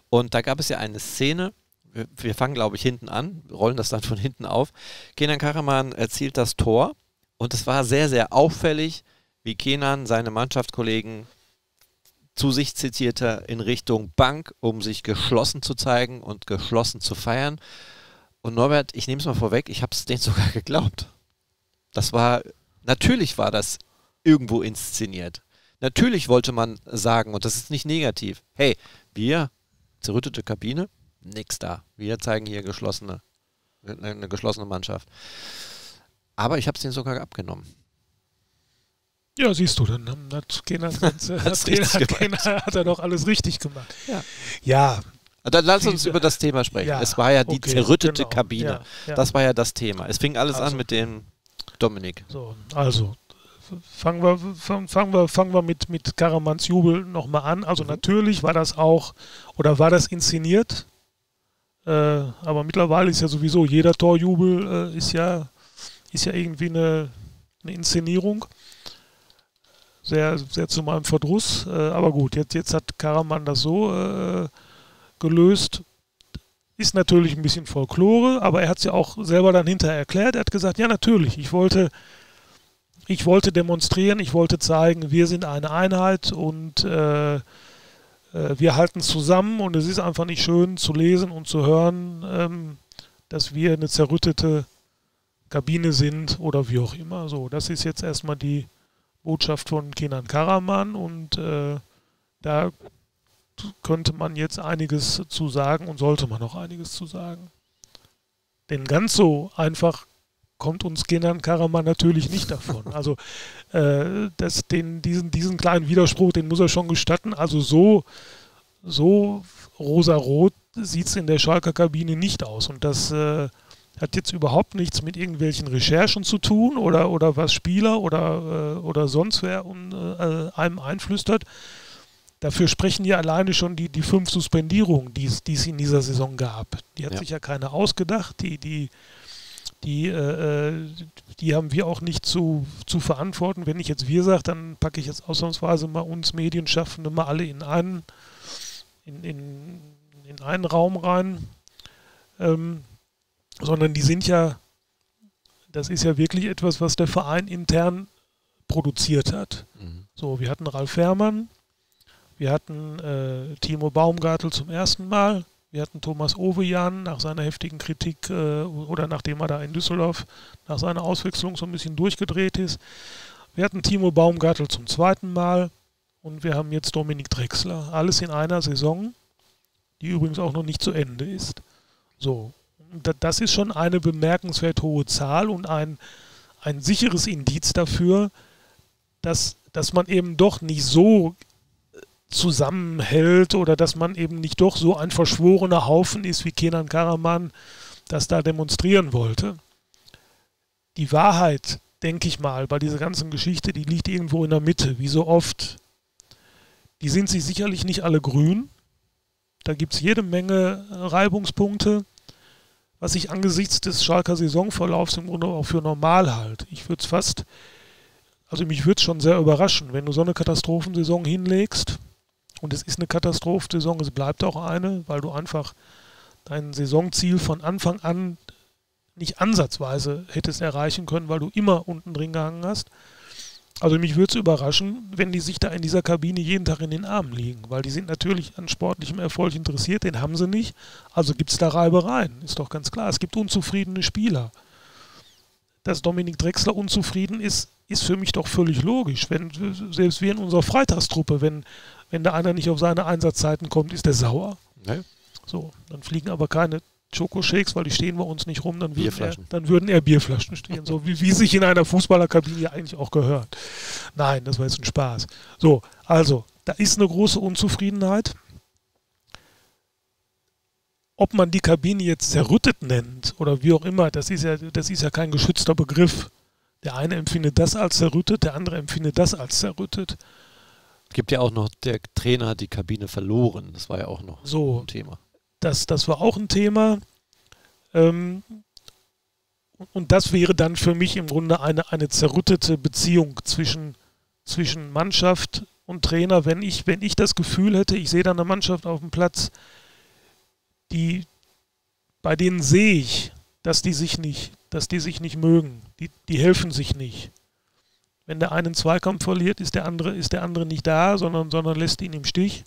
Und da gab es ja eine Szene, wir, wir fangen glaube ich hinten an, rollen das dann von hinten auf. Kenan Karaman erzielt das Tor und es war sehr, sehr auffällig, wie Kenan seine Mannschaftskollegen zu sich zitierte in Richtung Bank, um sich geschlossen zu zeigen und geschlossen zu feiern. Und Norbert, ich nehme es mal vorweg, ich habe es denen sogar geglaubt. Das war, natürlich war das irgendwo inszeniert. Natürlich wollte man sagen, und das ist nicht negativ, hey, wir, zerrüttete Kabine, nix da. Wir zeigen hier geschlossene, eine geschlossene Mannschaft. Aber ich habe es denen sogar abgenommen. Ja, siehst du, dann hat Kenan doch alles richtig gemacht. Ja, ja. Dann lass uns über das Thema sprechen. Ja, es war ja die okay, zerrüttete genau, Kabine. Ja, ja. Das war ja das Thema. Es fing alles also, an mit dem Dominik. So, also, fangen wir, fangen wir, fangen wir mit, mit Karamans Jubel nochmal an. Also mhm. natürlich war das auch, oder war das inszeniert, äh, aber mittlerweile ist ja sowieso jeder Torjubel äh, ist, ja, ist ja irgendwie eine, eine Inszenierung. Sehr, sehr zu meinem Verdruss. Äh, aber gut, jetzt, jetzt hat Karaman das so äh, gelöst, ist natürlich ein bisschen Folklore, aber er hat es ja auch selber dann hinterher erklärt. Er hat gesagt, ja natürlich, ich wollte, ich wollte demonstrieren, ich wollte zeigen, wir sind eine Einheit und äh, äh, wir halten zusammen und es ist einfach nicht schön zu lesen und zu hören, ähm, dass wir eine zerrüttete Kabine sind oder wie auch immer. So, das ist jetzt erstmal die Botschaft von Kenan Karaman und äh, da könnte man jetzt einiges zu sagen und sollte man auch einiges zu sagen. Denn ganz so einfach kommt uns Kenan Karaman natürlich nicht davon. Also äh, das, den, diesen, diesen kleinen Widerspruch, den muss er schon gestatten. Also so, so rosarot sieht es in der Schalker Kabine nicht aus. Und das äh, hat jetzt überhaupt nichts mit irgendwelchen Recherchen zu tun oder, oder was Spieler oder, äh, oder sonst wer um, äh, einem einflüstert. Dafür sprechen ja alleine schon die, die fünf Suspendierungen, die es in dieser Saison gab. Die hat ja. sich ja keiner ausgedacht. Die, die, die, äh, die haben wir auch nicht zu, zu verantworten. Wenn ich jetzt wir sage, dann packe ich jetzt ausnahmsweise mal uns Medienschaffende mal alle in einen, in, in, in einen Raum rein. Ähm, sondern die sind ja, das ist ja wirklich etwas, was der Verein intern produziert hat. Mhm. So, wir hatten Ralf Fährmann. Wir hatten äh, Timo Baumgartel zum ersten Mal. Wir hatten Thomas Ovejan nach seiner heftigen Kritik äh, oder nachdem er da in Düsseldorf nach seiner Auswechslung so ein bisschen durchgedreht ist. Wir hatten Timo Baumgartel zum zweiten Mal und wir haben jetzt Dominik Drexler. Alles in einer Saison, die übrigens auch noch nicht zu Ende ist. So, das ist schon eine bemerkenswert hohe Zahl und ein, ein sicheres Indiz dafür, dass, dass man eben doch nicht so zusammenhält oder dass man eben nicht doch so ein verschworener Haufen ist, wie Kenan Karaman das da demonstrieren wollte. Die Wahrheit denke ich mal, bei dieser ganzen Geschichte, die liegt irgendwo in der Mitte, wie so oft. Die sind sich sicherlich nicht alle grün. Da gibt es jede Menge Reibungspunkte, was ich angesichts des Schalker Saisonverlaufs im Grunde auch für normal halte. Ich würde es fast, also mich würde es schon sehr überraschen, wenn du so eine Katastrophensaison hinlegst, und es ist eine Katastrophensaison, es bleibt auch eine, weil du einfach dein Saisonziel von Anfang an nicht ansatzweise hättest erreichen können, weil du immer unten drin gehangen hast. Also mich würde es überraschen, wenn die sich da in dieser Kabine jeden Tag in den Armen liegen, weil die sind natürlich an sportlichem Erfolg interessiert, den haben sie nicht, also gibt es da Reibereien, ist doch ganz klar. Es gibt unzufriedene Spieler. Dass Dominik Drexler unzufrieden ist, ist für mich doch völlig logisch. Wenn, selbst wir in unserer Freitagstruppe, wenn, wenn da einer nicht auf seine Einsatzzeiten kommt, ist der sauer. Nee. So, dann fliegen aber keine Schokoshakes, weil die stehen bei uns nicht rum, dann würden, eher, dann würden eher Bierflaschen stehen, so wie, wie sich in einer Fußballerkabine eigentlich auch gehört. Nein, das war jetzt ein Spaß. So, also, da ist eine große Unzufriedenheit. Ob man die Kabine jetzt zerrüttet nennt oder wie auch immer, das ist ja, das ist ja kein geschützter Begriff. Der eine empfindet das als zerrüttet, der andere empfindet das als zerrüttet. Es gibt ja auch noch, der Trainer hat die Kabine verloren, das war ja auch noch so ein Thema. Das, das war auch ein Thema, ähm, und das wäre dann für mich im Grunde eine, eine zerrüttete Beziehung zwischen, zwischen Mannschaft und Trainer, wenn ich, wenn ich das Gefühl hätte, ich sehe da eine Mannschaft auf dem Platz, die, bei denen sehe ich, dass die sich nicht, dass die sich nicht mögen, die, die helfen sich nicht. Wenn der eine einen Zweikampf verliert, ist der andere, ist der andere nicht da, sondern, sondern lässt ihn im Stich.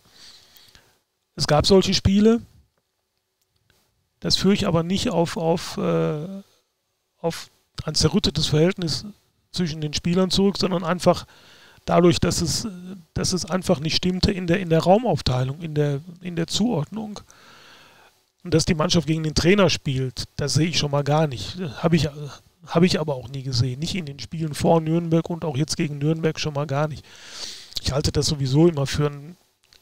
Es gab solche Spiele. Das führe ich aber nicht auf, auf, äh, auf ein zerrüttetes Verhältnis zwischen den Spielern zurück, sondern einfach dadurch, dass es, dass es einfach nicht stimmte in der, in der Raumaufteilung, in der, in der Zuordnung. Und dass die Mannschaft gegen den Trainer spielt, das sehe ich schon mal gar nicht. Habe ich, hab ich aber auch nie gesehen. Nicht in den Spielen vor Nürnberg und auch jetzt gegen Nürnberg schon mal gar nicht. Ich halte das sowieso immer für ein,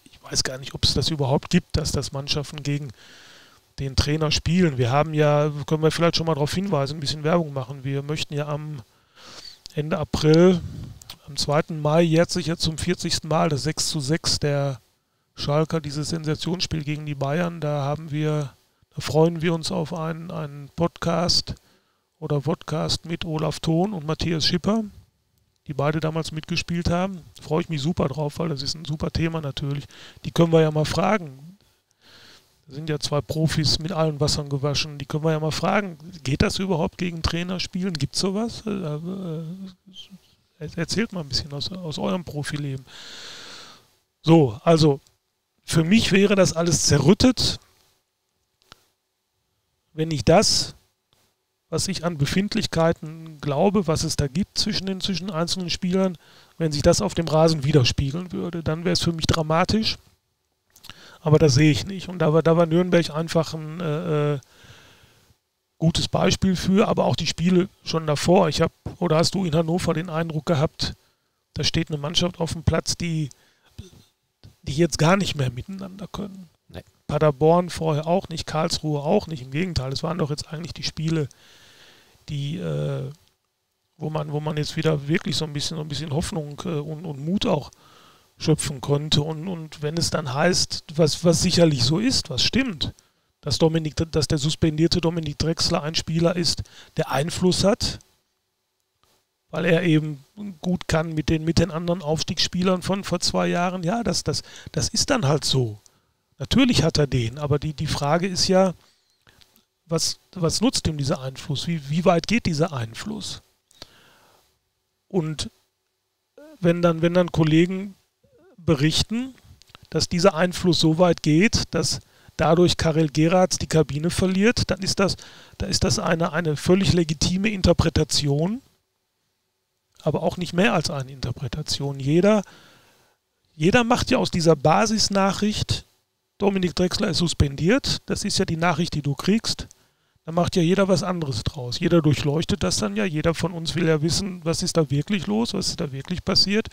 ich weiß gar nicht, ob es das überhaupt gibt, dass das Mannschaften gegen den Trainer spielen. Wir haben ja, können wir vielleicht schon mal darauf hinweisen, ein bisschen Werbung machen. Wir möchten ja am Ende April, am zweiten Mai jährt sich ja zum vierzigsten Mal das sechs zu sechs der Schalker, dieses Sensationsspiel gegen die Bayern. Da haben wir, da freuen wir uns auf einen, einen Podcast oder Podcast mit Olaf Thon und Matthias Schipper, die beide damals mitgespielt haben. Da freue ich mich super drauf, weil das ist ein super Thema natürlich. Die können wir ja mal fragen. Da sind ja zwei Profis mit allen Wassern gewaschen. Die können wir ja mal fragen, geht das überhaupt gegen Trainer spielen? Gibt es sowas? Erzählt mal ein bisschen aus, aus eurem Profileben. So, also für mich wäre das alles zerrüttet, wenn ich das, was ich an Befindlichkeiten glaube, was es da gibt zwischen den zwischen einzelnen Spielern, wenn sich das auf dem Rasen widerspiegeln würde, dann wäre es für mich dramatisch. Aber das sehe ich nicht. Und da war, da war Nürnberg einfach ein äh, gutes Beispiel für, aber auch die Spiele schon davor. Ich habe, oder hast du in Hannover den Eindruck gehabt, da steht eine Mannschaft auf dem Platz, die, die jetzt gar nicht mehr miteinander können. Nee. Paderborn vorher auch nicht, Karlsruhe auch nicht. Im Gegenteil, es waren doch jetzt eigentlich die Spiele, die, äh, wo man, wo man jetzt wieder wirklich so ein bisschen, so ein bisschen Hoffnung äh, und, und Mut auch schöpfen konnte. Und, und wenn es dann heißt, was, was sicherlich so ist, was stimmt, dass, Dominik, dass der suspendierte Dominik Drexler ein Spieler ist, der Einfluss hat, weil er eben gut kann mit den, mit den anderen Aufstiegsspielern von vor zwei Jahren, ja, das, das, das ist dann halt so. Natürlich hat er den, aber die, die Frage ist ja, was, was nutzt ihm dieser Einfluss? Wie, wie weit geht dieser Einfluss? Und wenn dann, wenn dann Kollegen berichten, dass dieser Einfluss so weit geht, dass dadurch Karel Geraerts die Kabine verliert, dann ist das, da ist das eine, eine völlig legitime Interpretation, aber auch nicht mehr als eine Interpretation. Jeder, jeder macht ja aus dieser Basisnachricht, Dominik Drexler ist suspendiert, das ist ja die Nachricht, die du kriegst, da macht ja jeder was anderes draus. Jeder durchleuchtet das dann ja, jeder von uns will ja wissen, was ist da wirklich los, was ist da wirklich passiert.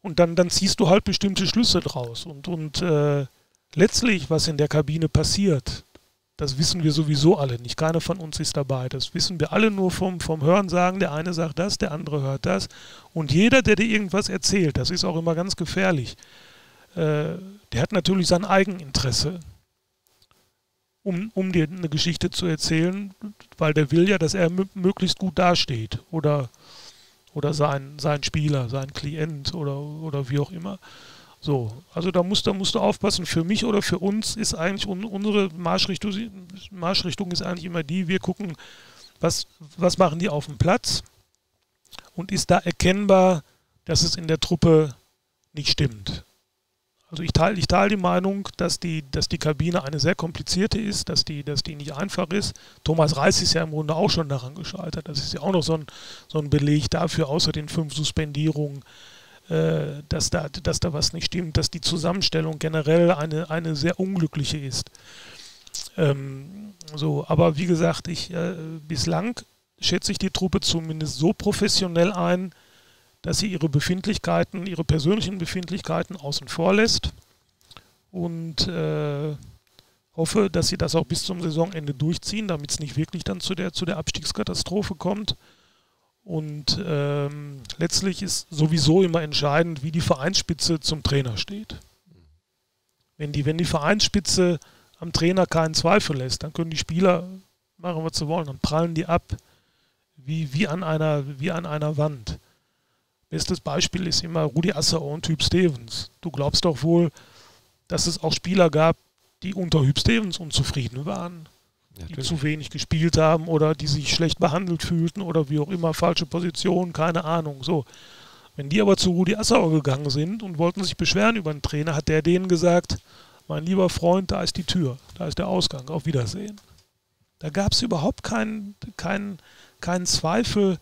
Und dann, dann ziehst du halt bestimmte Schlüsse draus. Und, und äh, letztlich, was in der Kabine passiert, Das wissen wir sowieso alle nicht. Keiner von uns ist dabei. Das wissen wir alle nur vom, vom Hörensagen. Der eine sagt das, der andere hört das. Und jeder, der dir irgendwas erzählt, das ist auch immer ganz gefährlich, äh, der hat natürlich sein Eigeninteresse, um, um dir eine Geschichte zu erzählen, weil der will ja, dass er möglichst gut dasteht. Oder, oder sein, sein Spieler, sein Klient oder, oder wie auch immer. So, also da musst, da musst du aufpassen. Für mich oder für uns ist eigentlich un, unsere Marschrichtung, Marschrichtung ist eigentlich immer die, wir gucken, was, was machen die auf dem Platz und ist da erkennbar, dass es in der Truppe nicht stimmt. Also ich teile ich teile die Meinung, dass die, dass die Kabine eine sehr komplizierte ist, dass die, dass die nicht einfach ist. Thomas Reis ist ja im Grunde auch schon daran gescheitert. Das ist ja auch noch so ein, so ein Beleg dafür, außer den fünf Suspendierungen, dass da, dass da was nicht stimmt, dass die Zusammenstellung generell eine, eine sehr unglückliche ist. Ähm, so, aber wie gesagt, ich, äh, bislang schätze ich die Truppe zumindest so professionell ein, dass sie ihre Befindlichkeiten, ihre persönlichen Befindlichkeiten außen vor lässt und äh, hoffe, dass sie das auch bis zum Saisonende durchziehen, damit es nicht wirklich dann zu der, zu der Abstiegskatastrophe kommt. Und ähm, letztlich ist sowieso immer entscheidend, wie die Vereinsspitze zum Trainer steht. Wenn die, wenn die Vereinsspitze am Trainer keinen Zweifel lässt, dann können die Spieler machen, was sie wollen, dann prallen die ab wie, wie, an einer, wie an einer Wand. Bestes Beispiel ist immer Rudi Assauer und Huub Stevens. Du glaubst doch wohl, dass es auch Spieler gab, die unter Huub Stevens unzufrieden waren. Die zu wenig gespielt haben oder die sich schlecht behandelt fühlten oder wie auch immer, falsche Positionen, keine Ahnung. So. Wenn die aber zu Rudi Assauer gegangen sind und wollten sich beschweren über einen Trainer, hat der denen gesagt, mein lieber Freund, da ist die Tür, da ist der Ausgang, auf Wiedersehen. Da gab es überhaupt keinen, keinen, keinen Zweifel,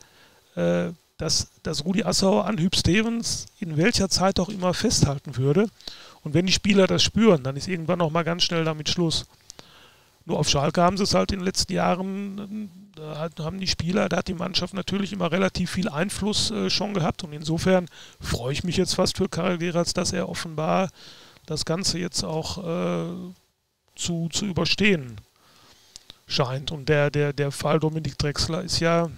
äh, dass, dass Rudi Assauer an Huub Stevens in welcher Zeit auch immer festhalten würde. Und wenn die Spieler das spüren, dann ist irgendwann nochmal ganz schnell damit Schluss. Nur auf Schalke haben sie es halt in den letzten Jahren, da haben die Spieler, da hat die Mannschaft natürlich immer relativ viel Einfluss äh, schon gehabt. Und insofern freue ich mich jetzt fast für Karel Geraerts, dass er offenbar das Ganze jetzt auch äh, zu, zu überstehen scheint. Und der, der, der Fall Dominik Drexler ist ja,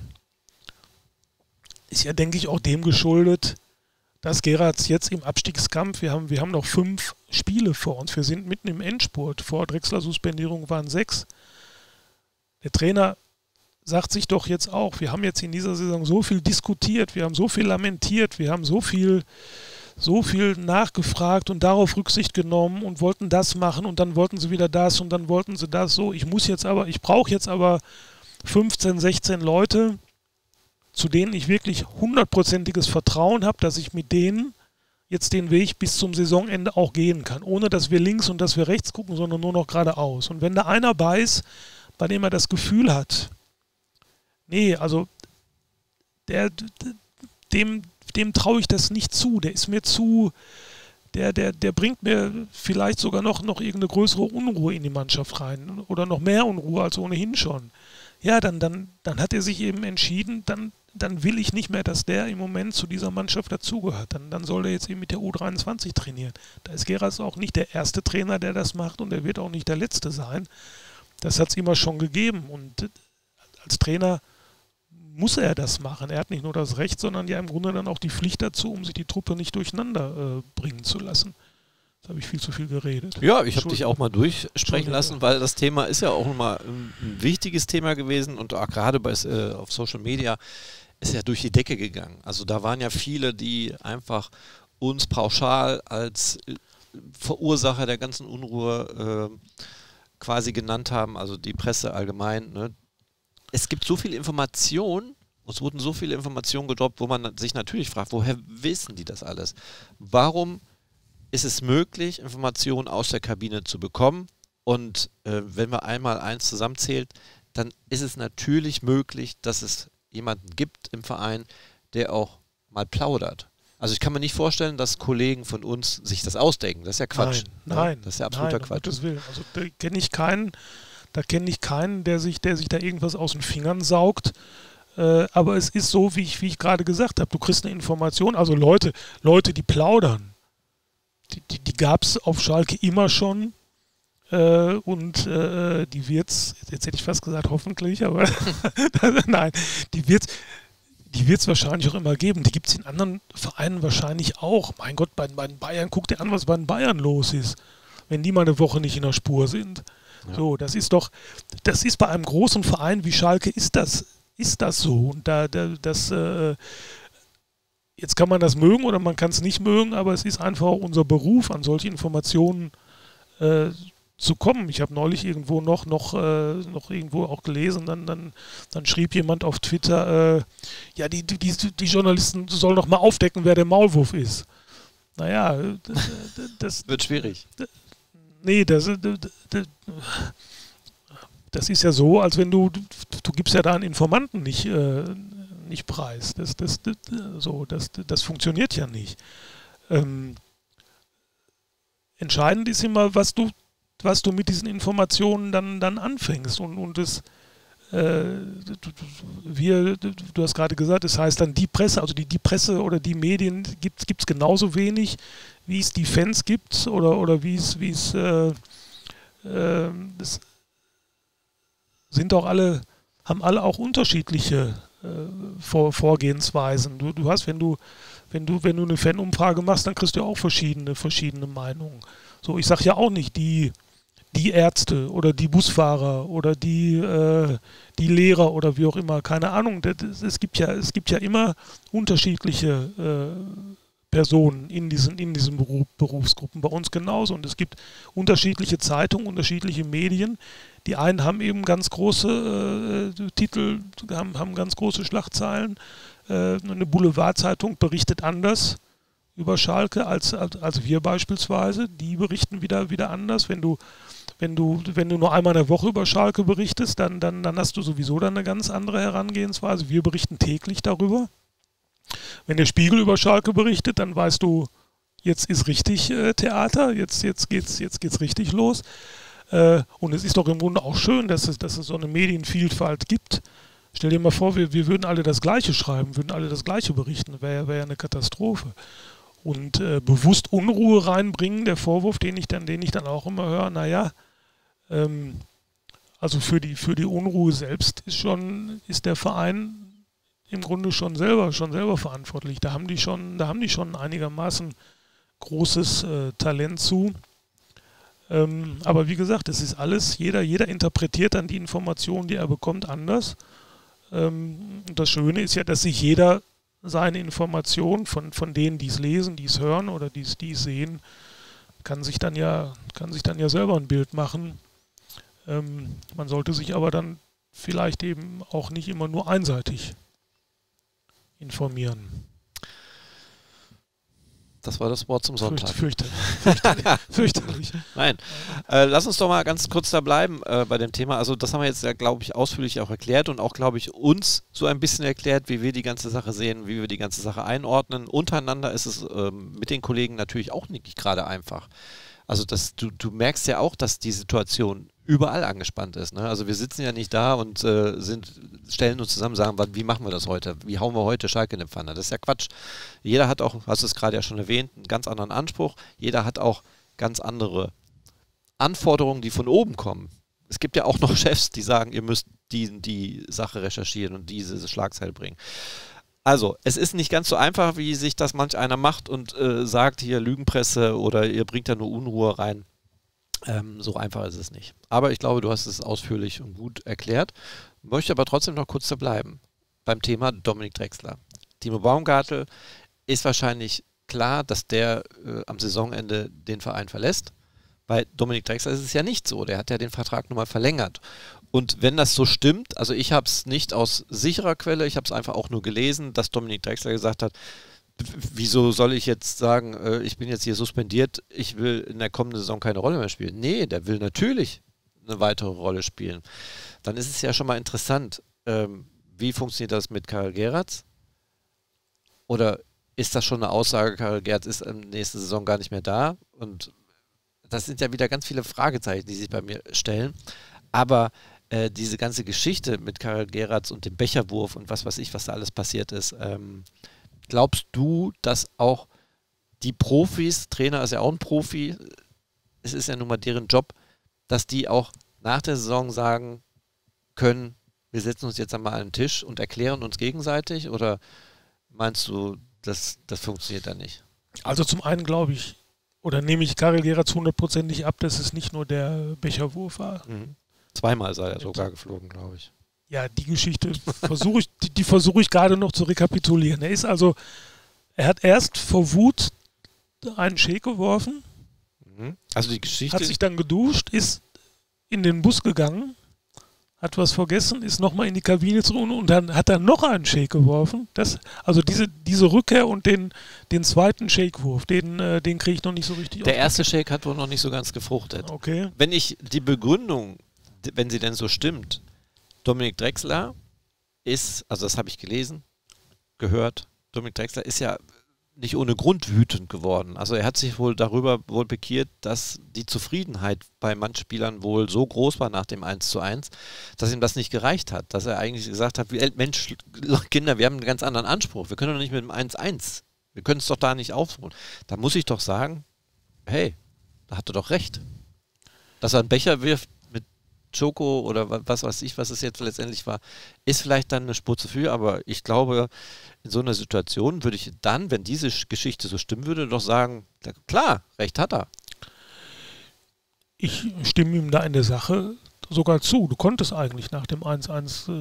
ist ja, denke ich, auch dem geschuldet, dass Geraerts jetzt im Abstiegskampf, wir haben, wir haben noch fünf Spiele vor uns, wir sind mitten im Endspurt, vor Drexler-Suspendierung waren sechs. Der Trainer sagt sich doch jetzt auch, wir haben jetzt in dieser Saison so viel diskutiert, wir haben so viel lamentiert, wir haben so viel, so viel nachgefragt und darauf Rücksicht genommen und wollten das machen und dann wollten sie wieder das und dann wollten sie das. So, ich muss jetzt aber, ich brauche jetzt aber fünfzehn, sechzehn Leute, zu denen ich wirklich hundertprozentiges Vertrauen habe, dass ich mit denen jetzt den Weg bis zum Saisonende auch gehen kann, ohne dass wir links und dass wir rechts gucken, sondern nur noch geradeaus. Und wenn da einer bei ist, bei dem er das Gefühl hat, nee, also der, dem, dem traue ich das nicht zu, der ist mir zu, der, der, der bringt mir vielleicht sogar noch, noch irgendeine größere Unruhe in die Mannschaft rein oder noch mehr Unruhe als ohnehin schon. Ja, dann, dann, dann hat er sich eben entschieden, dann dann will ich nicht mehr, dass der im Moment zu dieser Mannschaft dazugehört. Dann, dann soll er jetzt eben mit der U dreiundzwanzig trainieren. Da ist Geraerts auch nicht der erste Trainer, der das macht und er wird auch nicht der letzte sein. Das hat es immer schon gegeben und als Trainer muss er das machen. Er hat nicht nur das Recht, sondern ja im Grunde dann auch die Pflicht dazu, um sich die Truppe nicht durcheinander äh, bringen zu lassen. Jetzt habe ich viel zu viel geredet. Ja, ich habe dich auch mal durchsprechen lassen, weil das Thema ist ja auch nochmal ein, ein wichtiges Thema gewesen und auch gerade bei, äh, auf Social Media ist ja durch die Decke gegangen. Also da waren ja viele, die einfach uns pauschal als Verursacher der ganzen Unruhe äh, quasi genannt haben, also die Presse allgemein. Ne? Es gibt so viel Information, es wurden so viele Informationen gedroppt, wo man sich natürlich fragt, woher wissen die das alles? Warum ist es möglich, Informationen aus der Kabine zu bekommen? Und äh, wenn man einmal eins zusammenzählt, dann ist es natürlich möglich, dass es jemanden gibt im Verein, der auch mal plaudert. Also ich kann mir nicht vorstellen, dass Kollegen von uns sich das ausdenken. Das ist ja Quatsch. Nein, nein, das ist ja absoluter nein, Quatsch. Gottes Willen. Also da kenne ich keinen, da kenne ich keinen, der sich, der sich da irgendwas aus den Fingern saugt. Äh, aber es ist so, wie ich, wie ich gerade gesagt habe. Du kriegst eine Information. Also Leute, Leute, die plaudern, die, die, die gab es auf Schalke immer schon. äh, und äh, die wird's, jetzt hätte ich fast gesagt hoffentlich, aber nein, die wird's, die wird es wahrscheinlich auch immer geben. Die gibt es in anderen Vereinen wahrscheinlich auch. Mein Gott, bei den Bayern, guck dir an, was bei den Bayern los ist, wenn die mal eine Woche nicht in der Spur sind. Ja. So, das ist doch, das ist bei einem großen Verein wie Schalke, ist das, ist das so. Und da, da das, äh, jetzt kann man das mögen oder man kann es nicht mögen, aber es ist einfach unser Beruf, an solche Informationen äh, zu kommen. Ich habe neulich irgendwo noch, noch, äh, noch irgendwo auch gelesen, dann, dann, dann schrieb jemand auf Twitter, äh, ja, die, die, die Journalisten sollen doch mal aufdecken, wer der Maulwurf ist. Naja, das, das wird schwierig. Nee, das, das, das ist ja so, als wenn du, du gibst ja da einen Informanten nicht, äh, nicht preis. Das, das, das, so, das, das funktioniert ja nicht. Ähm, entscheidend ist immer, was du was du mit diesen Informationen dann, dann anfängst. Und, und das, äh, wir, du hast gerade gesagt, das heißt dann die Presse, also die, die Presse oder die Medien gibt es genauso wenig, wie es die Fans gibt oder, oder wie es, wie es, äh, äh, das sind auch alle, haben alle auch unterschiedliche äh, Vor Vorgehensweisen. Du, du hast, wenn du, wenn du, wenn du eine Fanumfrage machst, dann kriegst du auch verschiedene, verschiedene Meinungen. So, ich sage ja auch nicht, die die Ärzte oder die Busfahrer oder die, äh, die Lehrer oder wie auch immer, keine Ahnung. Das, das, es gibt ja, es gibt ja immer unterschiedliche äh, Personen in diesen, in diesen Beruf, Berufsgruppen, bei uns genauso. Und es gibt unterschiedliche Zeitungen, unterschiedliche Medien. Die einen haben eben ganz große äh, Titel, haben, haben ganz große Schlagzeilen. Äh, eine Boulevardzeitung berichtet anders über Schalke als, als wir beispielsweise, die berichten wieder, wieder anders. Wenn du, wenn du, wenn du nur einmal in der Woche über Schalke berichtest, dann, dann, dann hast du sowieso dann eine ganz andere Herangehensweise. Wir berichten täglich darüber. Wenn der Spiegel über Schalke berichtet, dann weißt du, jetzt ist richtig äh, Theater, jetzt, jetzt geht's, jetzt geht's richtig los. Äh, und es ist doch im Grunde auch schön, dass es, dass es so eine Medienvielfalt gibt. Stell dir mal vor, wir, wir würden alle das Gleiche schreiben, würden alle das Gleiche berichten, wäre, wäre ja eine Katastrophe. Und äh, bewusst Unruhe reinbringen, der Vorwurf, den ich dann, den ich dann auch immer höre, naja, ähm, also für die, für die Unruhe selbst ist schon, ist der Verein im Grunde schon selber, schon selber verantwortlich. Da haben die schon, da haben die schon einigermaßen großes äh, Talent zu. Ähm, aber wie gesagt, es ist alles, jeder, jeder interpretiert dann die Informationen, die er bekommt, anders. Ähm, das Schöne ist ja, dass sich jeder seine Informationen von, von denen, die es lesen, die es hören oder die es sehen, kann sich dann ja, kann sich dann ja selber ein Bild machen. Ähm, man sollte sich aber dann vielleicht eben auch nicht immer nur einseitig informieren. Das war das Wort zum Sonntag. Fürcht, fürchterlich. fürchterlich. Nein. Äh, lass uns doch mal ganz kurz da bleiben äh, bei dem Thema. Also das haben wir jetzt, ja, glaube ich, ausführlich auch erklärt und auch, glaube ich, uns so ein bisschen erklärt, wie wir die ganze Sache sehen, wie wir die ganze Sache einordnen. Untereinander ist es ähm, mit den Kollegen natürlich auch nicht gerade einfach. Also das, du, du merkst ja auch, dass die Situation überall angespannt ist. Ne? Also wir sitzen ja nicht da und äh, sind, stellen uns zusammen und sagen, wie machen wir das heute? Wie hauen wir heute Schalke in den Pfanne? Das ist ja Quatsch. Jeder hat auch, hast du es gerade ja schon erwähnt, einen ganz anderen Anspruch. Jeder hat auch ganz andere Anforderungen, die von oben kommen. Es gibt ja auch noch Chefs, die sagen, ihr müsst die, die Sache recherchieren und diese Schlagzeile bringen. Also, es ist nicht ganz so einfach, wie sich das manch einer macht und äh, sagt, hier Lügenpresse oder ihr bringt da nur Unruhe rein. Ähm, so einfach ist es nicht. Aber ich glaube, du hast es ausführlich und gut erklärt. Möchte aber trotzdem noch kurz da bleiben beim Thema Dominik Drexler. Timo Baumgartel, ist wahrscheinlich klar, dass der äh, am Saisonende den Verein verlässt. Bei Dominik Drexler ist es ja nicht so. Der hat ja den Vertrag nochmal verlängert. Und wenn das so stimmt, also ich habe es nicht aus sicherer Quelle, ich habe es einfach auch nur gelesen, dass Dominik Drexler gesagt hat, wieso soll ich jetzt sagen, äh, ich bin jetzt hier suspendiert, ich will in der kommenden Saison keine Rolle mehr spielen. Nee, der will natürlich eine weitere Rolle spielen. Dann ist es ja schon mal interessant, ähm, wie funktioniert das mit Karel Geraerts? Oder ist das schon eine Aussage, Karel Geraerts ist ähm, nächste Saison gar nicht mehr da? Und das sind ja wieder ganz viele Fragezeichen, die sich bei mir stellen. Aber äh, diese ganze Geschichte mit Karel Geraerts und dem Becherwurf und was weiß ich, was da alles passiert ist, ähm, glaubst du, dass auch die Profis, Trainer ist ja auch ein Profi, es ist ja nun mal deren Job, dass die auch nach der Saison sagen können, wir setzen uns jetzt einmal an den Tisch und erklären uns gegenseitig? Oder meinst du, das, das funktioniert dann nicht? Also zum einen glaube ich, oder nehme ich Karel Geraerts hundertprozentig ab, dass es nicht nur der Becherwurf war. Mhm. Zweimal sei er sogar geflogen, glaube ich. Ja, die Geschichte versuche ich, die, die versuche ich gerade noch zu rekapitulieren. Er ist also, er hat erst vor Wut einen Scheck geworfen. Mhm. Also die Geschichte. Hat sich dann geduscht, ist in den Bus gegangen, hat was vergessen, ist nochmal in die Kabine zurück und dann hat er noch einen Shake geworfen. Das, also diese, diese Rückkehr und den, den zweiten Shakewurf, den, äh, den kriege ich noch nicht so richtig. Der erste Shake hat wohl noch nicht so ganz gefruchtet. Okay. Wenn ich die Begründung, wenn sie denn so stimmt, Dominik Drexler ist, also das habe ich gelesen, gehört, Dominik Drexler ist ja nicht ohne Grund wütend geworden. Also er hat sich wohl darüber wohl pikiert, dass die Zufriedenheit bei manchen Spielern wohl so groß war nach dem eins zu eins, dass ihm das nicht gereicht hat. Dass er eigentlich gesagt hat, Mensch, Kinder, wir haben einen ganz anderen Anspruch. Wir können doch nicht mit dem eins zu eins. Wir können es doch da nicht aufholen. Da muss ich doch sagen, hey, da hat er doch recht. Dass er einen Becher wirft mit Schoko oder was weiß ich, was es jetzt letztendlich war, ist vielleicht dann eine Spur zu viel, aber ich glaube, in so einer Situation würde ich dann, wenn diese Geschichte so stimmen würde, doch sagen, da, klar, recht hat er. Ich stimme ihm da in der Sache sogar zu. Du konntest eigentlich nach dem eins zu eins äh,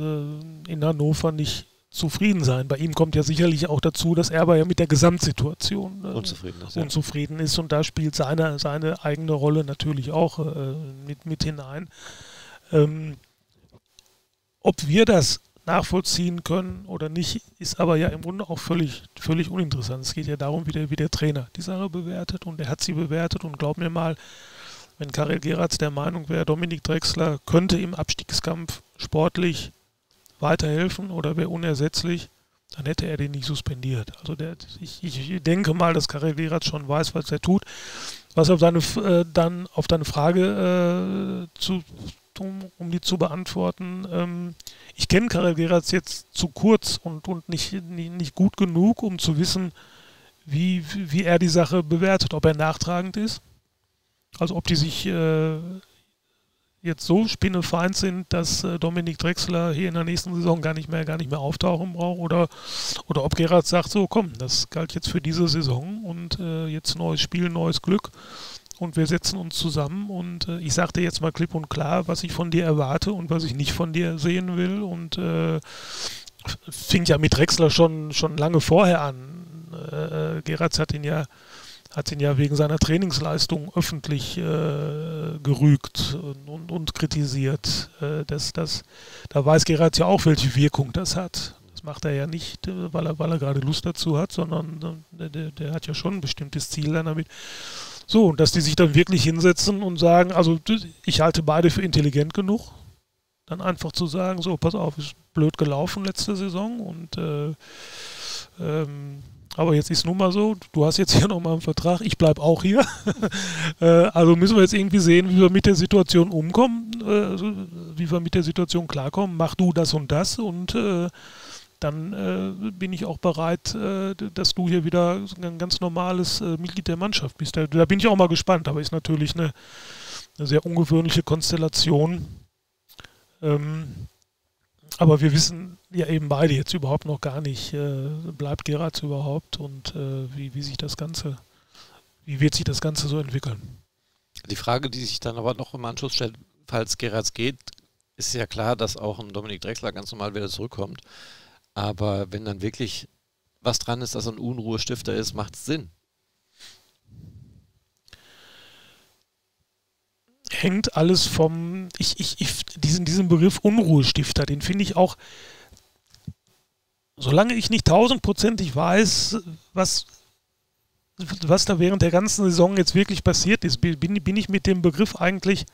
in Hannover nicht zufrieden sein. Bei ihm kommt ja sicherlich auch dazu, dass er aber ja mit der Gesamtsituation äh, unzufrieden, ist, unzufrieden ja. ist. Und da spielt seine, seine eigene Rolle natürlich auch äh, mit, mit hinein. Ähm, ob wir das nachvollziehen können oder nicht, ist aber ja im Grunde auch völlig, völlig uninteressant. Es geht ja darum, wie der, wie der Trainer die Sache bewertet, und er hat sie bewertet, und glaub mir mal, wenn Karel Geraerts der Meinung wäre, Dominik Drexler könnte im Abstiegskampf sportlich weiterhelfen oder wäre unersetzlich, dann hätte er den nicht suspendiert. Also der, ich, ich denke mal, dass Karel Geraerts schon weiß, was er tut. Was auf deine, äh, dann auf deine Frage äh, zu Um, um die zu beantworten. Ähm, ich kenne Karel Geraerts jetzt zu kurz und, und nicht, nicht, nicht gut genug, um zu wissen, wie, wie er die Sache bewertet, ob er nachtragend ist. Also ob die sich äh, jetzt so spinnefeind sind, dass äh, Dominik Drexler hier in der nächsten Saison gar nicht mehr, gar nicht mehr auftauchen braucht, oder, oder ob Geraerts sagt, so komm, das galt jetzt für diese Saison und äh, jetzt neues Spiel, neues Glück. Und wir setzen uns zusammen und äh, ich sage dir jetzt mal klipp und klar, was ich von dir erwarte und was ich nicht von dir sehen will. Und äh, fing ja mit Drexler schon, schon lange vorher an. Äh, Geraerts hat ihn, ja, hat ihn ja wegen seiner Trainingsleistung öffentlich äh, gerügt und, und, und kritisiert. Äh, das, das, da weiß Geraerts ja auch, welche Wirkung das hat. Das macht er ja nicht, weil er, weil er gerade Lust dazu hat, sondern der, der, der hat ja schon ein bestimmtes Ziel dann damit. So, und dass die sich dann wirklich hinsetzen und sagen, also ich halte beide für intelligent genug, dann einfach zu sagen, so pass auf, ist blöd gelaufen letzte Saison, und äh, ähm, aber jetzt ist nun mal so, du hast jetzt hier nochmal einen Vertrag, ich bleibe auch hier, äh, also müssen wir jetzt irgendwie sehen, wie wir mit der Situation umkommen, äh, wie wir mit der Situation klarkommen, mach du das und das, und äh, dann äh, bin ich auch bereit, äh, dass du hier wieder ein ganz normales äh, Mitglied der Mannschaft bist. Da, da bin ich auch mal gespannt, aber ist natürlich eine, eine sehr ungewöhnliche Konstellation. Ähm, aber wir wissen ja eben beide jetzt überhaupt noch gar nicht, äh, bleibt Geraerts überhaupt, und äh, wie, wie sich das Ganze, wie wird sich das Ganze so entwickeln? Die Frage, die sich dann aber noch im Anschluss stellt, falls Geraerts geht, ist ja klar, dass auch ein Dominik Drexler ganz normal wieder zurückkommt. Aber wenn dann wirklich was dran ist, dass er ein Unruhestifter ist, macht es Sinn. Hängt alles vom... Ich, ich, ich, diesen, diesen Begriff Unruhestifter, den finde ich auch... Solange ich nicht tausendprozentig weiß, was, was da während der ganzen Saison jetzt wirklich passiert ist, bin, bin ich mit dem Begriff eigentlich...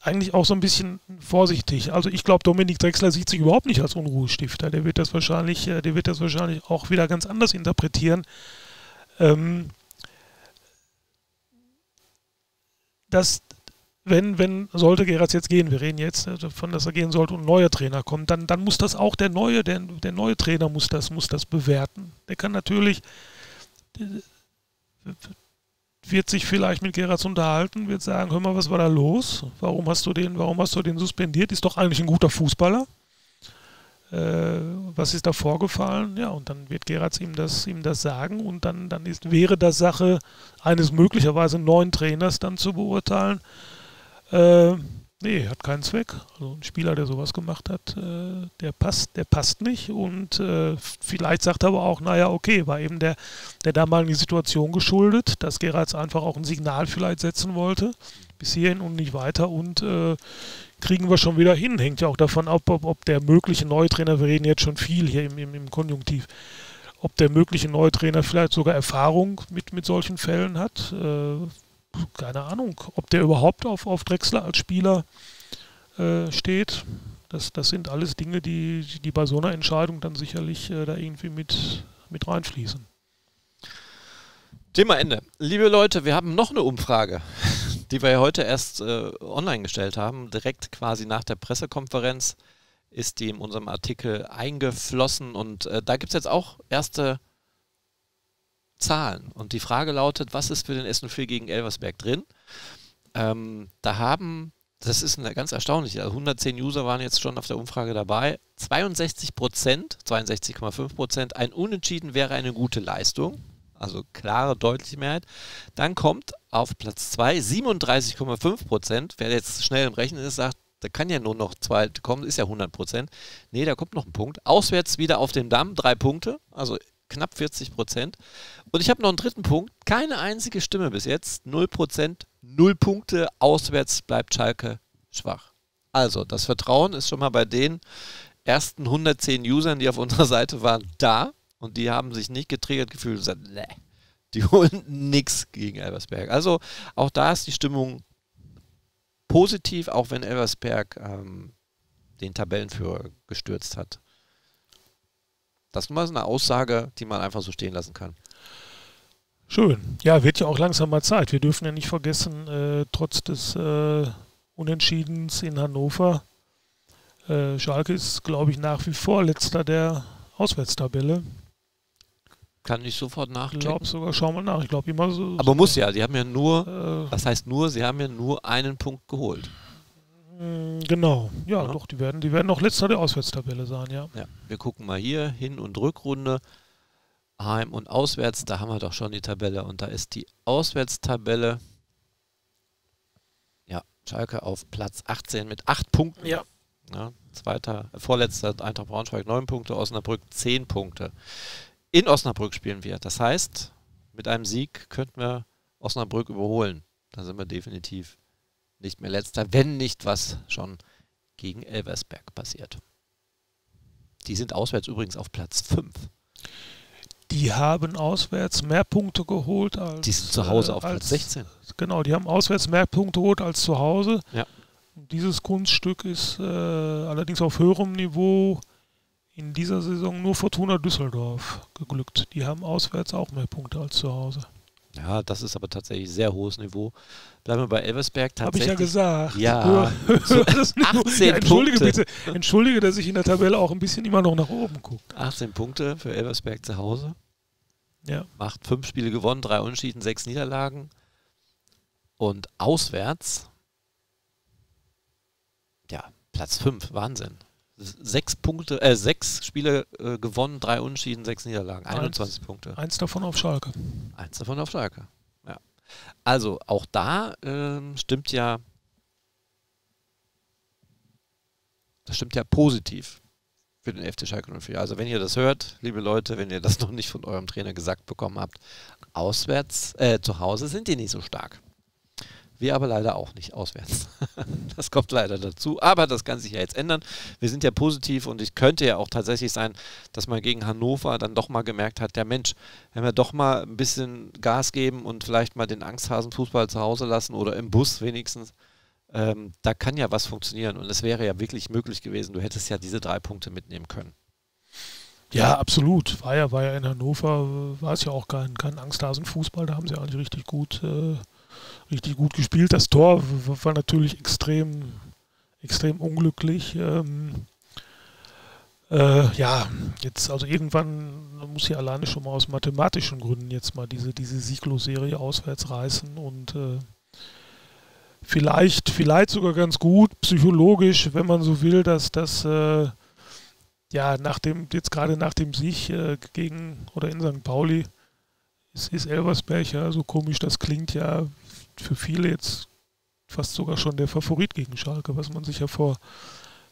eigentlich auch so ein bisschen vorsichtig. Also ich glaube, Dominik Drexler sieht sich überhaupt nicht als Unruhestifter. Der wird das wahrscheinlich, der wird das wahrscheinlich auch wieder ganz anders interpretieren. Ähm, dass, wenn, wenn, sollte Geraerts jetzt gehen, wir reden jetzt davon, dass er gehen sollte und ein neuer Trainer kommt, dann, dann muss das auch der neue, der, der neue Trainer muss das, muss das bewerten. Der kann natürlich... wird sich vielleicht mit Geraerts unterhalten, wird sagen, hör mal, was war da los? Warum hast du den, warum hast du den suspendiert? Ist doch eigentlich ein guter Fußballer. Äh, was ist da vorgefallen? Ja, und dann wird Geraerts ihm das, ihm das sagen und dann, dann ist, wäre das Sache eines möglicherweise neuen Trainers dann zu beurteilen. Äh, nee, hat keinen Zweck. Also ein Spieler, der sowas gemacht hat, äh, der passt, der passt nicht. Und äh, vielleicht sagt er aber auch, naja, okay, war eben der, der damaligen Situation geschuldet, dass Geraerts einfach auch ein Signal vielleicht setzen wollte, bis hierhin und nicht weiter und äh, kriegen wir schon wieder hin. Hängt ja auch davon ab, ob, ob der mögliche neue Trainer, wir reden jetzt schon viel hier im, im, im Konjunktiv, ob der mögliche neue Trainer vielleicht sogar Erfahrung mit, mit solchen Fällen hat, äh, keine Ahnung, ob der überhaupt auf, auf Drexler als Spieler äh, steht. Das, das sind alles Dinge, die, die bei so einer Entscheidung dann sicherlich äh, da irgendwie mit, mit reinfließen. Thema Ende. Liebe Leute, wir haben noch eine Umfrage, die wir heute erst äh, online gestellt haben. Direkt quasi nach der Pressekonferenz ist die in unserem Artikel eingeflossen und äh, da gibt es jetzt auch erste Zahlen. Und die Frage lautet, was ist für den S null vier gegen Elversberg drin? Ähm, da haben, das ist eine ganz erstaunliche, also hundertzehn User waren jetzt schon auf der Umfrage dabei, zweiundsechzig Prozent, zweiundsechzig Komma fünf Prozent, ein Unentschieden wäre eine gute Leistung, also klare, deutliche Mehrheit. Dann kommt auf Platz zwei siebenunddreißig Komma fünf Prozent, wer jetzt schnell im Rechnen ist, sagt, da kann ja nur noch zwei kommen, ist ja hundert Prozent. Nee, da kommt noch ein Punkt. Auswärts wieder auf dem Damm, drei Punkte, also knapp vierzig Prozent. Und ich habe noch einen dritten Punkt. Keine einzige Stimme bis jetzt. null Prozent, null Punkte. Auswärts bleibt Schalke schwach. Also, das Vertrauen ist schon mal bei den ersten hundertzehn Usern, die auf unserer Seite waren, da. Und die haben sich nicht getriggert gefühlt und gesagt, nee, die holen nichts gegen Elversberg. Also, auch da ist die Stimmung positiv, auch wenn Elversberg ähm, den Tabellenführer gestürzt hat. Das ist eine Aussage, die man einfach so stehen lassen kann. Schön. Ja, wird ja auch langsam mal Zeit. Wir dürfen ja nicht vergessen, äh, trotz des äh, Unentschiedens in Hannover, äh, Schalke ist, glaube ich, nach wie vor letzter der Auswärtstabelle. Kann ich sofort nachchecken. Ich glaube sogar, schau mal nach. Ich glaube immer so. Aber so muss ja, die haben ja nur, äh, was heißt nur, sie haben ja nur einen Punkt geholt. Genau, ja, ja, doch, die werden, die werden auch letzter der Auswärtstabelle sein, ja. Ja. Wir gucken mal hier, Hin- und Rückrunde, Heim- und Auswärts, da haben wir doch schon die Tabelle und da ist die Auswärtstabelle, ja, Schalke auf Platz achtzehn mit acht Punkten. Ja. Ja, zweiter, äh, vorletzter Eintracht Braunschweig neun Punkte, Osnabrück zehn Punkte. In Osnabrück spielen wir, das heißt, mit einem Sieg könnten wir Osnabrück überholen, da sind wir definitiv nicht mehr letzter, wenn nicht was schon gegen Elversberg passiert. Die sind auswärts übrigens auf Platz fünf. Die haben auswärts mehr Punkte geholt als... Die sind zu Hause auf als, Platz sechzehn. Genau, die haben auswärts mehr Punkte geholt als zu Hause. Ja. Dieses Kunststück ist äh, allerdings auf höherem Niveau in dieser Saison nur Fortuna Düsseldorf geglückt. Die haben auswärts auch mehr Punkte als zu Hause. Ja, das ist aber tatsächlich sehr hohes Niveau. Bleiben wir bei Elversberg. Habe ich ja gesagt. Ja. achtzehn ja, entschuldige Punkte. Bitte. Entschuldige, dass ich in der Tabelle auch ein bisschen immer noch nach oben gucke. achtzehn Punkte für Elversberg zu Hause. Ja. Macht fünf Spiele gewonnen, drei Unentschieden, sechs Niederlagen. Und auswärts, ja, Platz fünf, Wahnsinn. Sechs Punkte, äh, sechs Spiele äh, gewonnen, drei Unentschieden, sechs Niederlagen, einundzwanzig eins, Punkte. Eins davon auf Schalke. Eins davon auf Schalke, ja. Also auch da ähm, stimmt ja, das stimmt ja positiv für den F C Schalke null vier. Also wenn ihr das hört, liebe Leute, wenn ihr das noch nicht von eurem Trainer gesagt bekommen habt, auswärts, äh, zu Hause sind die nicht so stark. Wir aber leider auch nicht auswärts. Das kommt leider dazu. Aber das kann sich ja jetzt ändern. Wir sind ja positiv und es könnte ja auch tatsächlich sein, dass man gegen Hannover dann doch mal gemerkt hat, der Mensch, wenn wir doch mal ein bisschen Gas geben und vielleicht mal den Angsthasen-Fußball zu Hause lassen oder im Bus wenigstens, ähm, da kann ja was funktionieren. Und es wäre ja wirklich möglich gewesen. Du hättest ja diese drei Punkte mitnehmen können. Ja, ja, absolut. War ja, war ja in Hannover, war es ja auch kein, kein Angsthasen-Fußball. Da haben sie ja eigentlich richtig gut... Äh richtig gut gespielt. Das Tor war natürlich extrem, extrem unglücklich. Ähm, Äh, ja, jetzt, also irgendwann muss ich alleine schon mal aus mathematischen Gründen jetzt mal diese, diese Sieglos-Serie auswärts reißen und äh, vielleicht, vielleicht sogar ganz gut, psychologisch, wenn man so will, dass das äh, ja nach dem, jetzt gerade nach dem Sieg äh, gegen oder in Sankt Pauli ist, ist Elversberg ja, so komisch das klingt, ja für viele jetzt fast sogar schon der Favorit gegen Schalke, was man sich ja vor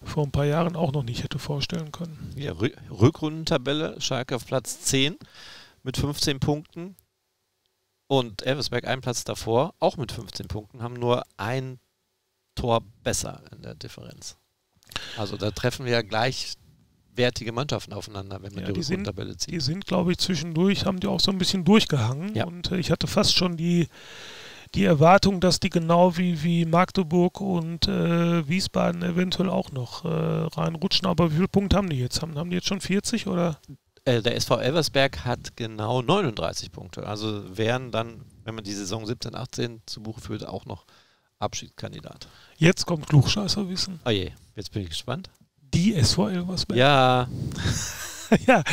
vor ein paar Jahren auch noch nicht hätte vorstellen können. Ja, Rü Rückrundentabelle, Schalke auf Platz zehn mit fünfzehn Punkten und Elversberg einen Platz davor, auch mit fünfzehn Punkten, haben nur ein Tor besser in der Differenz. Also da treffen wir ja gleichwertige Mannschaften aufeinander, wenn man ja, die, die Rückrundentabelle zieht. Die sind, glaube ich, zwischendurch, haben die auch so ein bisschen durchgehangen ja. und äh, ich hatte fast schon die die Erwartung, dass die genau wie, wie Magdeburg und äh, Wiesbaden eventuell auch noch äh, reinrutschen. Aber wie viele Punkte haben die jetzt? Haben, haben die jetzt schon vierzig? Oder? Äh, der S V Elversberg hat genau neununddreißig Punkte. Also wären dann, wenn man die Saison siebzehn, achtzehn zu Buche führt, auch noch Abschiedskandidat. Jetzt kommt Klugscheißerwissen. Oh je, jetzt bin ich gespannt. Die S V Elversberg? Ja. Ja,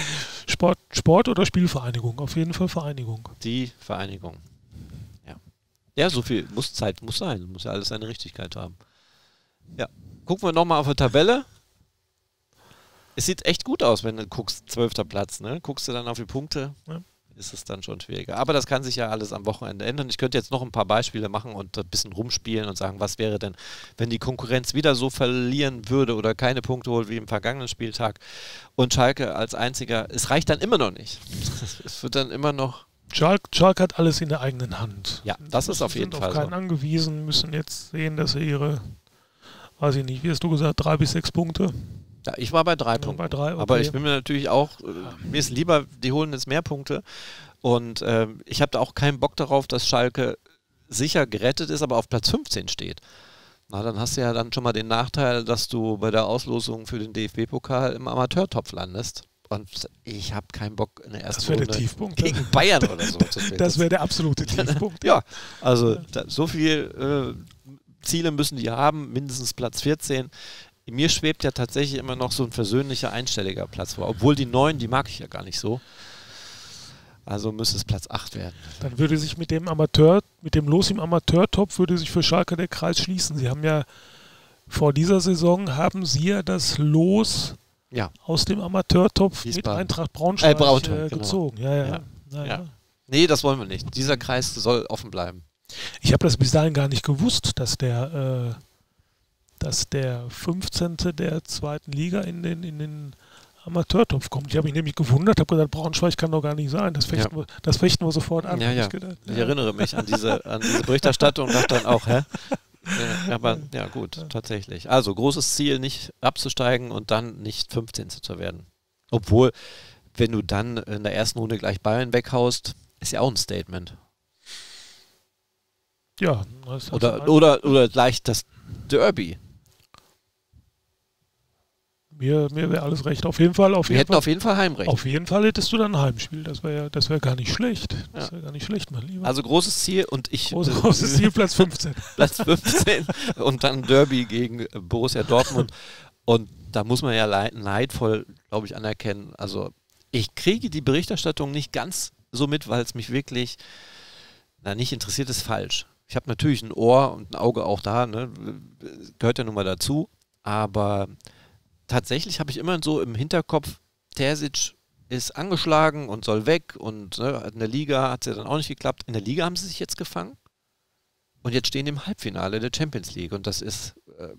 Sport, Sport oder Spielvereinigung? Auf jeden Fall Vereinigung. Die Vereinigung. Ja, so viel muss Zeit muss sein. Muss ja alles seine Richtigkeit haben. Ja, gucken wir nochmal auf die Tabelle. Es sieht echt gut aus, wenn du guckst, zwölfter Platz, ne? Guckst du dann auf die Punkte, ja. Ist es dann schon schwieriger. Aber das kann sich ja alles am Wochenende ändern. Ich könnte jetzt noch ein paar Beispiele machen und ein bisschen rumspielen und sagen, was wäre denn, wenn die Konkurrenz wieder so verlieren würde oder keine Punkte holt wie im vergangenen Spieltag und Schalke als einziger, es reicht dann immer noch nicht. Es wird dann immer noch... Schalke, Schalke hat alles in der eigenen Hand. Ja, das ist auf jeden Fall so. Sie sind auf keinen angewiesen, müssen jetzt sehen, dass sie ihre, weiß ich nicht, wie hast du gesagt, drei bis sechs Punkte? Ja, ich war bei drei Punkten. Bei drei, okay. Aber ich bin mir natürlich auch, äh, mir ist lieber, die holen jetzt mehr Punkte. Und äh, ich habe da auch keinen Bock darauf, dass Schalke sicher gerettet ist, aber auf Platz fünfzehn steht. Na, dann hast du ja dann schon mal den Nachteil, dass du bei der Auslosung für den D F B-Pokal im Amateurtopf landest. Und ich habe keinen Bock in der ersten Runde gegen Bayern oder so zu spielen. Das wäre der absolute Tiefpunkt. Ja, also da, so viele äh, Ziele müssen die haben, mindestens Platz vierzehn. Mir schwebt ja tatsächlich immer noch so ein versöhnlicher, einstelliger Platz vor. Obwohl die neun, die mag ich ja gar nicht so. Also müsste es Platz acht werden. Dann würde sich mit dem Amateur, mit dem Los im Amateurtopf würde sich für Schalke der Kreis schließen. Sie haben ja vor dieser Saison, haben sie ja das Los... Ja. Aus dem Amateurtopf mit Eintracht Braunschweig äh, Braunton, äh, gezogen. Genau. Ja, ja. Ja. Ja, ja. Nee, das wollen wir nicht. Dieser Kreis soll offen bleiben. Ich habe das bis dahin gar nicht gewusst, dass der, äh, dass der fünfzehnte der zweiten Liga in den, in den Amateurtopf kommt. Ich habe mich nämlich gewundert, habe gedacht, Braunschweig kann doch gar nicht sein. Das fechten, ja. wir, das fechten wir sofort an. Ja, ja. Ich, gedacht, ja. ich erinnere mich an diese, an diese Berichterstattung und dachte dann auch, hä? Ja, aber ja gut, ja. tatsächlich. Also großes Ziel, nicht abzusteigen und dann nicht fünfzehnter zu werden. Obwohl, wenn du dann in der ersten Runde gleich Bayern weghaust, ist ja auch ein Statement. Ja. Das heißt oder, oder, oder gleich das Derby. Mir, mir wäre alles recht. Auf jeden Fall, auf Wir jeden hätten Fall, auf jeden Fall Heimrecht. Auf jeden Fall hättest du dann ein Heimspiel. Das wäre ja, das wäre gar nicht schlecht. Das ja. wäre gar nicht schlecht, mein Lieber. Also großes Ziel und ich... Groß, großes Ziel, Platz fünfzehn. Platz fünfzehn und dann Derby gegen Borussia Dortmund. Und da muss man ja leid, leidvoll, glaube ich, anerkennen. Also ich kriege die Berichterstattung nicht ganz so mit, weil es mich wirklich na, nicht interessiert, ist falsch. Ich habe natürlich ein Ohr und ein Auge auch da. Ne? Gehört ja nun mal dazu. Aber... Tatsächlich habe ich immer so im Hinterkopf, Terzic ist angeschlagen und soll weg und ne, in der Liga hat es ja dann auch nicht geklappt. In der Liga haben sie sich jetzt gefangen und jetzt stehen im Halbfinale der Champions League und das ist... Äh,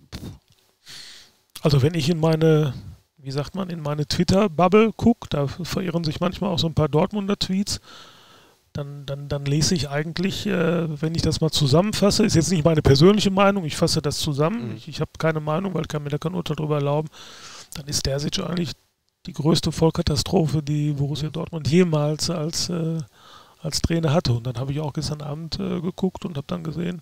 also wenn ich in meine, wie sagt man, in meine Twitter-Bubble gucke, da verirren sich manchmal auch so ein paar Dortmunder Tweets, dann, dann, dann lese ich eigentlich, äh, wenn ich das mal zusammenfasse, ist jetzt nicht meine persönliche Meinung, ich fasse das zusammen, mhm. ich, ich habe keine Meinung, weil ich kann mir da kein Urteil darüber erlauben, dann ist Terzic eigentlich die größte Vollkatastrophe, die Borussia Dortmund jemals als, äh, als Trainer hatte. Und dann habe ich auch gestern Abend äh, geguckt und habe dann gesehen,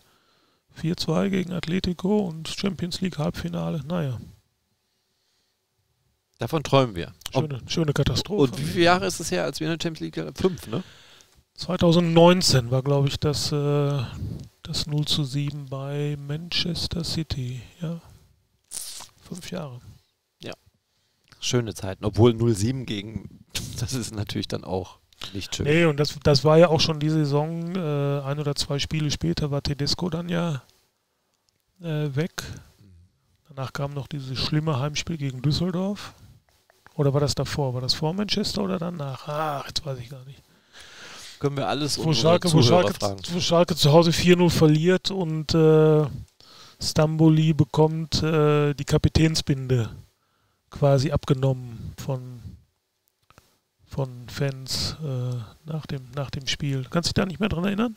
vier zwei gegen Atletico und Champions League Halbfinale, naja. Davon träumen wir. Schöne, Ob, schöne Katastrophe. Und wie viele Jahre ist es her, als wir in der Champions League hatten? Fünf, ne? zweitausendneunzehn war, glaube ich, das, äh, das null zu sieben bei Manchester City. Ja. Fünf Jahre. Ja. schöne Zeiten, obwohl null sieben gegen, das ist natürlich dann auch nicht schön. Nee, und das, das war ja auch schon die Saison, äh, ein oder zwei Spiele später war Tedesco dann ja äh, weg. Danach kam noch dieses schlimme Heimspiel gegen Düsseldorf. Oder war das davor? War das vor Manchester oder danach? Ach, jetzt weiß ich gar nicht. Können wir alles wo Schalke, wo, Schalke, wo Schalke zu Hause vier null verliert und äh, Stamboli bekommt äh, die Kapitänsbinde quasi abgenommen von, von Fans äh, nach, dem, nach dem Spiel. Kannst du dich da nicht mehr dran erinnern?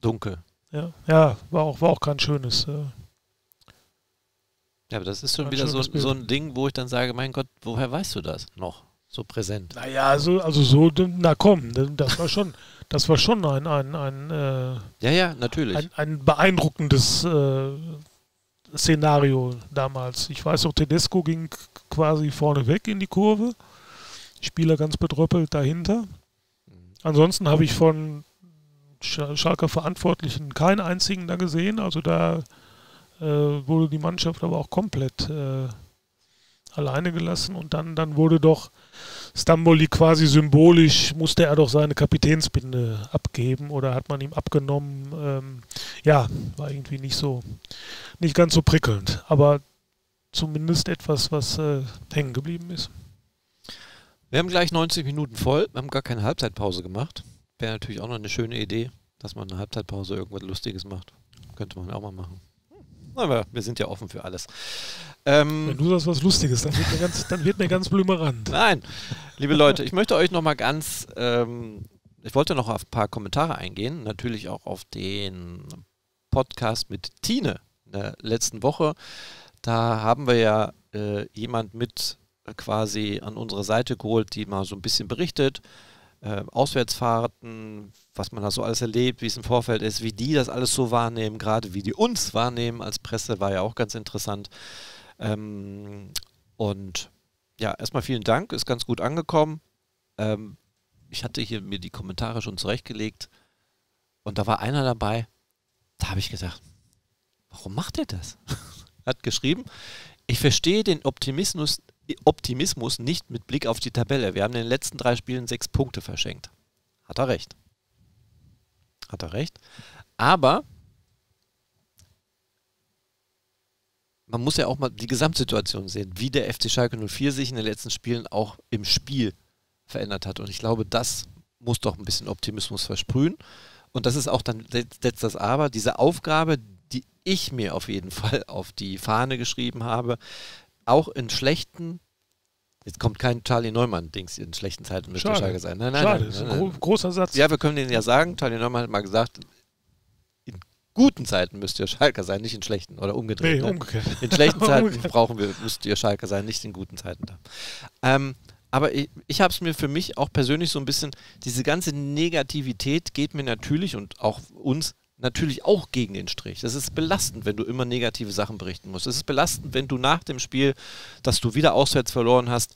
Dunkel. Ja, ja, war auch, war auch kein schönes äh, ja, aber das ist schon wieder so, so ein Ding, wo ich dann sage, mein Gott, woher weißt du das noch? So präsent. Naja, also, also so, na komm, das war schon, das war schon ein, ein, ein, äh, ja, ja, natürlich. ein, ein beeindruckendes äh, Szenario damals. Ich weiß noch, Tedesco ging quasi vorne weg in die Kurve, Spieler ganz bedröppelt dahinter. Ansonsten habe ich von Schalker Verantwortlichen keinen einzigen da gesehen, also da wurde die Mannschaft aber auch komplett äh, alleine gelassen und dann, dann wurde doch Stamboli quasi symbolisch, musste er doch seine Kapitänsbinde abgeben oder hat man ihm abgenommen. Ähm, ja, war irgendwie nicht so, nicht ganz so prickelnd, aber zumindest etwas, was äh, hängen geblieben ist. Wir haben gleich neunzig Minuten voll, wir haben gar keine Halbzeitpause gemacht. Wäre natürlich auch noch eine schöne Idee, dass man eine Halbzeitpause irgendwas Lustiges macht. Könnte man auch mal machen. Aber wir sind ja offen für alles. Ähm Wenn du sagst was Lustiges, dann wird mir ganz, dann wird mir ganz blümerant. Nein, liebe Leute, ich möchte euch noch mal ganz, ähm, ich wollte noch auf ein paar Kommentare eingehen, natürlich auch auf den Podcast mit Tine in der letzten Woche. Da haben wir ja äh, jemand mit äh, quasi an unsere Seite geholt, die mal so ein bisschen berichtet. Äh, Auswärtsfahrten, was man da so alles erlebt, wie es im Vorfeld ist, wie die das alles so wahrnehmen, gerade wie die uns wahrnehmen als Presse, war ja auch ganz interessant. Ähm, und ja, erstmal vielen Dank, ist ganz gut angekommen. Ähm, ich hatte hier mir die Kommentare schon zurechtgelegt und da war einer dabei, da habe ich gesagt, warum macht ihr das? Hat geschrieben, ich verstehe den Optimismus Optimismus nicht mit Blick auf die Tabelle. Wir haben in den letzten drei Spielen sechs Punkte verschenkt. Hat er recht. Hat er recht. Aber man muss ja auch mal die Gesamtsituation sehen, wie der F C Schalke null vier sich in den letzten Spielen auch im Spiel verändert hat. Und ich glaube, das muss doch ein bisschen Optimismus versprühen. Und das ist auch dann setzt das Aber, diese Aufgabe, die ich mir auf jeden Fall auf die Fahne geschrieben habe, auch in schlechten, jetzt kommt kein Charlie Neumann-Dings in schlechten Zeiten mit der Schalke sein. Nein, nein, schade, nein, nein, nein. Ist ein großer Satz. Ja, wir können den ja sagen, Charlie Neumann hat mal gesagt, in guten Zeiten müsst ihr Schalke sein, nicht in schlechten oder umgedreht. Nee, ne? Umgekehrt. In schlechten Zeiten brauchen wir, müsst ihr Schalke sein, nicht in guten Zeiten. Ähm, aber ich, ich habe es mir für mich auch persönlich so ein bisschen, diese ganze Negativität geht mir natürlich und auch uns natürlich auch gegen den Strich. Das ist belastend, wenn du immer negative Sachen berichten musst. Es ist belastend, wenn du nach dem Spiel, dass du wieder auswärts verloren hast,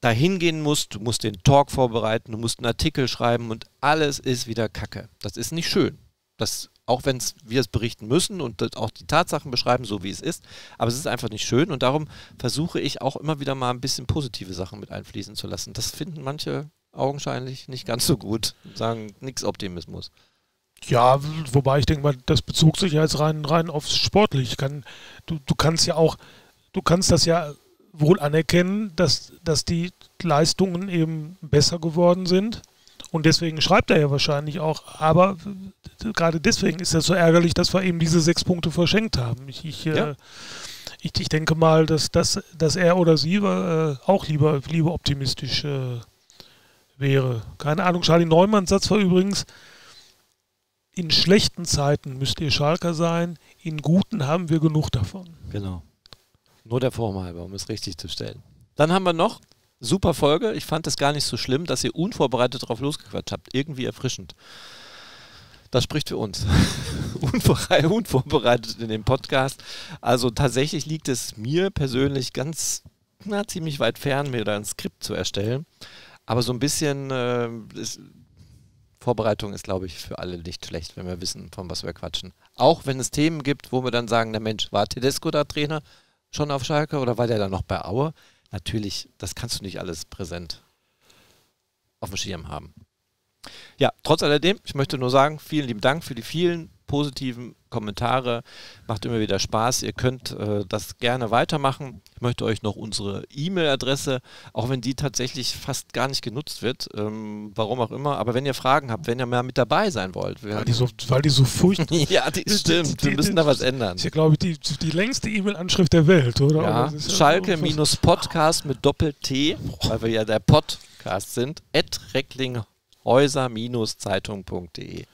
dahin gehen musst, du musst den Talk vorbereiten, du musst einen Artikel schreiben und alles ist wieder Kacke. Das ist nicht schön. Das, auch wenn wir es berichten müssen und auch die Tatsachen beschreiben, so wie es ist, aber es ist einfach nicht schön und darum versuche ich auch immer wieder mal ein bisschen positive Sachen mit einfließen zu lassen. Das finden manche augenscheinlich nicht ganz so gut und sagen, nix Optimismus. Ja, wobei ich denke mal, das bezog sich ja jetzt rein, rein aufs Sportliche. Kann, du, du kannst ja auch, du kannst das ja wohl anerkennen, dass, dass die Leistungen eben besser geworden sind. Und deswegen schreibt er ja wahrscheinlich auch, aber gerade deswegen ist das so ärgerlich, dass wir eben diese sechs Punkte verschenkt haben. Ich, ich, ja. äh, ich, ich denke mal, dass, dass, dass er oder sie äh, auch lieber, lieber optimistisch äh, wäre. Keine Ahnung, Charlie Neumanns Satz war übrigens, in schlechten Zeiten müsst ihr Schalker sein, in guten haben wir genug davon. Genau. Nur der Form halber, um es richtig zu stellen. Dann haben wir noch, super Folge, ich fand es gar nicht so schlimm, dass ihr unvorbereitet drauf losgequatscht habt. Irgendwie erfrischend. Das spricht für uns. Unvor- unvorbereitet in dem Podcast. Also tatsächlich liegt es mir persönlich ganz, na, ziemlich weit fern, mir da ein Skript zu erstellen. Aber so ein bisschen... Äh, ist, Vorbereitung ist, glaube ich, für alle nicht schlecht, wenn wir wissen, von was wir quatschen. Auch wenn es Themen gibt, wo wir dann sagen, na Mensch, war Tedesco da Trainer schon auf Schalke oder war der dann noch bei Aue? natürlich, das kannst du nicht alles präsent auf dem Schirm haben. Ja, trotz alledem, ich möchte nur sagen, vielen lieben Dank für die vielen positiven Kommentare. Macht immer wieder Spaß. Ihr könnt äh, das gerne weitermachen. Ich möchte euch noch unsere E-Mail-Adresse, auch wenn die tatsächlich fast gar nicht genutzt wird, ähm, warum auch immer. Aber wenn ihr Fragen habt, wenn ihr mal mit dabei sein wollt. Weil die so, weil die so furchtbar... ja, die stimmt. Wir müssen die, da was ändern. Das ist ja, glaube ich, die, die längste E-Mail-Anschrift der Welt, oder? Ja, ja Schalke-Podcast mit Doppel-T, weil wir ja der Podcast sind, at recklinghäuser Zeitung punkt de.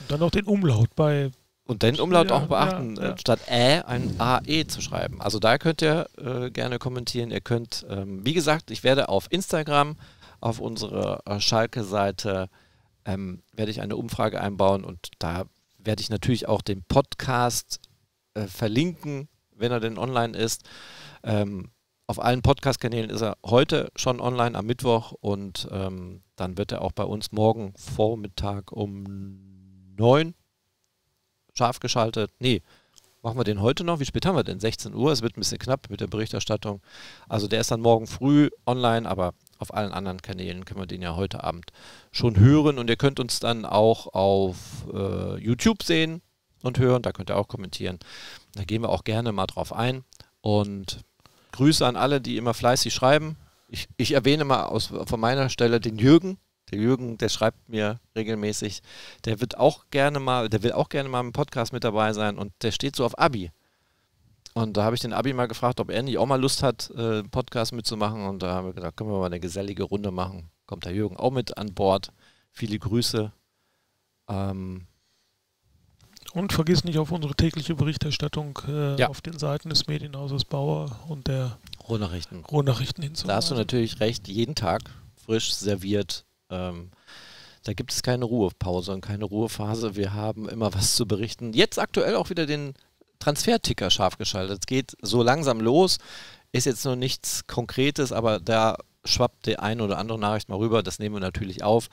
Und dann auch den Umlaut bei... Und den Umlaut ja, auch beachten, ja, ja. statt Ä ein A E zu schreiben. Also da könnt ihr äh, gerne kommentieren. Ihr könnt, ähm, wie gesagt, ich werde auf Instagram, auf unsere äh, Schalke-Seite, ähm, werde ich eine Umfrage einbauen und da werde ich natürlich auch den Podcast äh, verlinken, wenn er denn online ist. Ähm, auf allen Podcast-Kanälen ist er heute schon online am Mittwoch und ähm, dann wird er auch bei uns morgen Vormittag um neun scharf geschaltet. Nee, machen wir den heute noch. Wie spät haben wir denn? sechzehn Uhr. Es wird ein bisschen knapp mit der Berichterstattung. Also der ist dann morgen früh online, aber auf allen anderen Kanälen können wir den ja heute Abend schon hören. Und ihr könnt uns dann auch auf äh, YouTube sehen und hören. Da könnt ihr auch kommentieren. Da gehen wir auch gerne mal drauf ein. Und Grüße an alle, die immer fleißig schreiben. Ich, ich erwähne mal aus, von meiner Stelle den Jürgen. Der Jürgen, der schreibt mir regelmäßig, der wird auch gerne mal, der will auch gerne mal im Podcast mit dabei sein und der steht so auf Abi. Und da habe ich den Abi mal gefragt, ob er nicht auch mal Lust hat, einen Podcast mitzumachen und da haben wir gedacht, können wir mal eine gesellige Runde machen. Kommt der Jürgen auch mit an Bord. Viele Grüße. Ähm und vergiss nicht auf unsere tägliche Berichterstattung äh, ja. auf den Seiten des Medienhauses Bauer und der Ruhrnachrichten. Ruhrnachrichten hinzuweisen. Da hast du natürlich recht, jeden Tag frisch serviert. Ähm, da gibt es keine Ruhepause und keine Ruhephase. Wir haben immer was zu berichten. Jetzt aktuell auch wieder den Transferticker scharf geschaltet. Es geht so langsam los. Ist jetzt noch nichts Konkretes, aber da schwappt die eine oder andere Nachricht mal rüber. Das nehmen wir natürlich auf.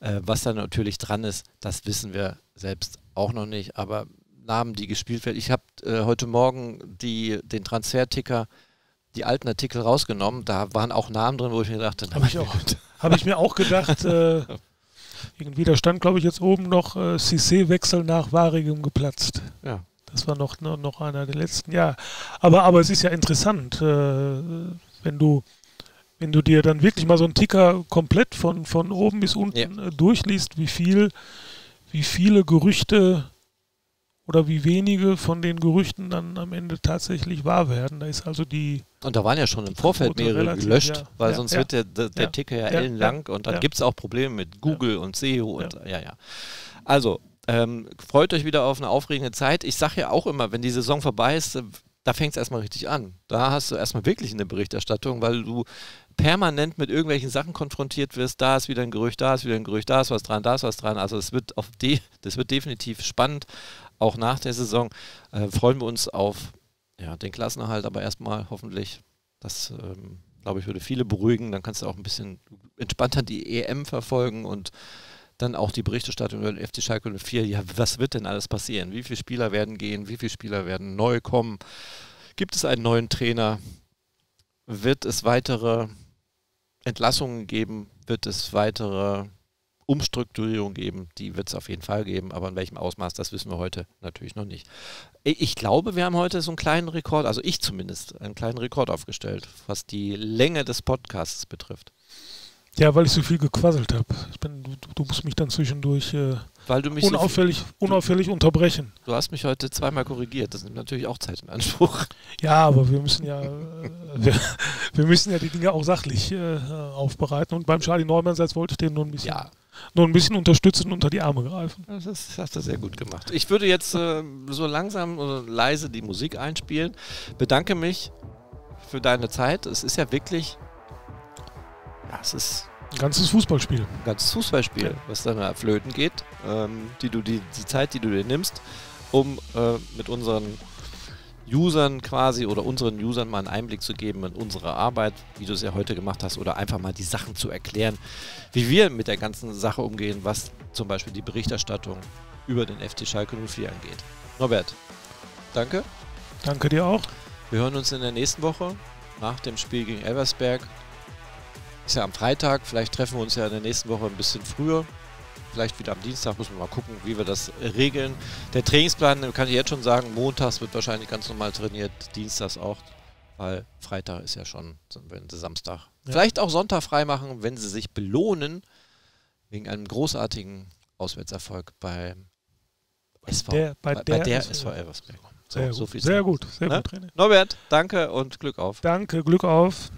Äh, was da natürlich dran ist, das wissen wir selbst auch noch nicht. Aber Namen, die gespielt werden. Ich habe äh, heute Morgen die, den Transferticker, die alten Artikel rausgenommen. Da waren auch Namen drin, wo ich mir dachte, habe ich auch. Habe ich mir auch gedacht, äh, irgendwie, da stand, glaube ich, jetzt oben noch äh, Cissé-Wechsel nach Warigem geplatzt. Ja. Das war noch, noch, noch einer der letzten, ja. Aber, aber es ist ja interessant, äh, wenn du, wenn du dir dann wirklich mal so einen Ticker komplett von, von oben bis unten ja. äh, durchliest, wie viel, wie viele Gerüchte oder wie wenige von den Gerüchten dann am Ende tatsächlich wahr werden. Da ist also die... Und da waren ja schon im Vorfeld mehrere relativ, gelöscht, ja, weil ja, sonst ja, wird der, der, der ja, Ticker ja, ja ellenlang ja, und dann ja. gibt es auch Probleme mit Google ja. und S E O und ja, ja. ja. Also, ähm, freut euch wieder auf eine aufregende Zeit. Ich sage ja auch immer, wenn die Saison vorbei ist, da fängt es erstmal richtig an. Da hast du erstmal wirklich eine Berichterstattung, weil du permanent mit irgendwelchen Sachen konfrontiert wirst. Da ist wieder ein Gerücht, da ist wieder ein Gerücht, da ist was dran, da ist was dran. Also es wird auf die, das wird definitiv spannend. Auch nach der Saison äh, freuen wir uns auf ja, den Klassenerhalt, aber erstmal hoffentlich, das ähm, glaube ich würde viele beruhigen, dann kannst du auch ein bisschen entspannter die E M verfolgen und dann auch die Berichterstattung über den F C Schalke null vier, ja was wird denn alles passieren, wie viele Spieler werden gehen, wie viele Spieler werden neu kommen, gibt es einen neuen Trainer, wird es weitere Entlassungen geben, wird es weitere... Umstrukturierung geben, die wird es auf jeden Fall geben, aber in welchem Ausmaß, das wissen wir heute natürlich noch nicht. Ich glaube, wir haben heute so einen kleinen Rekord, also ich zumindest, einen kleinen Rekord aufgestellt, was die Länge des Podcasts betrifft. Ja, weil ich so viel gequasselt habe. Du, du musst mich dann zwischendurch äh, weil du mich unauffällig, so viel, unauffällig du, unterbrechen. Du hast mich heute zweimal korrigiert, das nimmt natürlich auch Zeit in Anspruch. Ja, aber wir müssen ja, äh, wir, wir müssen ja die Dinge auch sachlich äh, aufbereiten und beim Charlie Neumann-Satz wollte ich den nur ein bisschen... Ja. Nur ein bisschen unterstützen, unter die Arme greifen. Das, das hast du sehr gut gemacht. Ich würde jetzt äh, so langsam oder leise die Musik einspielen. Bedanke mich für deine Zeit. Es ist ja wirklich, ja, es ist ein ganzes Fußballspiel. Ein ganzes Fußballspiel, ja. was dann flöten geht. Ähm, die, du, die, die Zeit, die du dir nimmst, um äh, mit unseren Usern quasi oder unseren Usern mal einen Einblick zu geben in unsere Arbeit, wie du es ja heute gemacht hast, oder einfach mal die Sachen zu erklären, wie wir mit der ganzen Sache umgehen, was zum Beispiel die Berichterstattung über den F C Schalke null vier angeht. Norbert, danke. Danke dir auch. Wir hören uns in der nächsten Woche. nach dem Spiel gegen Elversberg. Ist ja am Freitag, vielleicht treffen wir uns ja in der nächsten Woche ein bisschen früher. Vielleicht wieder am Dienstag, müssen wir mal gucken, wie wir das regeln. Der Trainingsplan, kann ich jetzt schon sagen, montags wird wahrscheinlich ganz normal trainiert, dienstags auch, weil Freitag ist ja schon, wenn sie Samstag. Ja. Vielleicht auch Sonntag freimachen, wenn sie sich belohnen, wegen einem großartigen Auswärtserfolg beim S V, der, bei, bei der, bei der S V Elversberg. So, sehr so viel gut, sehr gut, sehr ne? gut Norbert, danke und Glück auf. Danke, Glück auf.